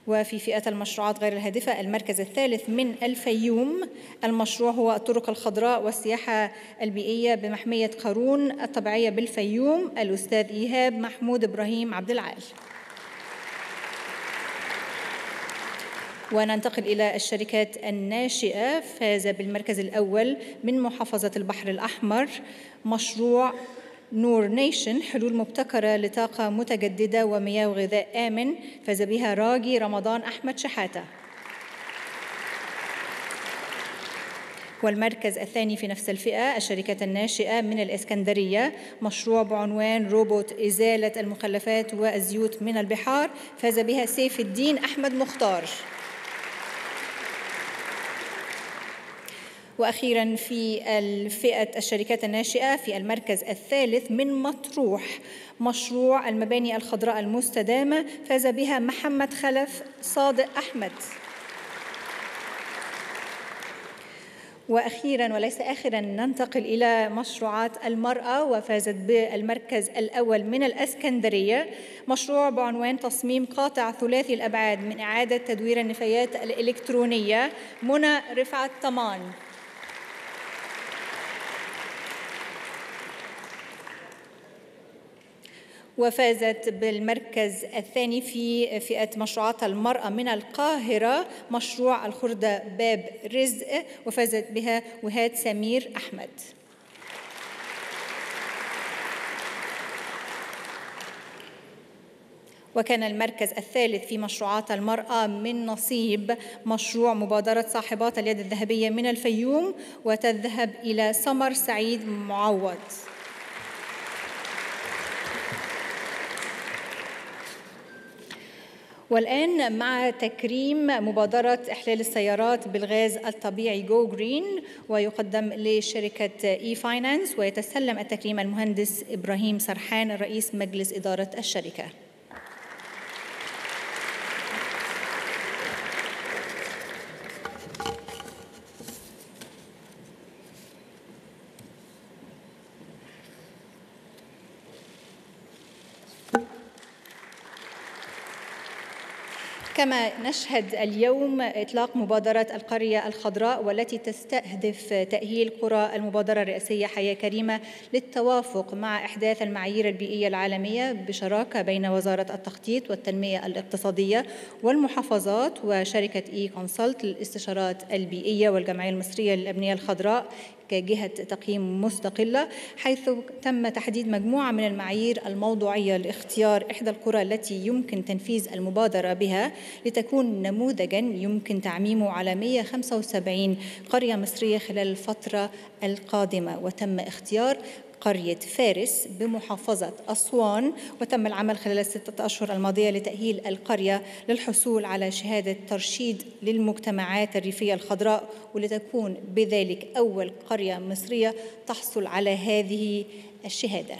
وفي فئة المشروعات غير الهادفة المركز الثالث من الفيوم، المشروع هو الطرق الخضراء والسياحة البيئية بمحمية قارون الطبيعية بالفيوم، الأستاذ إيهاب محمود إبراهيم عبد العال. وننتقل إلى الشركات الناشئة، فاز بالمركز الأول من محافظة البحر الأحمر مشروع نور نيشن حلول مبتكرة لطاقة متجددة ومياه وغذاء آمن، فاز بها راجي رمضان أحمد شحاتة. والمركز الثاني في نفس الفئة الشركات الناشئة من الإسكندرية، مشروع بعنوان روبوت إزالة المخلفات والزيوت من البحار، فاز بها سيف الدين أحمد مختار. وأخيراً في الفئة الشركات الناشئة في المركز الثالث من مطروح، مشروع المباني الخضراء المستدامة، فاز بها محمد خلف صادق أحمد. وأخيراً وليس آخراً ننتقل إلى مشروعات المرأة، وفازت بالمركز الأول من الإسكندرية مشروع بعنوان تصميم قاطع ثلاثي الأبعاد من إعادة تدوير النفايات الإلكترونية، منى رفعت طمان. وفازت بالمركز الثاني في فئة مشروعات المرأة من القاهرة مشروع الخردة باب رزق، وفازت بها وهاد سمير أحمد. وكان المركز الثالث في مشروعات المرأة من نصيب مشروع مبادرة صاحبات اليد الذهبية من الفيوم، وتذهب إلى سمر سعيد معوض. والآن مع تكريم مبادرة إحلال السيارات بالغاز الطبيعي جو جرين، ويقدم لشركة إي فاينانس، ويتسلم التكريم المهندس إبراهيم سرحان رئيس مجلس إدارة الشركة. كما نشهد اليوم إطلاق مبادرة القرية الخضراء، والتي تستهدف تأهيل قرى المبادرة الرئاسية حياة كريمة للتوافق مع إحداث المعايير البيئية العالمية بشراكة بين وزارة التخطيط والتنمية الاقتصادية والمحافظات وشركة إي كونسلت للاستشارات البيئية والجمعية المصرية للأبنية الخضراء كجهة تقييم مستقلة، حيث تم تحديد مجموعة من المعايير الموضوعية لاختيار إحدى القرى التي يمكن تنفيذ المبادرة بها لتكون نموذجاً يمكن تعميمه على مئة وخمسة وسبعين قرية مصرية خلال الفترة القادمة. وتم اختيار قرية فارس بمحافظة أسوان، وتم العمل خلال الستة أشهر الماضية لتأهيل القرية للحصول على شهادة ترشيد للمجتمعات الريفية الخضراء، ولتكون بذلك أول قرية مصرية تحصل على هذه الشهادة.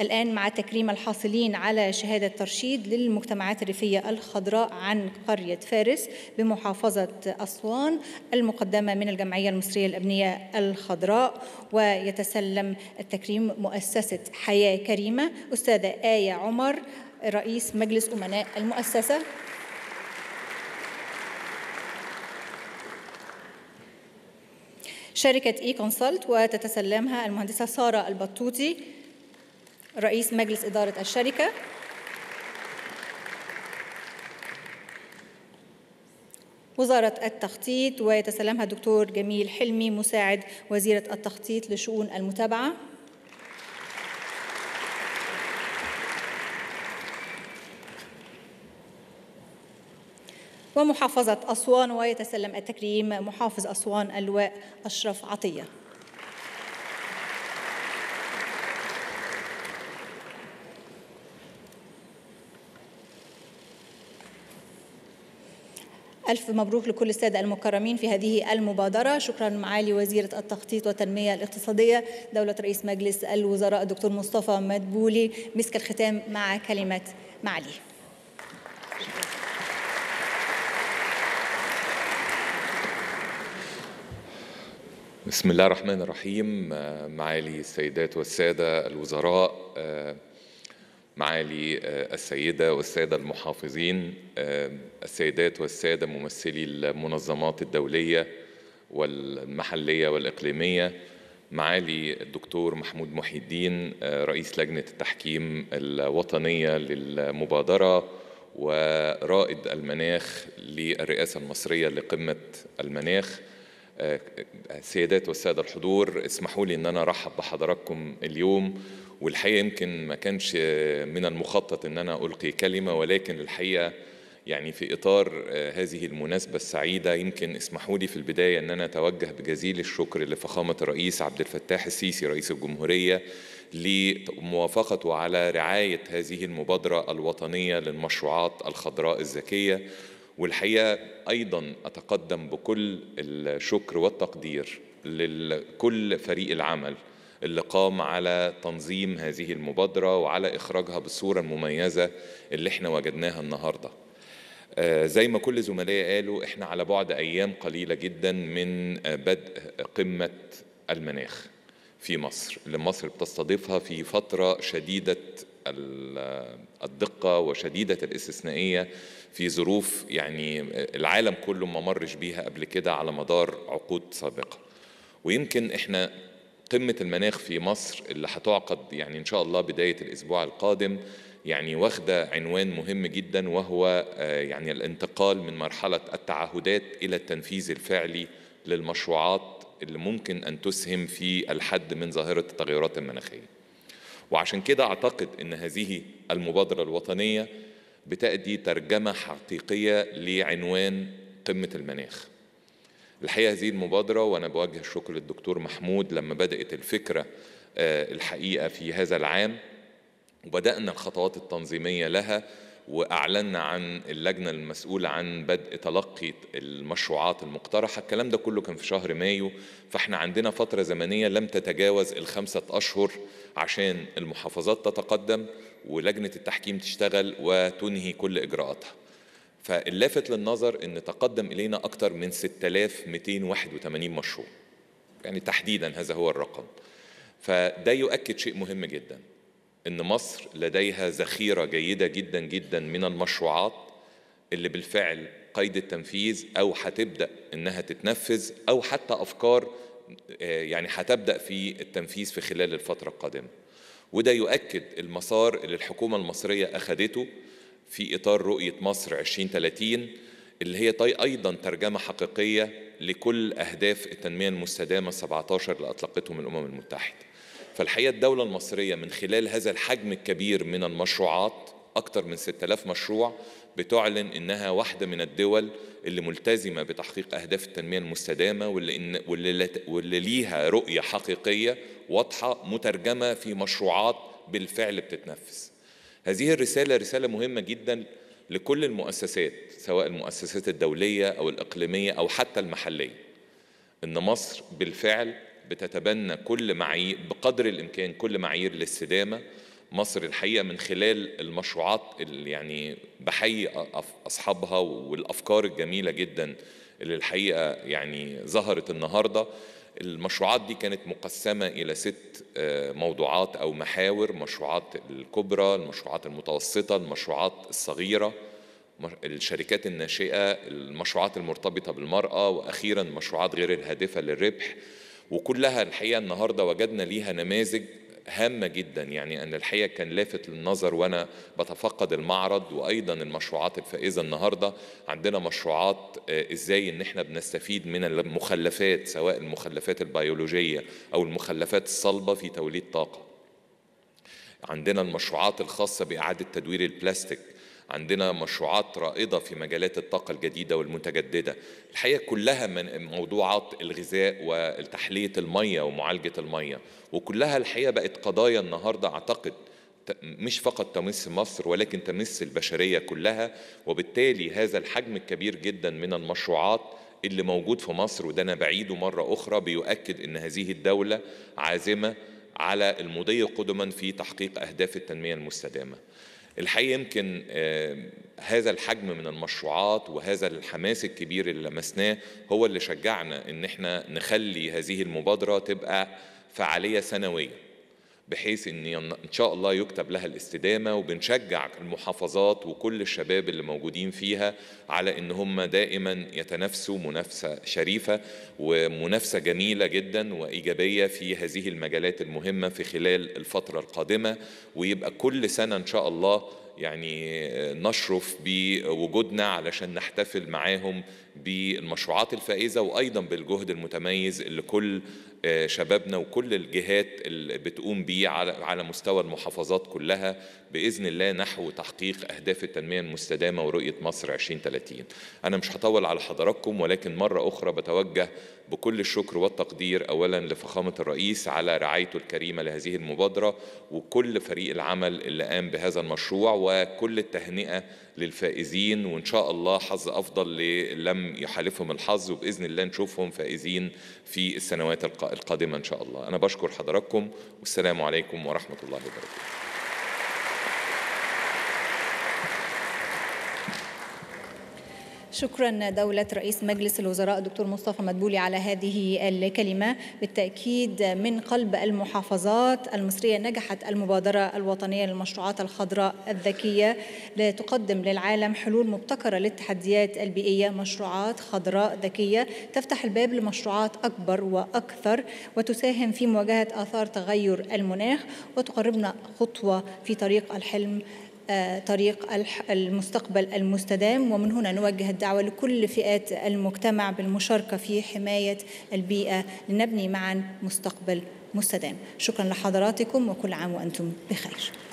الآن مع تكريم الحاصلين على شهادة ترشيد للمجتمعات الريفية الخضراء عن قرية فارس بمحافظة أسوان المقدمة من الجمعية المصرية للأبنية الخضراء، ويتسلم التكريم مؤسسة حياة كريمة أستاذة آية عمر رئيس مجلس أمناء المؤسسة. شركة إي كونسلت وتتسلمها المهندسة سارة البطوطي رئيس مجلس إدارة الشركة. وزارة التخطيط ويتسلمها الدكتور جميل حلمي مساعد وزيرة التخطيط لشؤون المتابعة. ومحافظة أسوان ويتسلم التكريم محافظ أسوان اللواء أشرف عطية. ألف مبروك لكل السادة المكرمين في هذه المبادرة. شكراً معالي وزيرة التخطيط والتنمية الاقتصادية دولة رئيس مجلس الوزراء الدكتور مصطفى مدبولي، مسك الختام مع كلمة معالي. بسم الله الرحمن الرحيم. معالي السيدات والسادة الوزراء، معالي السيدة والسادة المحافظين، السيدات والسادة ممثلي المنظمات الدولية والمحلية والإقليمية، معالي الدكتور محمود محيي الدين رئيس لجنة التحكيم الوطنية للمبادرة ورائد المناخ للرئاسة المصرية لقمة المناخ، السيدات والسادة الحضور، اسمحوا لي أن أنا أرحب بحضراتكم اليوم. والحقيقة يمكن ما كانش من المخطط أن أنا ألقي كلمة، ولكن الحقيقة يعني في إطار هذه المناسبة السعيدة يمكن اسمحوا لي في البداية أن أنا أتوجه بجزيل الشكر لفخامة الرئيس عبد الفتاح السيسي رئيس الجمهورية لموافقته على رعاية هذه المبادرة الوطنية للمشروعات الخضراء الذكية. والحقيقة أيضاً أتقدم بكل الشكر والتقدير لكل فريق العمل اللي قام على تنظيم هذه المبادرة وعلى إخراجها بالصورة المميزة اللي احنا وجدناها النهاردة. زي ما كل زملائي قالوا، احنا على بعد أيام قليلة جداً من بدء قمة المناخ في مصر، اللي مصر بتستضيفها في فترة شديدة الدقة وشديدة الاستثنائية في ظروف يعني العالم كله ما مرش بيها قبل كده على مدار عقود سابقة. ويمكن احنا قمة المناخ في مصر اللي هتعقد يعني إن شاء الله بداية الأسبوع القادم يعني واخدة عنوان مهم جدا، وهو يعني الانتقال من مرحلة التعهدات إلى التنفيذ الفعلي للمشروعات اللي ممكن أن تسهم في الحد من ظاهرة التغيرات المناخية. وعشان كده أعتقد أن هذه المبادرة الوطنية بتأدي ترجمة حقيقية لعنوان قمة المناخ. الحقيقة هذه المبادرة، وأنا بوجه الشكر للدكتور محمود لما بدأت الفكرة الحقيقة في هذا العام وبدأنا الخطوات التنظيمية لها، وأعلنا عن اللجنة المسؤولة عن بدء تلقي المشروعات المقترحة. الكلام ده كله كان في شهر مايو، فإحنا عندنا فترة زمنية لم تتجاوز الخمسة أشهر عشان المحافظات تتقدم ولجنة التحكيم تشتغل وتنهي كل إجراءاتها. فاللافت للنظر أن تقدم إلينا أكثر من ستة آلاف ومئتين وواحد وثمانين مشروع، يعني تحديداً هذا هو الرقم. فده يؤكد شيء مهم جداً، إن مصر لديها ذخيرة جيدة جدا جدا من المشروعات اللي بالفعل قيد التنفيذ أو هتبدأ إنها تتنفذ، أو حتى أفكار يعني هتبدأ في التنفيذ في خلال الفترة القادمة. وده يؤكد المسار اللي الحكومة المصرية أخذته في إطار رؤية مصر ألفين وثلاثين، اللي هي طي أيضا ترجمة حقيقية لكل أهداف التنمية المستدامة سبعة عشر اللي أطلقتهم الأمم المتحدة. فالحقيقة الدولة المصرية من خلال هذا الحجم الكبير من المشروعات، أكثر من ستة آلاف مشروع، بتعلن إنها واحدة من الدول اللي ملتزمة بتحقيق أهداف التنمية المستدامة، واللي, واللي, واللي ليها رؤية حقيقية واضحة مترجمة في مشروعات بالفعل بتتنفذ. هذه الرسالة رسالة مهمة جدا لكل المؤسسات، سواء المؤسسات الدولية أو الإقليمية أو حتى المحلية، إن مصر بالفعل بتتبنى كل معايير بقدر الإمكان، كل معايير الاستدامة. مصر الحقيقة من خلال المشروعات اللي يعني بحيي أصحابها والأفكار الجميلة جدا اللي الحقيقة يعني ظهرت النهاردة، المشروعات دي كانت مقسمة إلى ست موضوعات أو محاور: مشروعات الكبرى، المشروعات المتوسطة، المشروعات الصغيرة، الشركات الناشئة، المشروعات المرتبطة بالمرأة، وأخيرا مشروعات غير الهادفة للربح. وكلها الحقيقة النهاردة وجدنا ليها نماذج هامة جدا، يعني أن الحقيقة كان لافت للنظر وأنا بتفقد المعرض وأيضا المشروعات الفائزة النهاردة. عندنا مشروعات إزاي إن إحنا بنستفيد من المخلفات، سواء المخلفات البيولوجية أو المخلفات الصلبة في توليد طاقة. عندنا المشروعات الخاصة بإعادة تدوير البلاستيك. عندنا مشروعات رائدة في مجالات الطاقة الجديدة والمتجددة. الحقيقة كلها من موضوعات الغذاء وتحلية المية ومعالجة المية، وكلها الحقيقة بقت قضايا النهاردة أعتقد مش فقط تمس مصر ولكن تمس البشرية كلها. وبالتالي هذا الحجم الكبير جدا من المشروعات اللي موجود في مصر، وده أنا بعيده مرة أخرى، بيؤكد أن هذه الدولة عازمة على المضي قدما في تحقيق أهداف التنمية المستدامة. الحقيقة يمكن هذا الحجم من المشروعات وهذا الحماس الكبير اللي لمسناه هو اللي شجعنا إن احنا نخلي هذه المبادرة تبقى فعالية سنوية، بحيث إن إن شاء الله يكتب لها الاستدامة، وبنشجع المحافظات وكل الشباب اللي موجودين فيها على إن هم دائما يتنافسوا منافسة شريفة ومنافسة جميلة جدا وإيجابية في هذه المجالات المهمة في خلال الفترة القادمة، ويبقى كل سنة إن شاء الله يعني نشرف بوجودنا علشان نحتفل معاهم بالمشروعات الفائزة، وأيضا بالجهد المتميز اللي كل شبابنا وكل الجهات اللي بتقوم بيه على مستوى المحافظات كلها بإذن الله نحو تحقيق أهداف التنمية المستدامة ورؤية مصر ألفين وثلاثين. أنا مش هطول على حضراتكم، ولكن مرة أخرى بتوجه بكل الشكر والتقدير أولا لفخامة الرئيس على رعايته الكريمة لهذه المبادرة، وكل فريق العمل اللي قام بهذا المشروع، وكل التهنئة للفائزين، وإن شاء الله حظ أفضل لم يحالفهم الحظ، وبإذن الله نشوفهم فائزين في السنوات القادمة إن شاء الله. أنا بشكر حضراتكم، والسلام عليكم ورحمة الله وبركاته. شكرا دولة رئيس مجلس الوزراء الدكتور مصطفى مدبولي على هذه الكلمة. بالتأكيد من قلب المحافظات المصرية نجحت المبادرة الوطنية للمشروعات الخضراء الذكية لتقدم للعالم حلول مبتكرة للتحديات البيئية. مشروعات خضراء ذكية تفتح الباب لمشروعات أكبر وأكثر، وتساهم في مواجهة آثار تغير المناخ، وتقربنا خطوة في طريق الحلم، طريق المستقبل المستدام. ومن هنا نوجه الدعوة لكل فئات المجتمع بالمشاركة في حماية البيئة لنبني معا مستقبل مستدام. شكرا لحضراتكم، وكل عام وأنتم بخير.